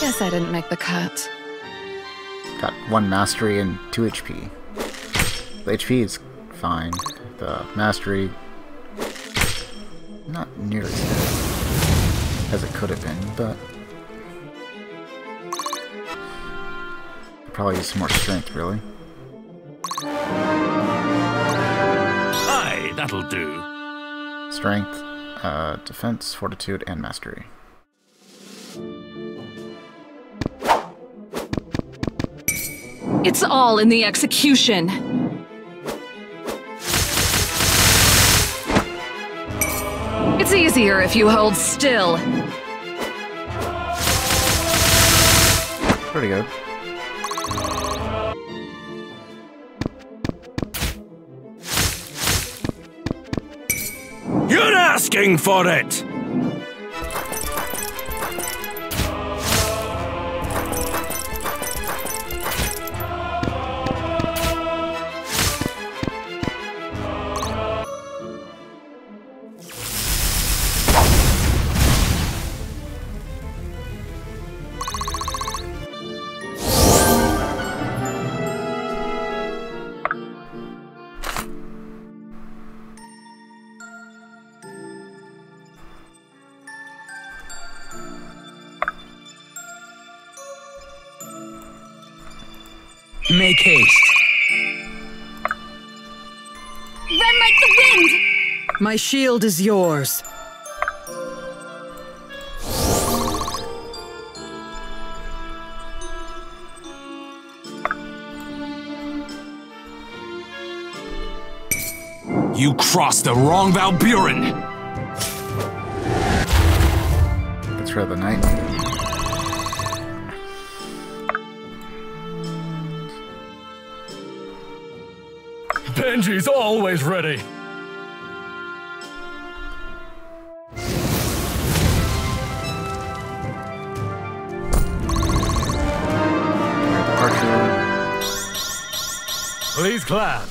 Guess I didn't make the cut. Got 1 mastery and 2 HP. The HP is fine. The mastery, not nearly as good as it could have been, but probably use some more strength, really. Aye, that'll do. Strength, defense, fortitude, and mastery. It's all in the execution. It's easier if you hold still. Pretty good. You're asking for it! Make haste. Run like the wind! My shield is yours. You crossed the wrong Valburen! That's rather nice. Benji's always ready! Please clap.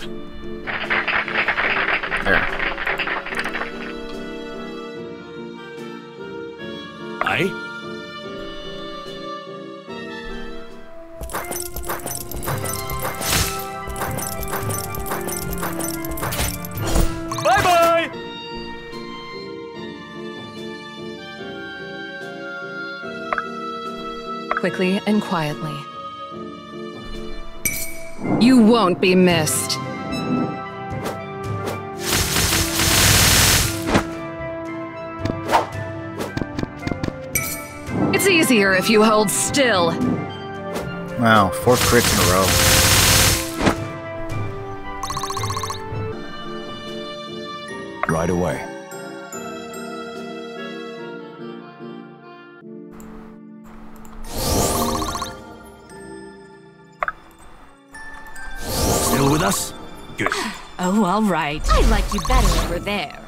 Quickly and quietly. You won't be missed. It's easier if you hold still. Wow, 4 crits in a row. Right away. Good. Oh, all right. I like you better over there.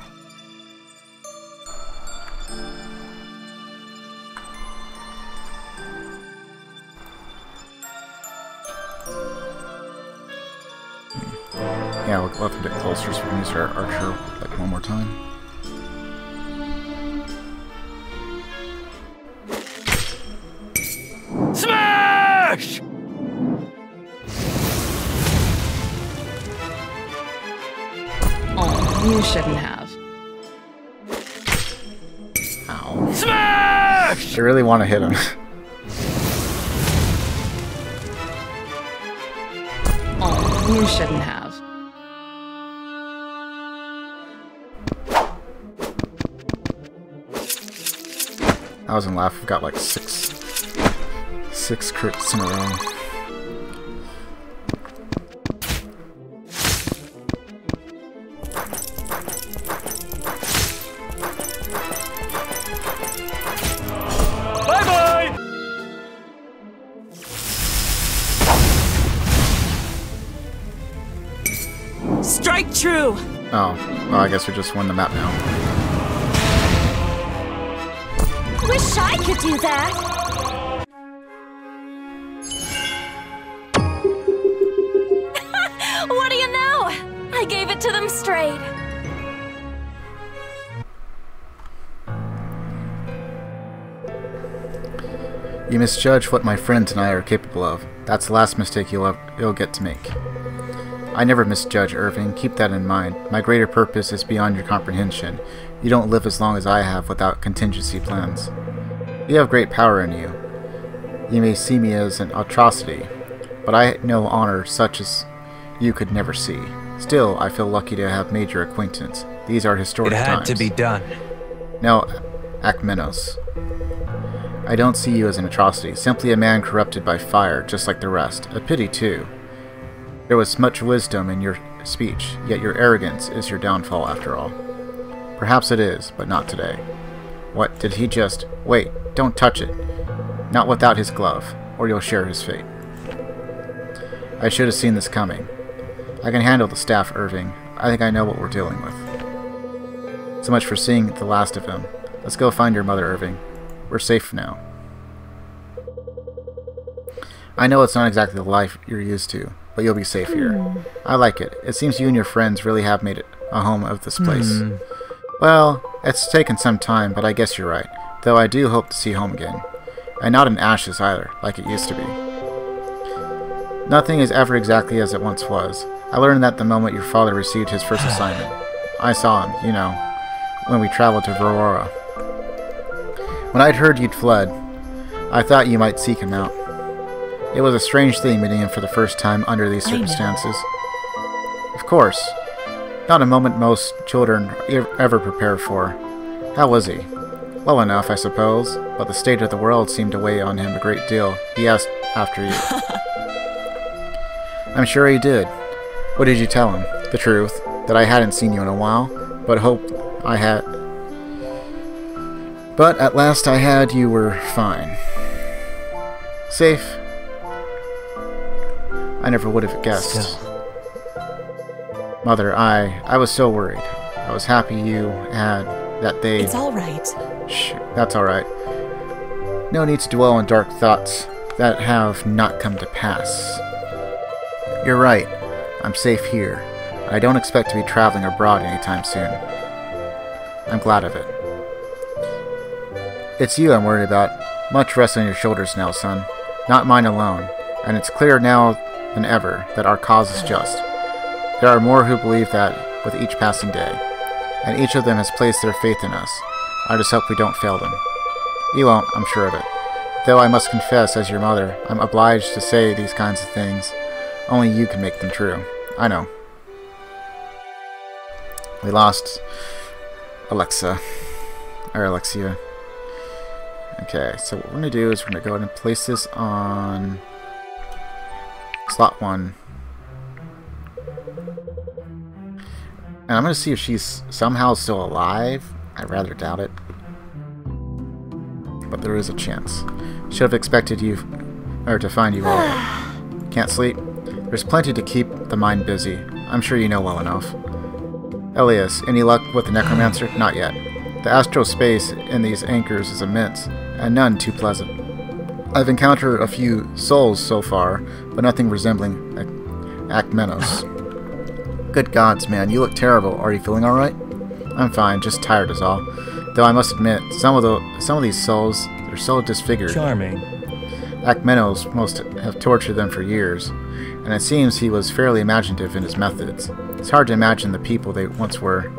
Yeah, look left a bit closer so we can use our archer like one more time. Smash! You shouldn't have. Ow. Smash! I really want to hit him. Oh, you shouldn't have. I was in laugh. I've got like six crits in a row. True. Oh, well, I guess we just won the map now. Wish I could do that. What do you know? I gave it to them straight. You misjudge what my friends and I are capable of. That's the last mistake you'll get to make. I never misjudge, Irving. Keep that in mind. My greater purpose is beyond your comprehension. You don't live as long as I have without contingency plans. You have great power in you. You may see me as an atrocity, but I know honor such as you could never see. Still, I feel lucky to have made your acquaintance. These are historic times. It had to be done. Now, Akmenos. I don't see you as an atrocity. Simply a man corrupted by fire, just like the rest. A pity, too. There was much wisdom in your speech, yet your arrogance is your downfall after all. Perhaps it is, but not today. What, did he just... Wait, don't touch it. Not without his glove, or you'll share his fate. I should have seen this coming. I can handle the staff, Irving. I think I know what we're dealing with. So much for seeing the last of him. Let's go find your mother, Irving. We're safe now. I know it's not exactly the life you're used to, but you'll be safe here. I like it. It seems you and your friends really have made it a home of this place. Well, it's taken some time, but I guess you're right. Though I do hope to see home again. And not in ashes either, like it used to be. Nothing is ever exactly as it once was. I learned that the moment your father received his first assignment. I saw him, you know, when we traveled to Verora. When I'd heard you'd fled, I thought you might seek him out. It was a strange thing meeting him for the first time under these circumstances. Of course. Not a moment most children ever prepare for. How was he? Well enough, I suppose, but the state of the world seemed to weigh on him a great deal. He asked after you. I'm sure he did. What did you tell him? The truth, that I hadn't seen you in a while, but hoped I had... But at last I had, you were fine. Safe. I never would have guessed. Still. Mother, I was so worried. I was happy you had that day. It's alright. Shh, that's alright. No need to dwell on dark thoughts that have not come to pass. You're right. I'm safe here. I don't expect to be traveling abroad anytime soon. I'm glad of it. It's you I'm worried about. Much rest on your shoulders now, son. Not mine alone. And it's clearer now than ever that our cause is just. There are more who believe that with each passing day. And each of them has placed their faith in us. I just hope we don't fail them. You won't, I'm sure of it. Though I must confess, as your mother, I'm obliged to say these kinds of things. Only you can make them true. I know. We lost Alexa. Or Alexia. Okay, so what we're going to do is we're going to go ahead and place this on slot 1. And I'm going to see if she's somehow still alive. I rather doubt it. But there is a chance. Should have expected you, or to find you all. Can't sleep? There's plenty to keep the mind busy. I'm sure you know well enough. Elias, any luck with the necromancer? Not yet. The astral space in these anchors is immense, and none too pleasant. I've encountered a few souls so far, but nothing resembling Akmenos. Good gods, man, you look terrible. Are you feeling alright? I'm fine, just tired is all. Though I must admit, some of these souls, they're so disfigured. Charming. Akmenos must have tortured them for years, and it seems he was fairly imaginative in his methods. It's hard to imagine the people they once were.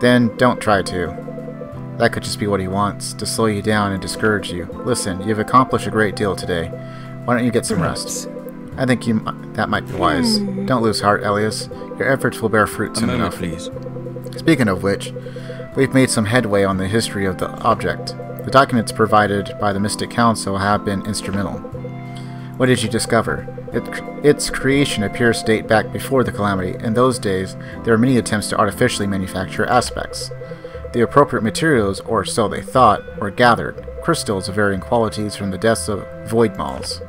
Then don't try to. That could just be what he wants, to slow you down and discourage you. Listen, you've accomplished a great deal today. Why don't you get some rest? I think you that might be wise. Don't lose heart, Elias. Your efforts will bear fruit soon enough. Please. Speaking of which, we've made some headway on the history of the object. The documents provided by the Mystic Council have been instrumental. What did you discover? Its creation appears to date back before the Calamity. In those days, there were many attempts to artificially manufacture aspects. The appropriate materials, or so they thought, were gathered, crystals of varying qualities from the depths of void malls.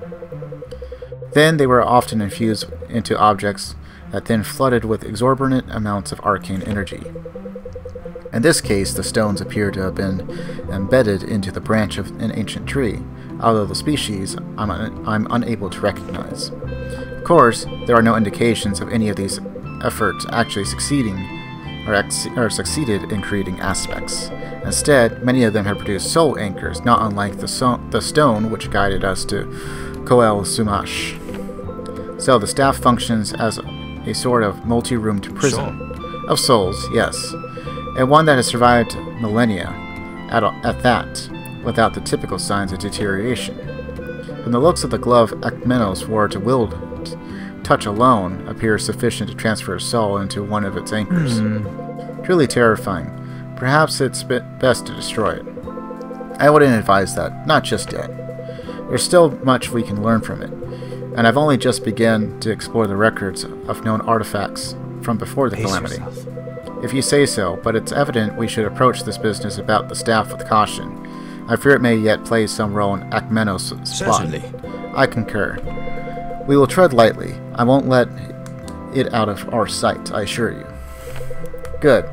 Then they were often infused into objects that then flooded with exorbitant amounts of arcane energy. In this case, the stones appear to have been embedded into the branch of an ancient tree, although the species I'm unable to recognize. Of course, there are no indications of any of these efforts actually succeeding or succeeded in creating aspects. Instead, many of them have produced soul anchors, not unlike the stone which guided us to Koel Sumash. So the staff functions as a sort of multi-roomed prison of souls, yes, and one that has survived millennia at that, without the typical signs of deterioration. From the looks of the glove Akmenos wore to wield, touch alone appears sufficient to transfer a soul into one of its anchors. Truly terrifying. Perhaps it's best to destroy it. I wouldn't advise that, not just yet. There's still much we can learn from it, and I've only just begun to explore the records of known artifacts from before the Calamity. If you say so, but it's evident we should approach this business about the staff with caution. I fear it may yet play some role in Akmenos' plot. Certainly. I concur. We will tread lightly. I won't let it out of our sight, I assure you. Good.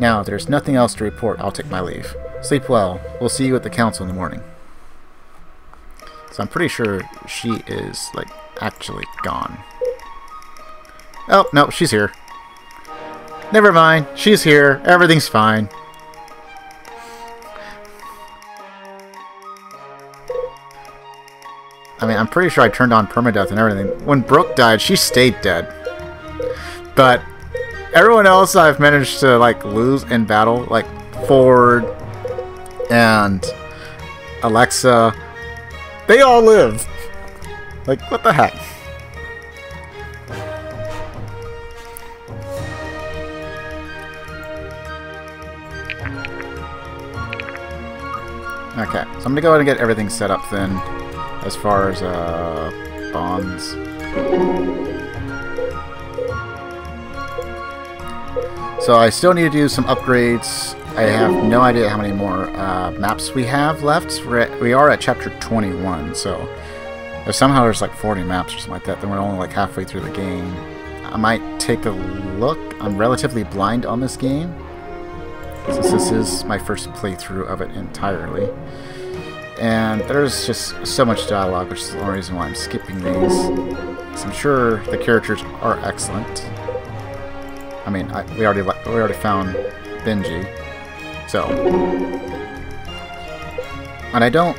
Now, if there's nothing else to report, I'll take my leave. Sleep well. We'll see you at the council in the morning. So I'm pretty sure she is, like, actually gone. Oh, no, she's here. Never mind. She's here. Everything's fine. I mean, I'm pretty sure I turned on permadeath and everything. When Brooke died, she stayed dead. But everyone else I've managed to, like, lose in battle, like Ford and Alexa, they all live. Like, what the heck? Okay, so I'm gonna go ahead and get everything set up then, as far as bonds. So I still need to do some upgrades. I have no idea how many more maps we have left. We are at chapter 21, so if somehow there's like 40 maps or something like that, then we're only like halfway through the game. I might take a look. I'm relatively blind on this game, since this is my first playthrough of it entirely. And there's just so much dialogue, which is the only reason why I'm skipping these. So I'm sure the characters are excellent. I mean, we already found Benji, so. And I don't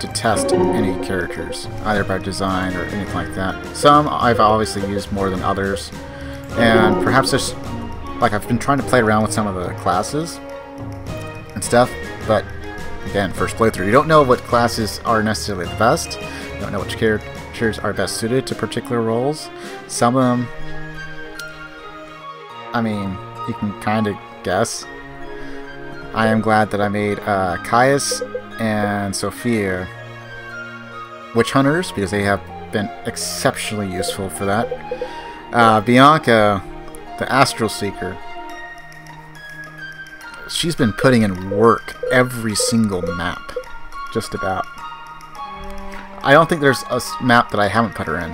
detest any characters, either by design or anything like that. Some I've obviously used more than others, and perhaps there's, like, I've been trying to play around with some of the classes and stuff, but again, first playthrough, you don't know what classes are necessarily the best. You don't know which characters are best suited to particular roles. Some of them, I mean, you can kind of guess. I am glad that I made Caius and Sophia witch hunters, because they have been exceptionally useful for that. Bianca, the Astral Seeker, she's been putting in work every single map, just about. I don't think there's a map that I haven't put her in.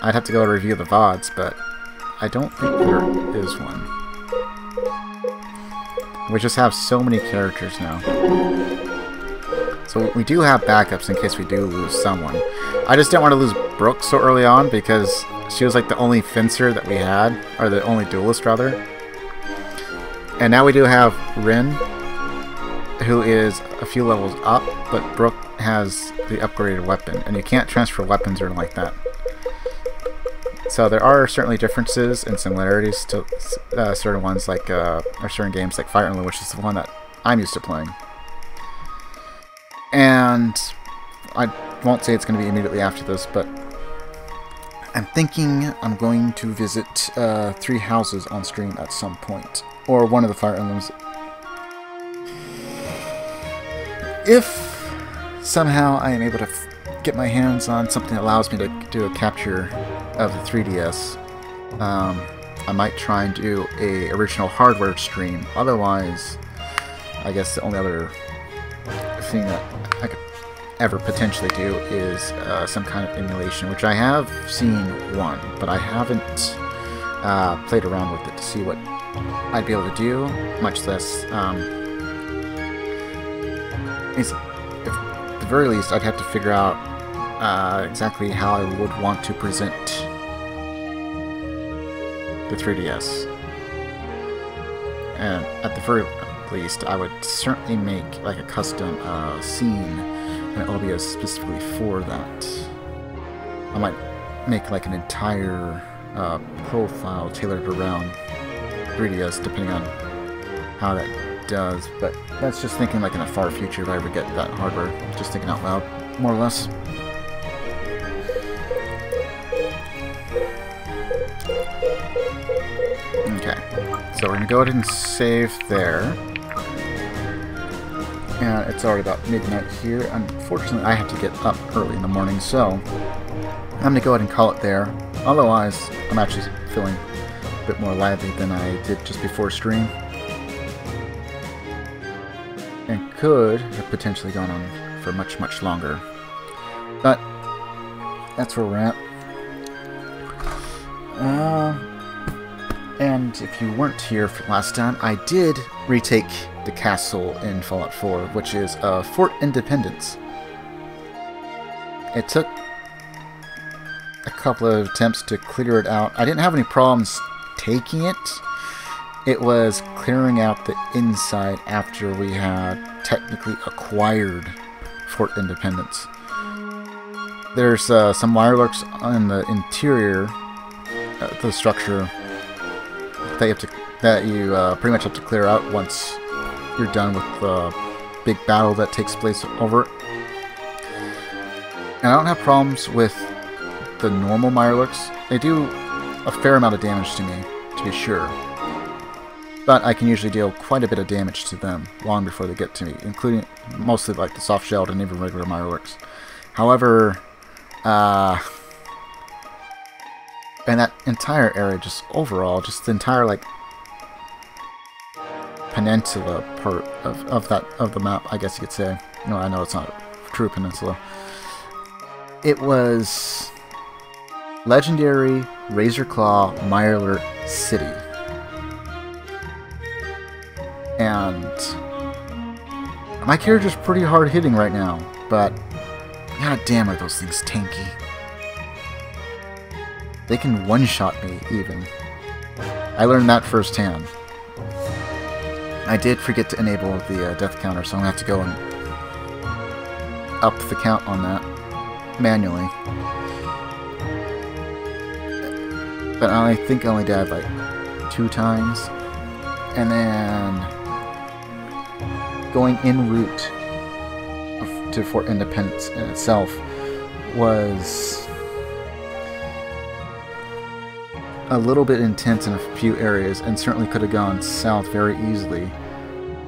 I'd have to go review the VODs, but I don't think there is one. We just have so many characters now. So we do have backups in case we do lose someone. I just didn't want to lose Brooke so early on, because she was like the only fencer that we had, or the only duelist rather. And now we do have Rin, who is a few levels up, but Brooke has the upgraded weapon, and you can't transfer weapons or anything like that. So there are certainly differences and similarities to certain ones, like or certain games like Fire Emblem, which is the one that I'm used to playing. And I won't say it's going to be immediately after this, but I'm thinking I'm going to visit Three Houses on stream at some point, or one of the Fire Emblems. If somehow I am able to get my hands on something that allows me to do a capture of the 3DS, I might try and do a original hardware stream. Otherwise, I guess the only other thing that I could ever potentially do is some kind of emulation, which I have seen one, but I haven't played around with it to see what I'd be able to do, much less at the very least I'd have to figure out exactly how I would want to present the 3DS. And at the very least, I would certainly make like a custom scene, and it'll be specifically for that. I might make like an entire profile tailored around 3DS, depending on how that does. But that's just thinking like in a far future if I ever get that hardware. Just thinking out loud, more or less. Okay, so we're gonna go ahead and save there. And it's already about midnight here. Unfortunately, I have to get up early in the morning, so I'm gonna go ahead and call it there. Otherwise, I'm actually feeling a bit more lively than I did just before stream, and could have potentially gone on for much, much longer. But that's where we're at. And if you weren't here for last time, I did retake the castle in Fallout 4, which is Fort Independence. It took a couple of attempts to clear it out. I didn't have any problems taking it. It was clearing out the inside after we had technically acquired Fort Independence. There's some Mirelurks in the interior of the structure that you have to, pretty much have to clear out once you're done with the big battle that takes place over it. And I don't have problems with the normal Mirelurks. They do a fair amount of damage to me, to be sure. But I can usually deal quite a bit of damage to them long before they get to me, including mostly like the soft-shelled and even regular Mirelurks. However, and that entire area, just overall, just the entire like peninsula part of the map, I guess you could say. No, I know it's not a true peninsula. It was legendary Razorclaw Mirelurk City. And my character's pretty hard hitting right now, but god damn are those things tanky. They can one-shot me, even. I learned that firsthand. I did forget to enable the death counter, so I'm going to have to go and up the count on that manually. But I think I only died like 2 times. And then going en route to Fort Independence in itself was a little bit intense in a few areas, and certainly could have gone south very easily.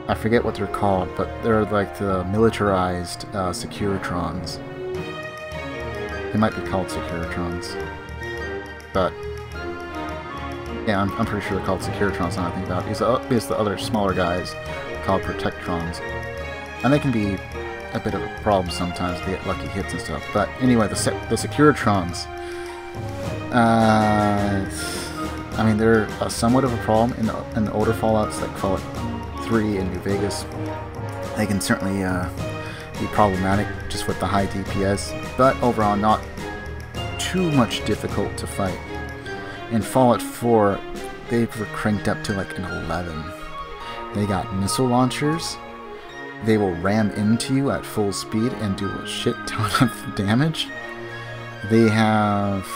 I forget what they're called, but they're like the militarized Securitrons. They might be called Securitrons, but yeah, I'm pretty sure they're called Securitrons. Now I think about it, it's the other smaller guys called Protectrons, and they can be a bit of a problem sometimes. They get lucky hits and stuff. But anyway, the Securitrons. I mean, they're somewhat of a problem in the older Fallouts, like Fallout 3 and New Vegas. They can certainly be problematic just with the high DPS, but overall not too much difficult to fight. In Fallout 4, they were cranked up to like an 11. They got missile launchers. They will ram into you at full speed and do a shit ton of damage. They have,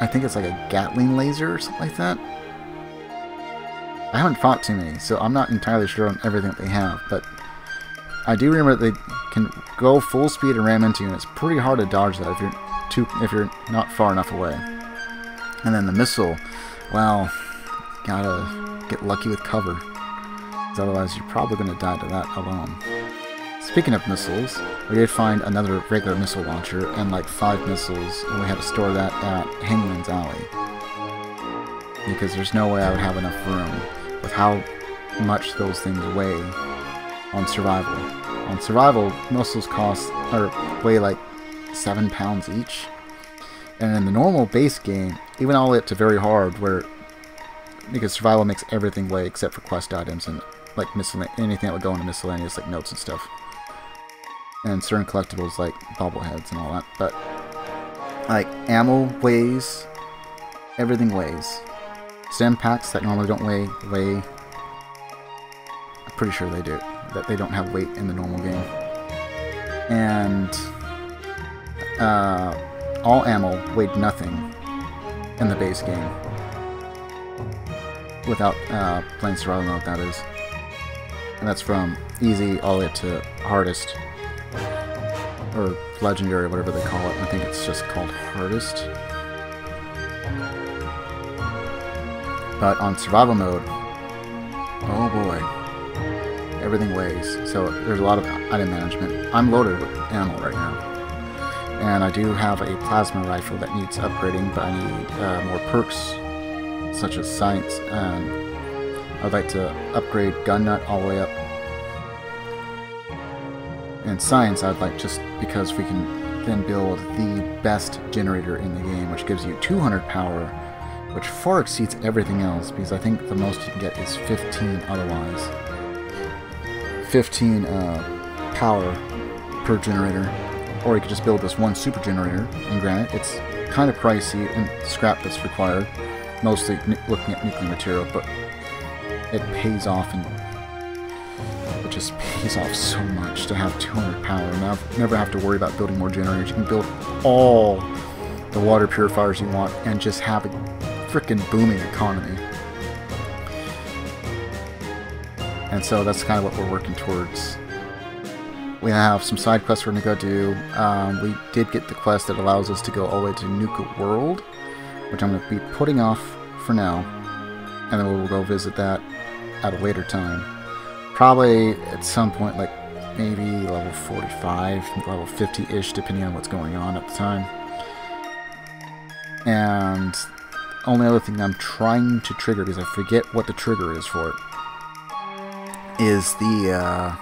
I think it's like a Gatling laser or something like that. I haven't fought too many, so I'm not entirely sure on everything that they have, but I do remember that they can go full speed and ram into you, and it's pretty hard to dodge that if you're not far enough away. And then the missile, well, gotta get lucky with cover, because otherwise you're probably gonna die to that alone. Speaking of missiles, we did find another regular missile launcher and like 5 missiles, and we had to store that at Hangman's Alley, because there's no way I would have enough room with how much those things weigh on survival. On survival, missiles weigh like 7 pounds each, and in the normal base game, even all the way up to very hard, where because survival makes everything weigh except for quest items and like anything that would go into miscellaneous like notes and stuff, and certain collectibles like bobbleheads and all that, but like ammo weighs, everything weighs. Stem packs that normally don't weigh. I'm pretty sure they do, that they don't have weight in the normal game. And all ammo weighed nothing in the base game without playing survival mode, that is. And that's from easy all the way to hardest, or legendary, whatever they call it. I think it's just called hardest. But on survival mode, oh boy, everything weighs. So there's a lot of item management. I'm loaded with ammo right now, and I do have a plasma rifle that needs upgrading, but I need more perks such as science, and I'd like to upgrade Gun Nut all the way up. And Science, I'd like, just because we can then build the best generator in the game, which gives you 200 power, which far exceeds everything else, because I think the most you can get is 15 otherwise. 15 power per generator. Or you could just build this one super generator, and granted, it's kind of pricey and scrap that's required, mostly looking at nuclear material, but it pays off, and it just pays off so much to have 200 power, and I've never have to worry about building more generators. You can build all the water purifiers you want and just have a freaking booming economy. And so that's kind of what we're working towards We have some side quests we're going to go do. We did get the quest that allows us to go all the way to Nuka World, which I'm going to be putting off for now. And then we'll go visit that at a later time. Probably at some point, like maybe level 45, level 50-ish, depending on what's going on at the time. And only other thing I'm trying to trigger, because I forget what the trigger is for it, is the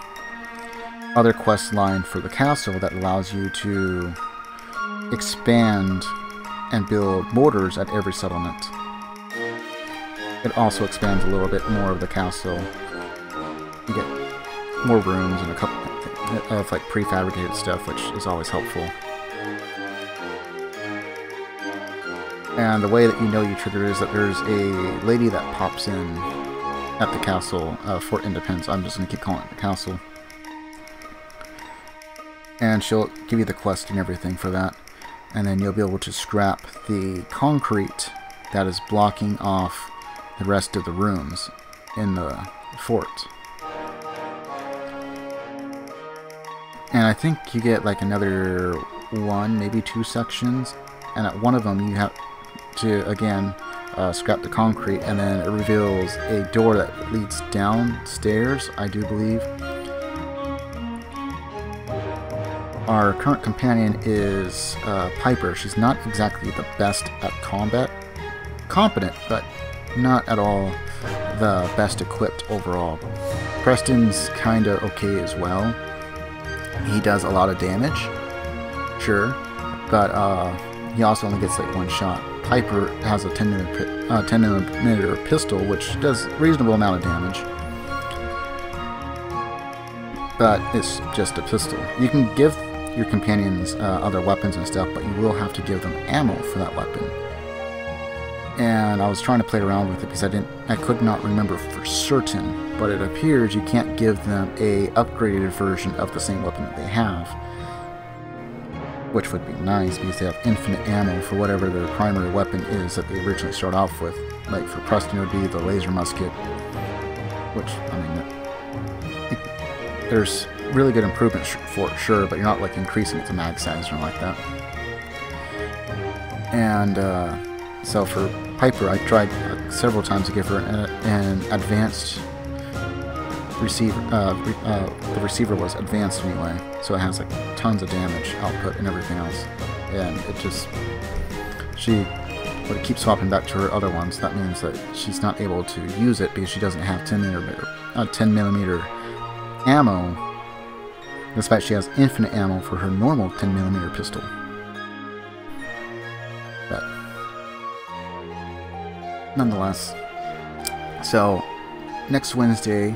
other quest line for the castle that allows you to expand and build mortars at every settlement. It also expands a little bit more of the castle. You get more rooms and a couple of like prefabricated stuff, which is always helpful. And the way that you know you trigger is that there's a lady that pops in at the castle, Fort Independence. I'm just going to keep calling it the castle. And she'll give you the quest and everything for that. And then you'll be able to scrap the concrete that is blocking off the rest of the rooms in the fort. And I think you get like another one, maybe two sections. And at one of them you have to, again, scrap the concrete, and then it reveals a door that leads downstairs, I do believe. Our current companion is Piper. She's not exactly the best at combat. Competent, but not at all the best equipped overall. Preston's kind of okay as well. He does a lot of damage, sure, but he also only gets like one shot. Piper has a 10mm pistol, which does a reasonable amount of damage. But it's just a pistol. You can give your companions other weapons and stuff, but you will have to give them ammo for that weapon. And I was trying to play around with it because I could not remember for certain, but it appears you can't give them a upgraded version of the same weapon that they have, which would be nice because they have infinite ammo for whatever their primary weapon is that they originally start off with. Like for Preston, it would be the laser musket, which, I mean, there's really good improvements for it, sure, but you're not like increasing it to mag size or anything like that. And so for Piper, I tried several times to give her an advanced receiver. The receiver was advanced anyway, so it has like tons of damage output and everything else. And it just, she would keep swapping back to her other ones. That means that she's not able to use it because she doesn't have 10mm ammo, despite she has infinite ammo for her normal 10mm pistol. But nonetheless, so next Wednesday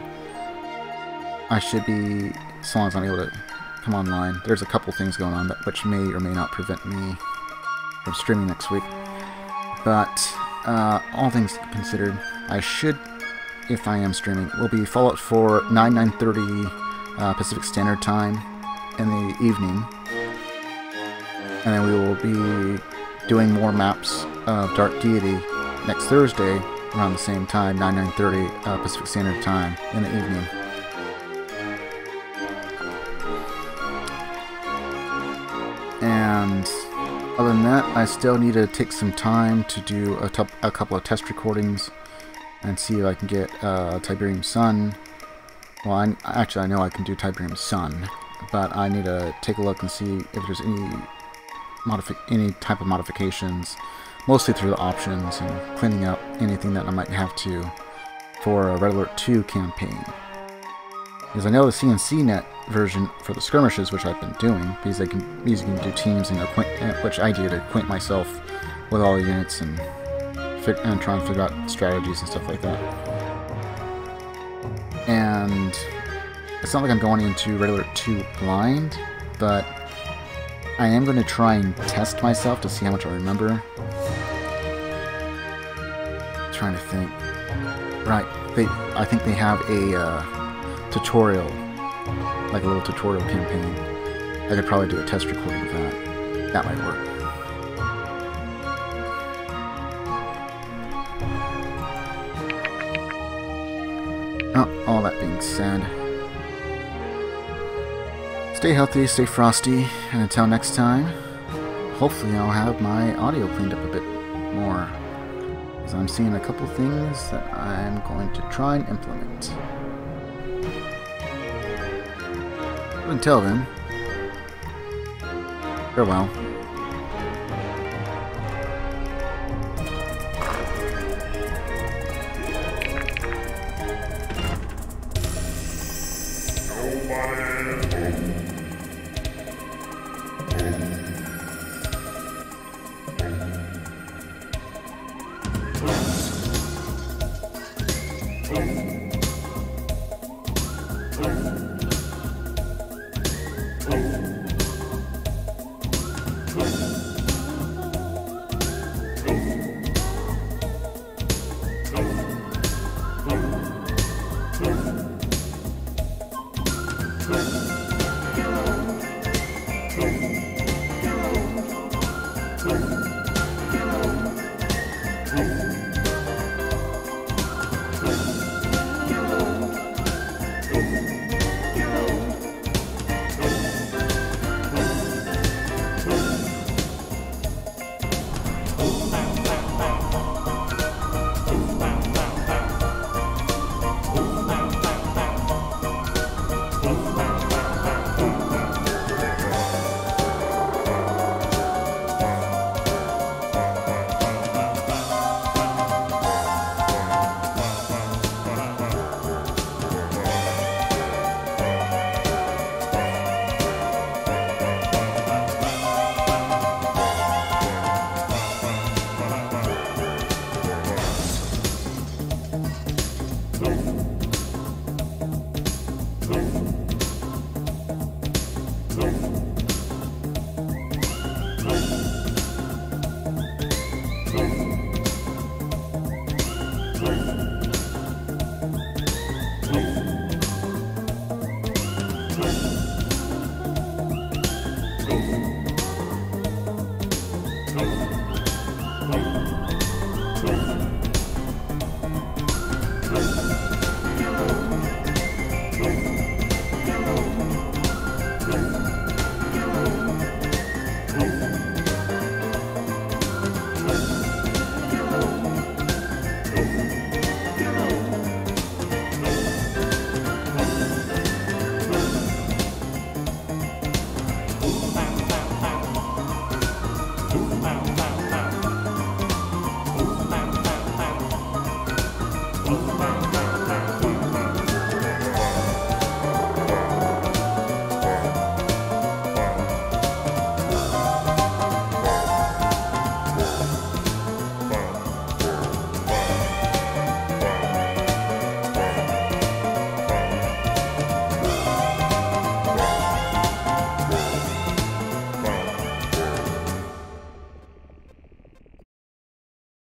I should be, as long as I'm able to come online, there's a couple things going on which may or may not prevent me from streaming next week, but all things considered, I should, if I am streaming, will be Fallout 4 9:30 Pacific Standard Time in the evening, and then we will be doing more maps of Dark Deity next Thursday around the same time, 9:30 Pacific Standard Time in the evening. And other than that, I still need to take some time to do a couple of test recordings and see if I can get Tiberium Sun. Well, actually, I know I can do Tiberium Sun, but I need to take a look and see if there's any type of modifications, mostly through the options and cleaning up anything that I might have to for a Red Alert 2 campaign. Because I know the CNCNet version for the skirmishes, which I've been doing, because they can, you can do teams, and which I do to acquaint myself with all the units and try and figure out strategies and stuff like that. And it's not like I'm going into Red Alert 2 blind, but I am going to try and test myself to see how much I remember. I'm trying to think. Right, I think they have a tutorial, like a little tutorial campaign. I could probably do a test recording of that. That might work. Oh, all that being said, it's Stay healthy, stay frosty, and until next time, hopefully I'll have my audio cleaned up a bit more, because I'm seeing a couple things that I'm going to try and implement. But until then, farewell.